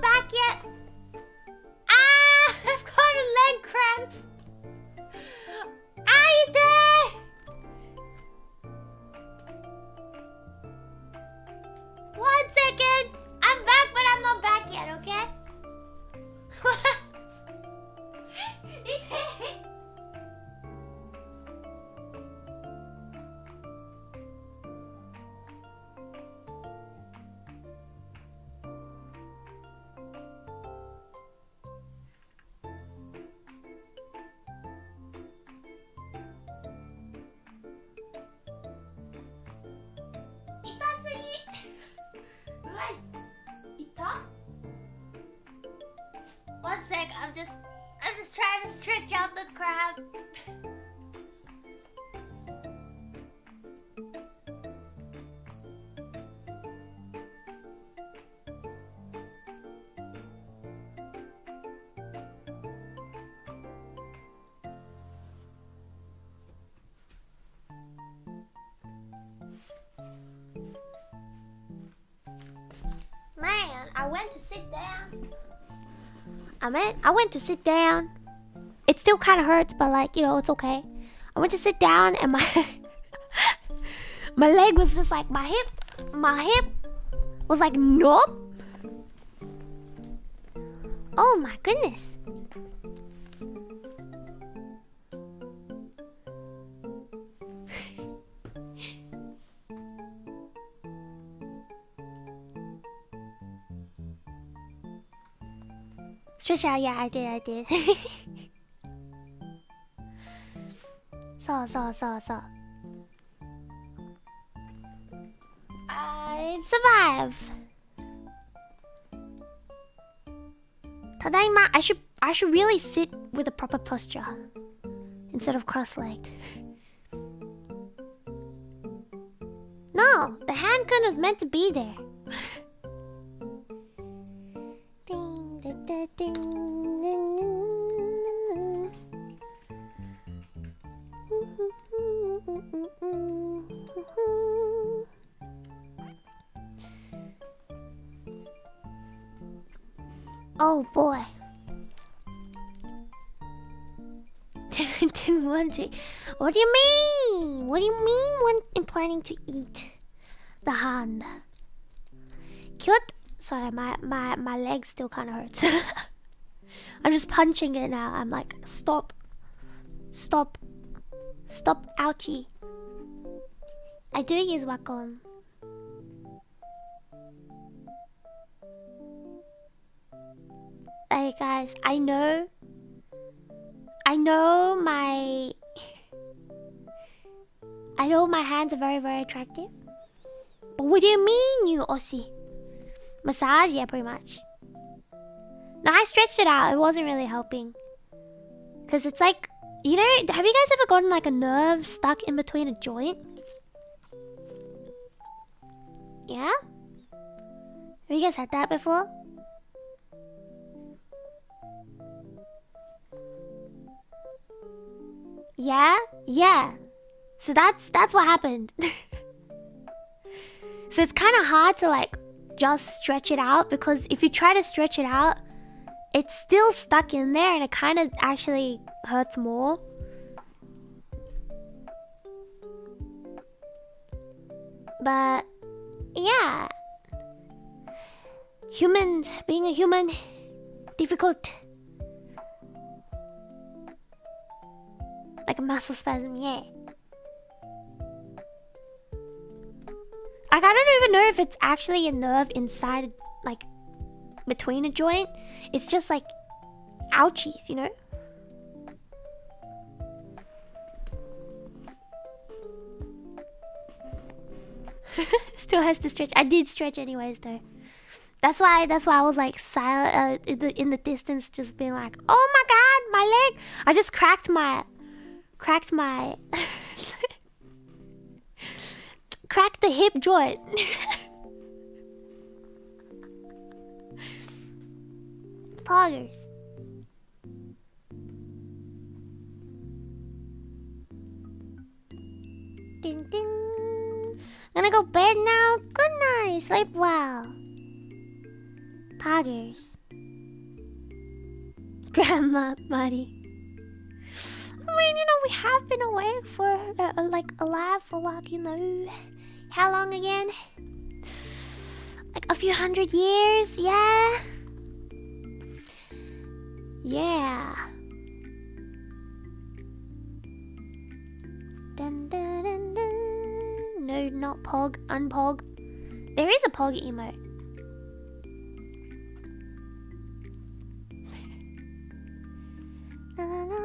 Back yet? Ah, I've got a leg cramp. Are you there? One second. I'm back, but I'm not back yet, okay? I went, I went to sit down. It still kind of hurts, but like, you know, it's okay. I went to sit down and my my leg was just like, my hip, my hip was like, nope. Oh my goodness. Stretch out, yeah, I did, I did. so, so, so, so. I've survived. Tadaima, I should, I should really sit with a proper posture instead of cross-legged. No, the handgun was meant to be there. Oh boy. Didn't want to. What do you mean? What do you mean when I'm planning to eat the hand? Cute. Sorry, my, my, my leg still kind of hurts. I'm just punching it now. I'm like, stop. Stop. Stop. Ouchie. I do use Wacom. Hey guys, I know... I know my... I know my hands are very, very attractive. But what do you mean, you Aussie? Massage, yeah, pretty much. Now I stretched it out. It wasn't really helping. Cause it's like, you know, have you guys ever gotten like a nerve stuck in between a joint? Yeah? Have you guys had that before? Yeah? Yeah. So that's that's what happened. So it's kinda hard to like just stretch it out, because if you try to stretch it out, it's still stuck in there and it kind of actually hurts more. But yeah, humans being a human, difficult, muscle spasm, yeah. Like, I don't even know if it's actually a nerve inside, like, between a joint. It's just like, ouchies, you know? Still has to stretch. I did stretch anyways, though. That's why, that's why I was like silent uh, in, the, in the distance, just being like, oh my god, my leg. I just cracked my, cracked my, cracked the hip joint. Poggers. Ding ding. I'm gonna go bed now. Good night. Sleep well. Poggers. Grandma Muddy. I mean, you know, we have been awake for, uh, like, alive for, like, you know, how long again? Like, a few hundred years, yeah? Yeah. Dun, dun, dun, dun. No, not pog, unpog. There is a pog emote. La, la, la.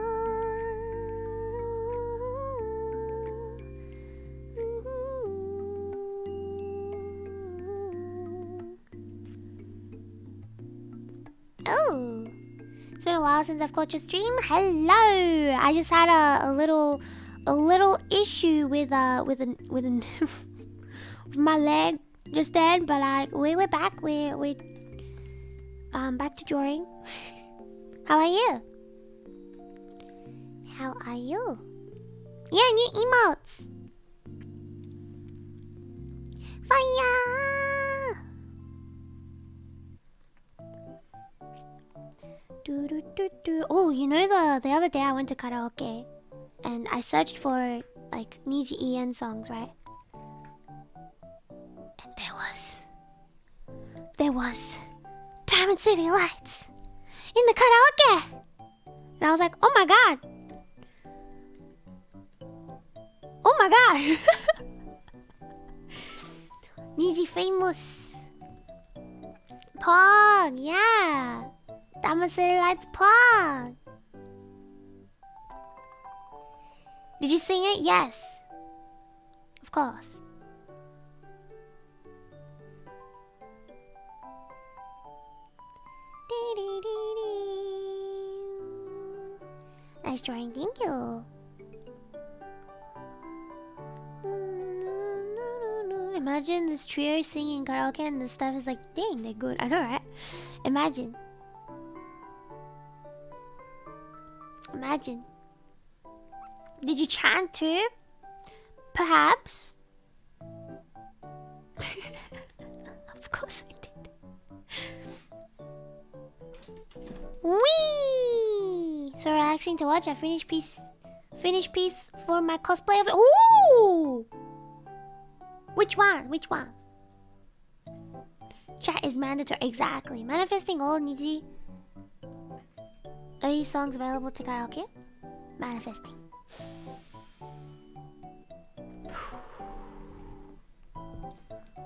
Oh, it's been a while since I've caught your stream. Hello. I just had a, a little, a little issue with uh with an with an with my leg just then, but like we we're back. We're we um back to drawing. How are you? How are you? Yeah, new emotes. Fire. Do, do, do, do. Oh, you know, the the other day I went to karaoke and I searched for like Niji En songs, right? And there was there was Diamond City Lights in the karaoke, and I was like, oh my god, oh my god. Niji famous Pong, yeah. Diamond City Lights Pong. Did you sing it? Yes. Of course. Nice drawing, thank you. Imagine this trio singing karaoke and this stuff is like, dang, they're good. I know, right? Imagine. Imagine. Did you chant too? Perhaps. Of course I did. Wee! So relaxing to watch. I finished piece, finished piece for my cosplay of. Ooh! Which one? Which one? Chat is mandatory. Exactly. Manifesting all Niji. Are these songs available to karaoke? Manifesting.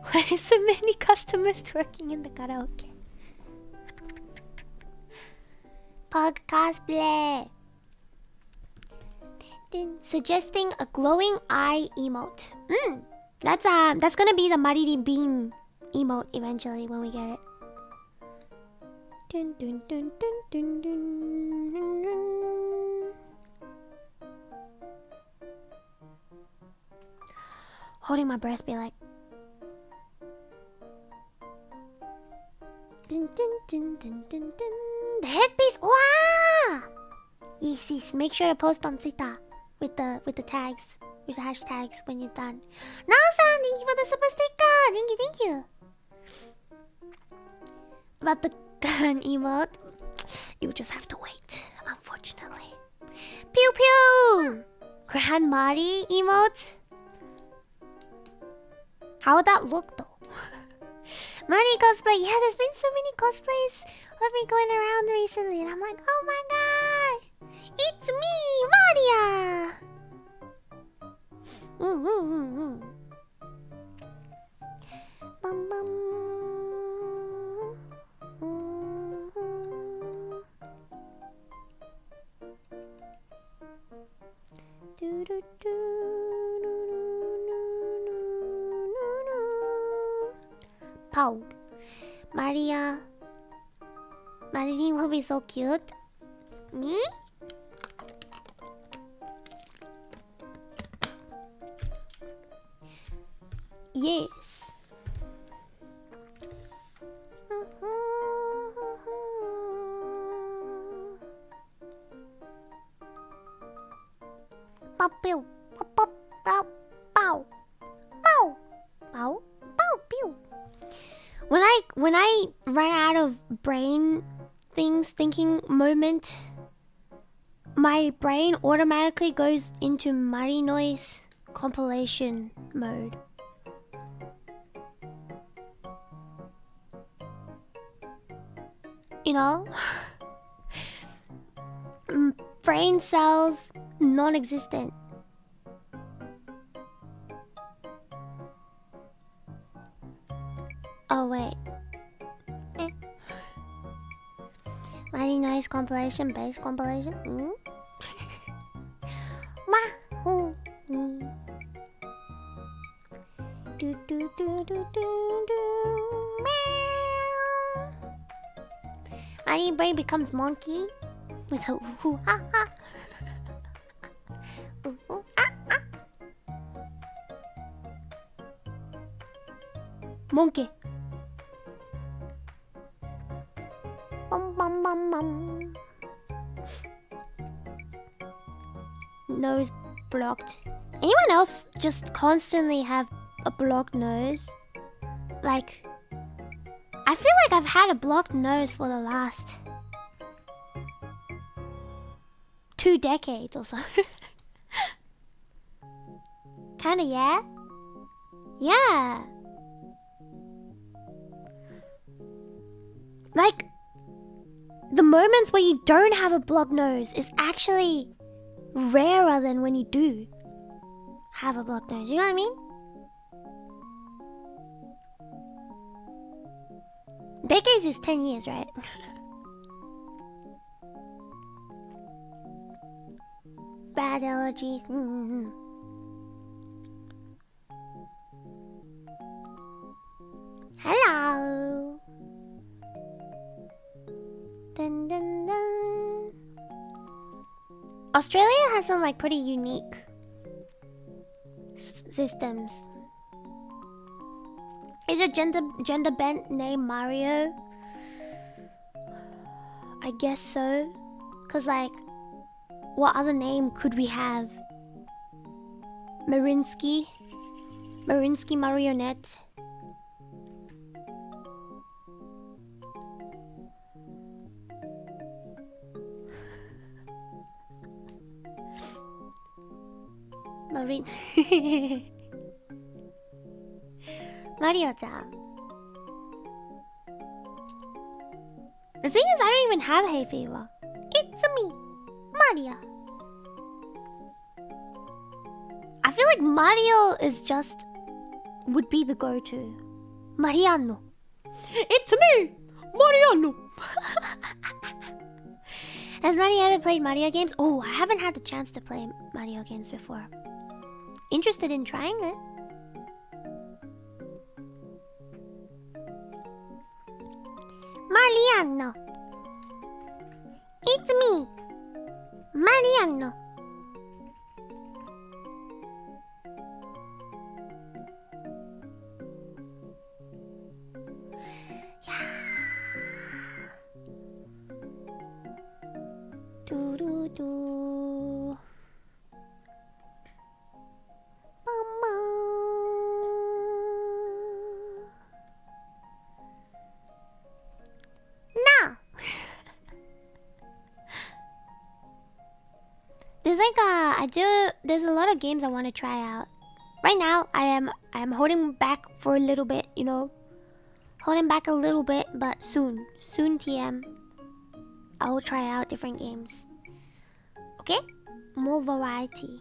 Why are so many customers twerking in the karaoke? Pog cosplay. Suggesting a glowing eye emote. Mm, that's um, that's gonna be the Mariri Beam emote eventually when we get it. Dun, dun, dun, dun, dun, dun, dun, dun. Holding my breath, be like. Dun, dun, dun, dun, dun, dun. The headpiece! Wow! Yes, yes. Make sure to post on Twitter with the with the tags, with the hashtags when you're done. Nao-san, thank you for the super sticker. Thank you, thank you. About the gun emote, you just have to wait, unfortunately. Pew pew! Grand Marty emote? How would that look though? Money cosplay, yeah, there's been so many cosplays I've been going around recently, and I'm like, oh my god! It's me, Maria! Mm-hmm. Bum, bum. Mm-hmm. Do, do, do, do, do, do, do. Pog. Maria. Marilyn will be so cute. Me? Yes. Pop, pew, pop, pop, pow, pow, pow, pow, pow, pew. When I when I ran out of brain things, thinking moment, my brain automatically goes into Mari Noise compilation mode. You know, brain cells non-existent. Oh wait, eh. Mighty nice compilation, bass compilation. Mm? Wahoo! Do do do do do do. Mighty brain becomes monkey with a hoo ha ha. Monkey. Bum, bum, bum, bum. Nose blocked. Anyone else just constantly have a blocked nose? Like, I feel like I've had a blocked nose for the last two decades or so. Kinda, yeah? Yeah. Like, the moments where you don't have a blocked nose is actually rarer than when you do have a blocked nose, you know what I mean? Decades is ten years, right? Bad allergies. Mm-hmm. Hello. Dun, dun, dun. Australia has some like pretty unique s systems. Is a gender gender bent named Mario? I guess so, cause like, what other name could we have? Marinsky, Marinsky Marionette. Marin Mario-chan. The thing is, I don't even have hay fever. It's me, Mario. I feel like Mario is just would be the go-to. Mariano. It's me, Mariano. Has Mario ever played Mario games? Oh, I haven't had the chance to play Mario games before. Interested in trying it? Mariano. It's me, Mariano. Yeah. Do do do. Like uh, I do. There's a lot of games I want to try out. Right now, I am I am holding back for a little bit, you know, holding back a little bit. But soon, soon T M, I will try out different games. Okay, more variety.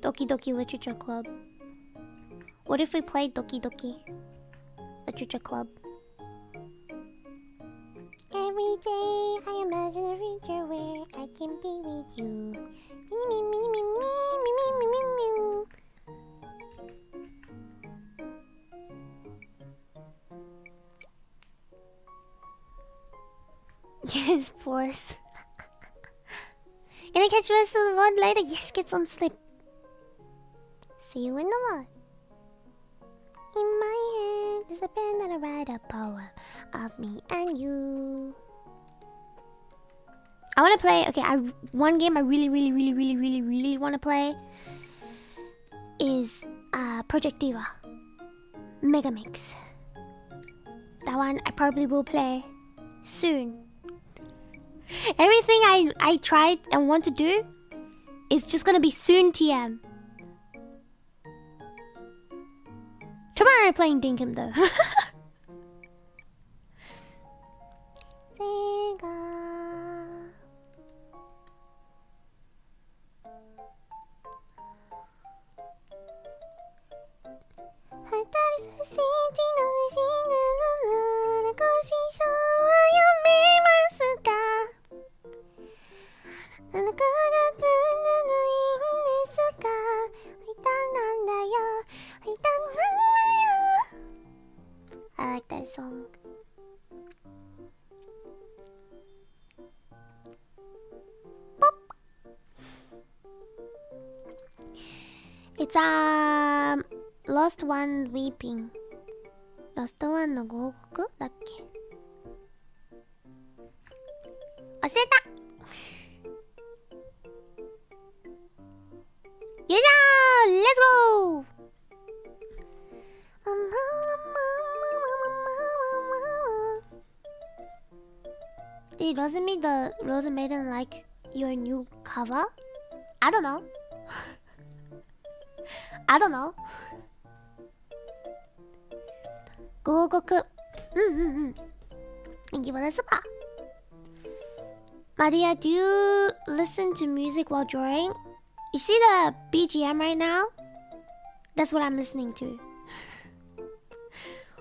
Doki Doki Literature Club. What if we played Doki Doki Literature Club? Every day I imagine a future where I can be with you. Yes, plus. Gonna catch the rest of the vod later? Yes, get some sleep. See you in the vod. In my hand is a pen that I write a poem of me and you. I wanna play, okay, I one game I really, really, really, really, really, really wanna play is uh, Project Diva. Megamix. That one I probably will play soon. Everything I, I tried and want to do is just gonna be soon T M. Tomorrow I'm playing Dinkum though. I like that song. Pop. It's um Lost One Weeping. Lost One no Goku da kke? Osureta. Yoshio! Let's go. Dude, doesn't mean the Rose Maiden like your new cover? I don't know. I don't know. Go Goku. Mm mm mm. Thank you for the super. Maria, do you listen to music while drawing? You see the B G M right now? That's what I'm listening to.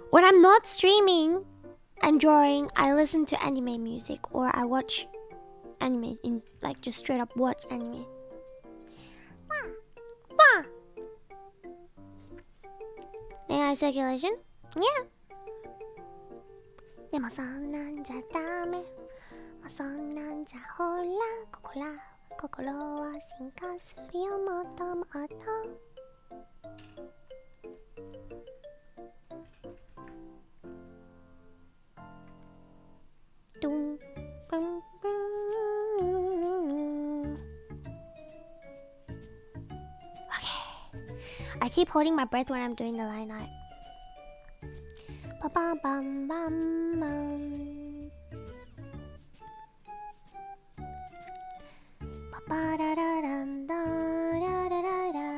When I'm not streaming and drawing, I listen to anime music, or I watch anime, in like just straight up watch anime. Wah! Wah! Circulation? Yeah. Dum, bum, bum, mm, mm. Okay. I keep holding my breath when I'm doing the line art. Ba bum bum bum bum. Ba ba da da da da da da da.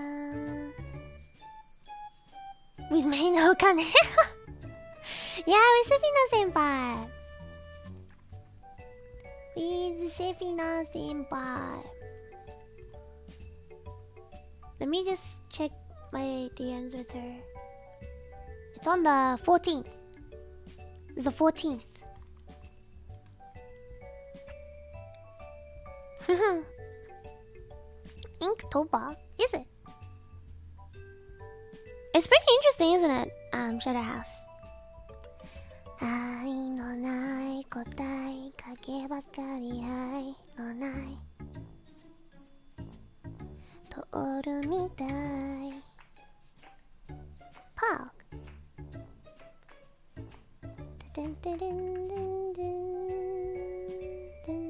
With Kyo Kaneko. Yeah, with Sefina-senpai. With Sefina-senpai. Let me just check my D Ms with her. It's on the fourteenth. It's the fourteenth. Inktober, is it? It's pretty interesting, isn't it? Um, Shadow House. Ai no nai kotai kage bakari ai no nai tooru mitai. Park. Dun dun dun dun dun dun.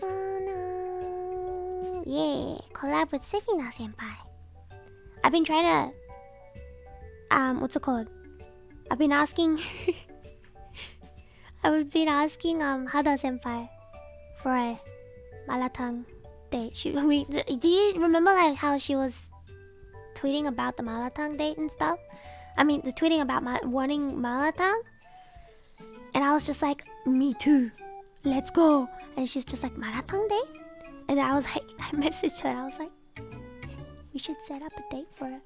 Mana. Yeah, collab with Sefina Senpai. I've been trying to um what's it called? I've been asking I've been asking um Hada senpai for a Malatang date. She, we, do you remember like how she was tweeting about the Malatang date and stuff? I mean, the tweeting about ma wanting Malatang, and I was just like, me too. let's go. And she's just like, Marathon Day? And I was like, I messaged her, I was like, we should set up a date for a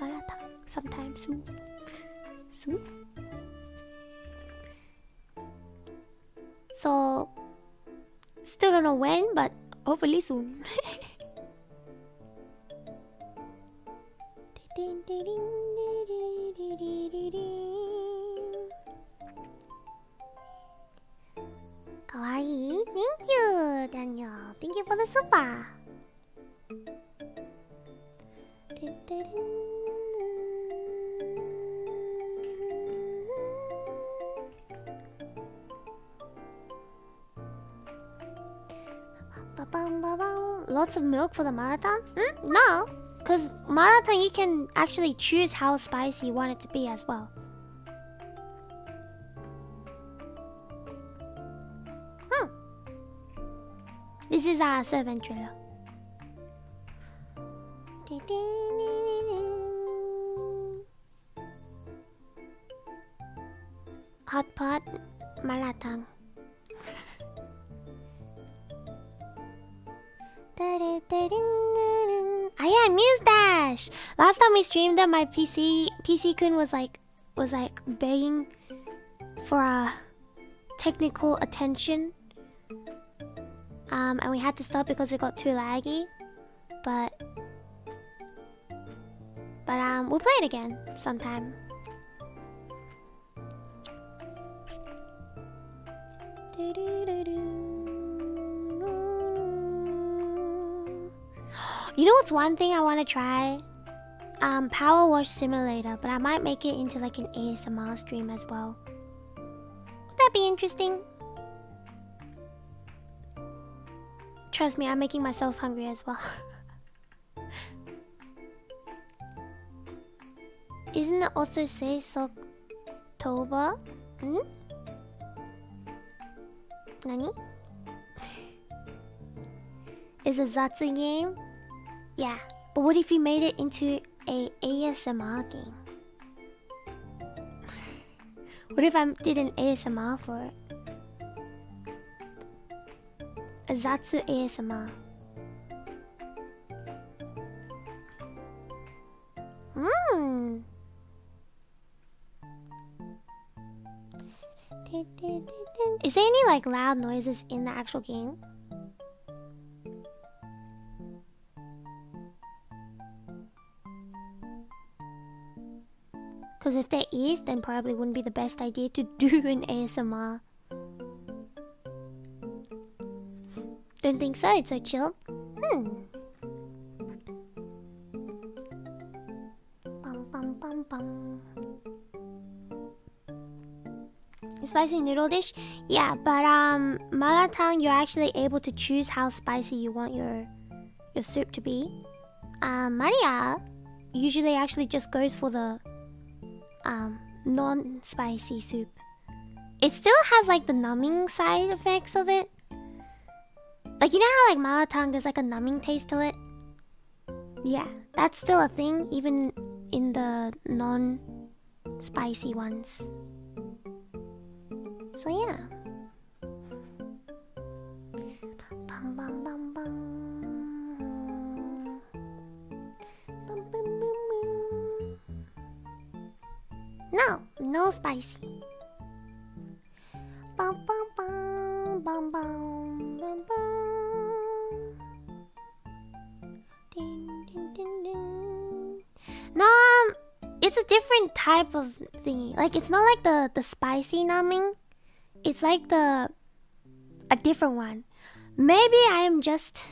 marathon sometime soon. Soon? So, still don't know when, but hopefully soon. Kawaii, thank you, Daniel. Thank you for the super. Lots of milk for the marathon? Hmm? No, because marathon you can actually choose how spicy you want it to be as well. Hmm. This is our Serventulo. Hot pot marathon. Aia Mustache! Last time we streamed on my P C, P C-kun was like, was like begging for a technical attention. Um, and we had to stop because it got too laggy. But, but um, we'll play it again sometime. You know what's one thing I want to try? Um, Power Wash Simulator, but I might make it into like an A S M R stream as well. Would that be interesting? Trust me, I'm making myself hungry as well. Isn't it also say Socktober? Hmm? Nani? It's a Zatsu game? Yeah, but what if you made it into a A S M R game? What if I did an A S M R for it? A Zatsu A S M R. Hmm. Is there any like loud noises in the actual game? Because if there is, then probably wouldn't be the best idea to do an A S M R. Don't think so, it's so chill. Hmm. Bum, bum, bum, bum. Spicy noodle dish? Yeah, but um, Malatang, you're actually able to choose how spicy you want your, your soup to be. Uh, Maria usually actually just goes for the Um, non-spicy soup. It still has like the numbing side effects of it. Like, you know how like Malatang there's like a numbing taste to it? Yeah, that's still a thing even in the non-spicy ones. So yeah. Bum, bum, bum, bum. No, no spicy. Bum, bum, bum, bum, bum, bum, bum. Ding, ding, ding, ding. No, um, it's a different type of thingy. Like, it's not like the, the spicy numbing. It's like the... a different one. Maybe I am just...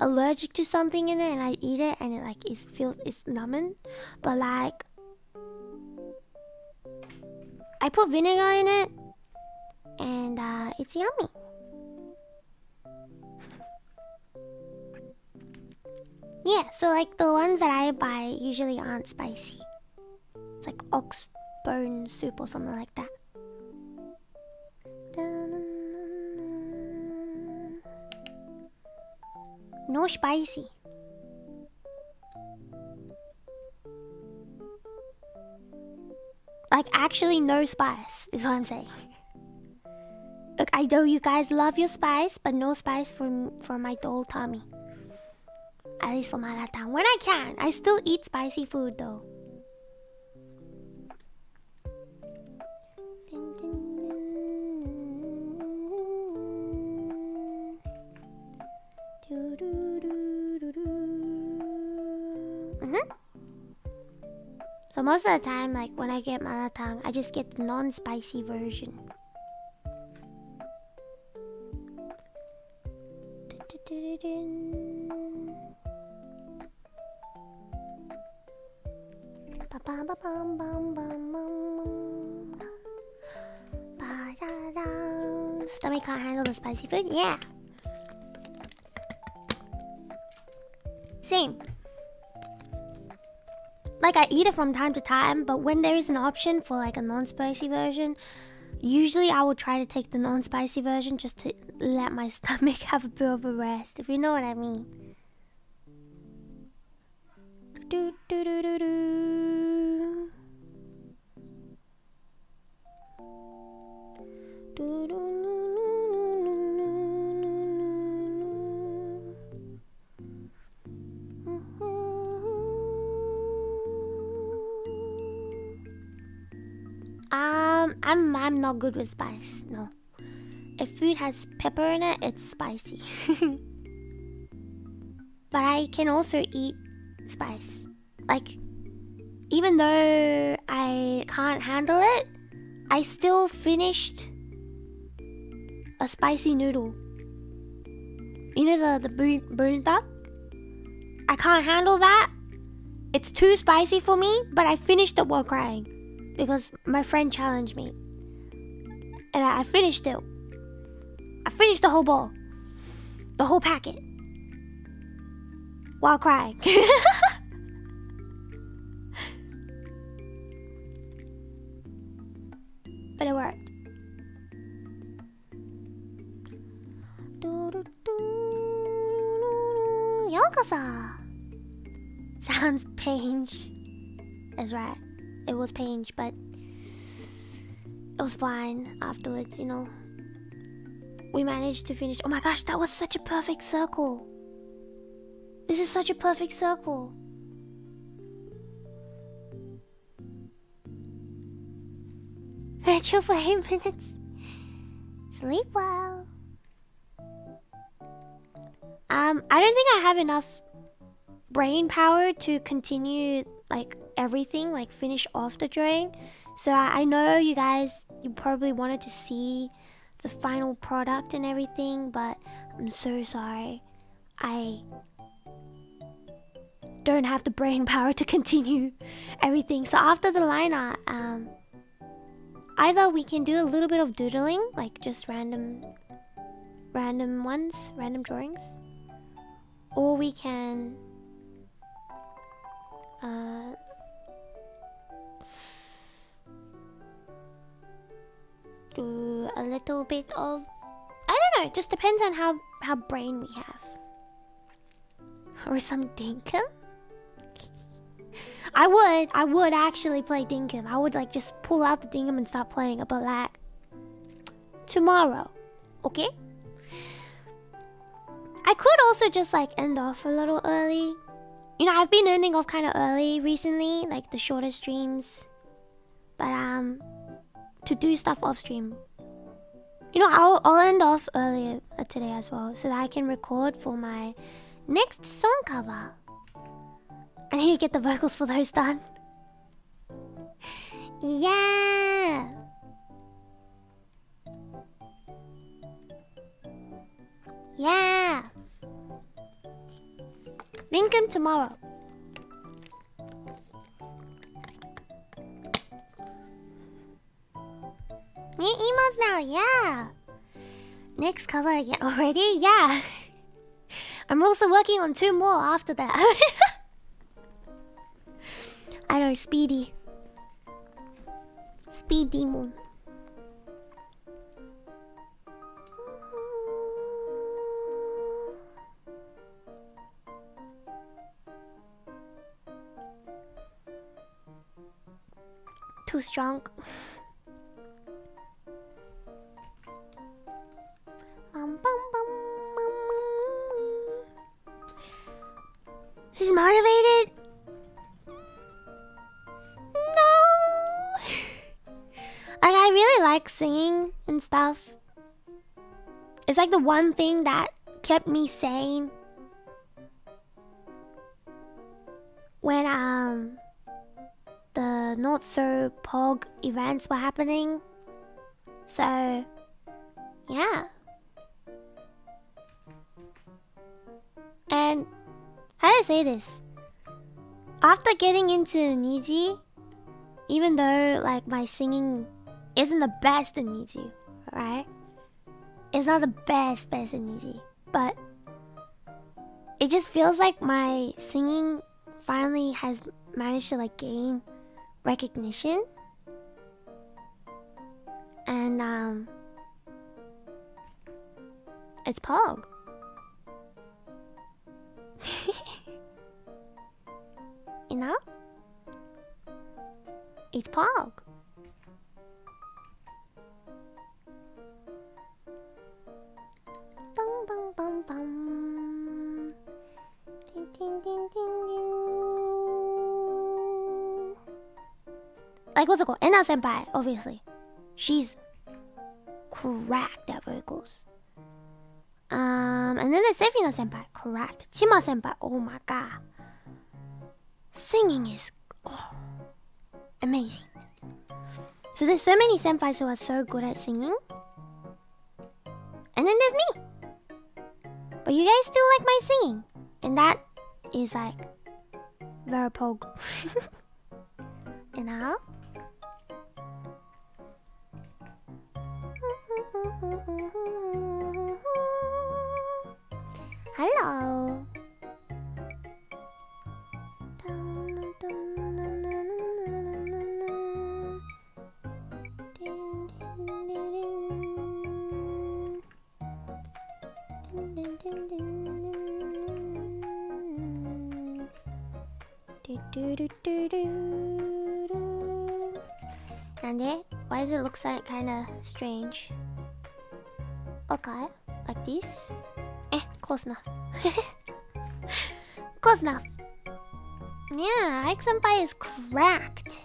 allergic to something in it and I eat it and it like, it feels, it's numbing. But like... I put vinegar in it, and uh, it's yummy. Yeah, so like the ones that I buy usually aren't spicy. It's like ox bone soup or something like that. No spicy. Like, actually no spice, is what I'm saying. Look, I know you guys love your spice, but no spice for for my dull tummy. At least for Malatan. When I can, I still eat spicy food though. Mm-hmm. So most of the time, like when I get Malatang, I just get the non-spicy version. Stomach can't handle the spicy food? Yeah. Same. Like, I eat it from time to time, but when there is an option for like a non-spicy version, usually I will try to take the non-spicy version just to let my stomach have a bit of a rest, if you know what I mean. Do, do, do, do, do. Do, do, do. Um, I'm I'm not good with spice. No, if food has pepper in it, it's spicy. But I can also eat spice. Like, even though I can't handle it, I still finished a spicy noodle. You know the the burrito. I can't handle that. It's too spicy for me. But I finished it while crying. Because my friend challenged me. And I, I finished it. I finished the whole bowl. The whole packet. While crying. But it worked. Yokosa. Sounds painch. That's right. It was painful, but it was fine afterwards, you know. We managed to finish. Oh my gosh, that was such a perfect circle. This is such a perfect circle. I chill for eight minutes. Sleep well. Um, I don't think I have enough brain power to continue, like, everything, like finish off the drawing. So I, I know you guys, you probably wanted to see the final product and everything, but I'm so sorry, I don't have the brain power to continue everything. So after the line art, um, either we can do a little bit of doodling, like just random random ones, random drawings, or we can uh do a little bit of, I don't know, it just depends on how, how brain we have. Or some Dinkum? I would, I would actually play Dinkum. I would like just pull out the Dinkum and start playing about that tomorrow, okay? I could also just like end off a little early. You know, I've been ending off kind of early recently, like the shorter streams. But, um... to do stuff off stream. You know, I'll, I'll end off earlier today as well, so that I can record for my next song cover. I need to get the vocals for those done. Yeah! Yeah! Link him tomorrow. New emails now, yeah. Next cover again already, yeah. I'm also working on two more after that. I know, speedy, speed demon. Too strong. motivated? No. Like, I really like singing and stuff. It's like the one thing that kept me sane when um the not so pog events were happening. So yeah. And how do I say this? After getting into Niji, even though like my singing isn't the best in Niji, right? It's not the best best in Niji, but it just feels like my singing finally has managed to like gain recognition. And um it's pog. You know? It's pog. Bum bum bum bum. Ding ding ding ding ding. Like what's it called? Ena senpai, obviously. She's cracked at vocals. Um, and then there's Sefina senpai, cracked. Chima senpai, oh my god. Singing is oh, amazing. So there's so many senpais who are so good at singing. And then there's me. But you guys still like my singing. And that is like very pog. You know? Hello. And it, why does it look so kind of strange? Okay, like this. Eh, close enough. Close enough. Yeah, Ike senpai is cracked.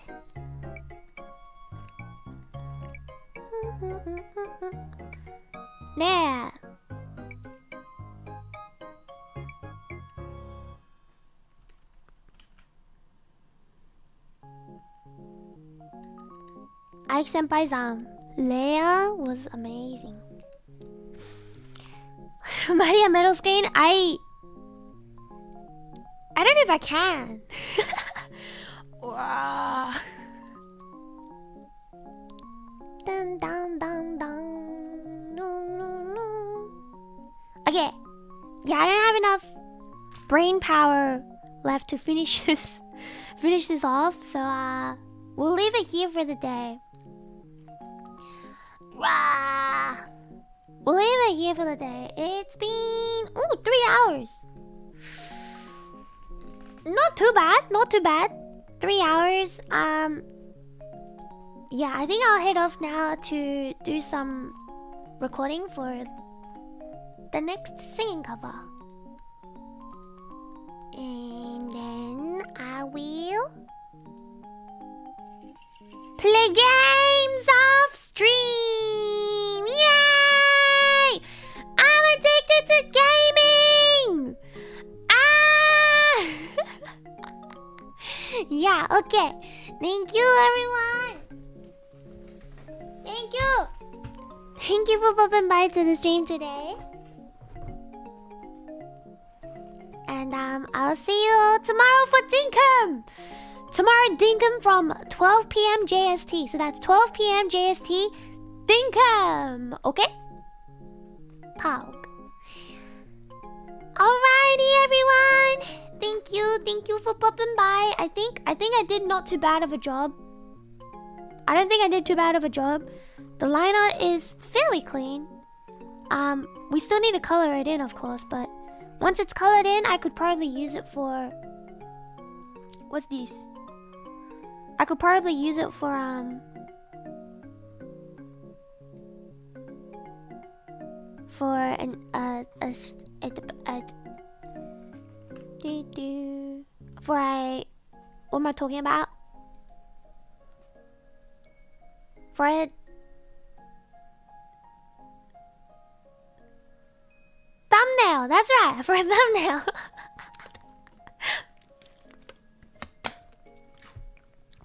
There. Ike senpai's um layer was amazing. Maria middle screen, I I don't know if I can. Dun, dun, dun, dun. No, no, no. Okay. Yeah, I don't have enough brain power left to finish this finish this off, so uh we'll leave it here for the day. Rah! We'll leave it here for the day. It's been ooh three hours. Not too bad, not too bad. Three hours. Um. Yeah, I think I'll head off now to do some recording for the next singing cover, and then I will play games off stream. Yeah. Addicted to gaming! Ah! Yeah, okay. Thank you, everyone. Thank you. Thank you for popping by to the stream today. And um, I'll see you all tomorrow for Dinkum. Tomorrow, Dinkum from twelve p m J S T. So that's twelve p m J S T. Dinkum. Okay? Pow. Alrighty, everyone. Thank you, thank you for popping by. I think, I think I did not too bad of a job. I don't think I did too bad of a job. The liner is fairly clean. Um, we still need to color it in, of course, but once it's colored in, I could probably use it for what's this? I could probably use it for um for an uh a. At, at, do do for I... What am I talking about? For I... Thumbnail! That's right! For a thumbnail!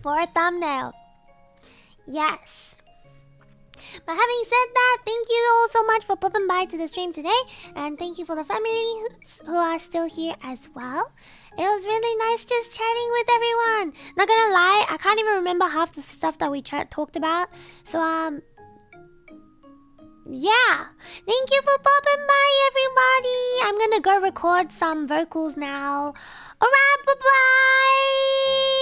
For a thumbnail. Yes. But having said that, thank you all so much for popping by to the stream today. And thank you for the family who are still here as well. It was really nice just chatting with everyone. Not gonna lie, I can't even remember half the stuff that we chat talked about. So, um... yeah. Thank you for popping by, everybody. I'm gonna go record some vocals now. Alright, bye-bye!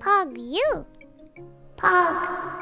Pog you. Pog.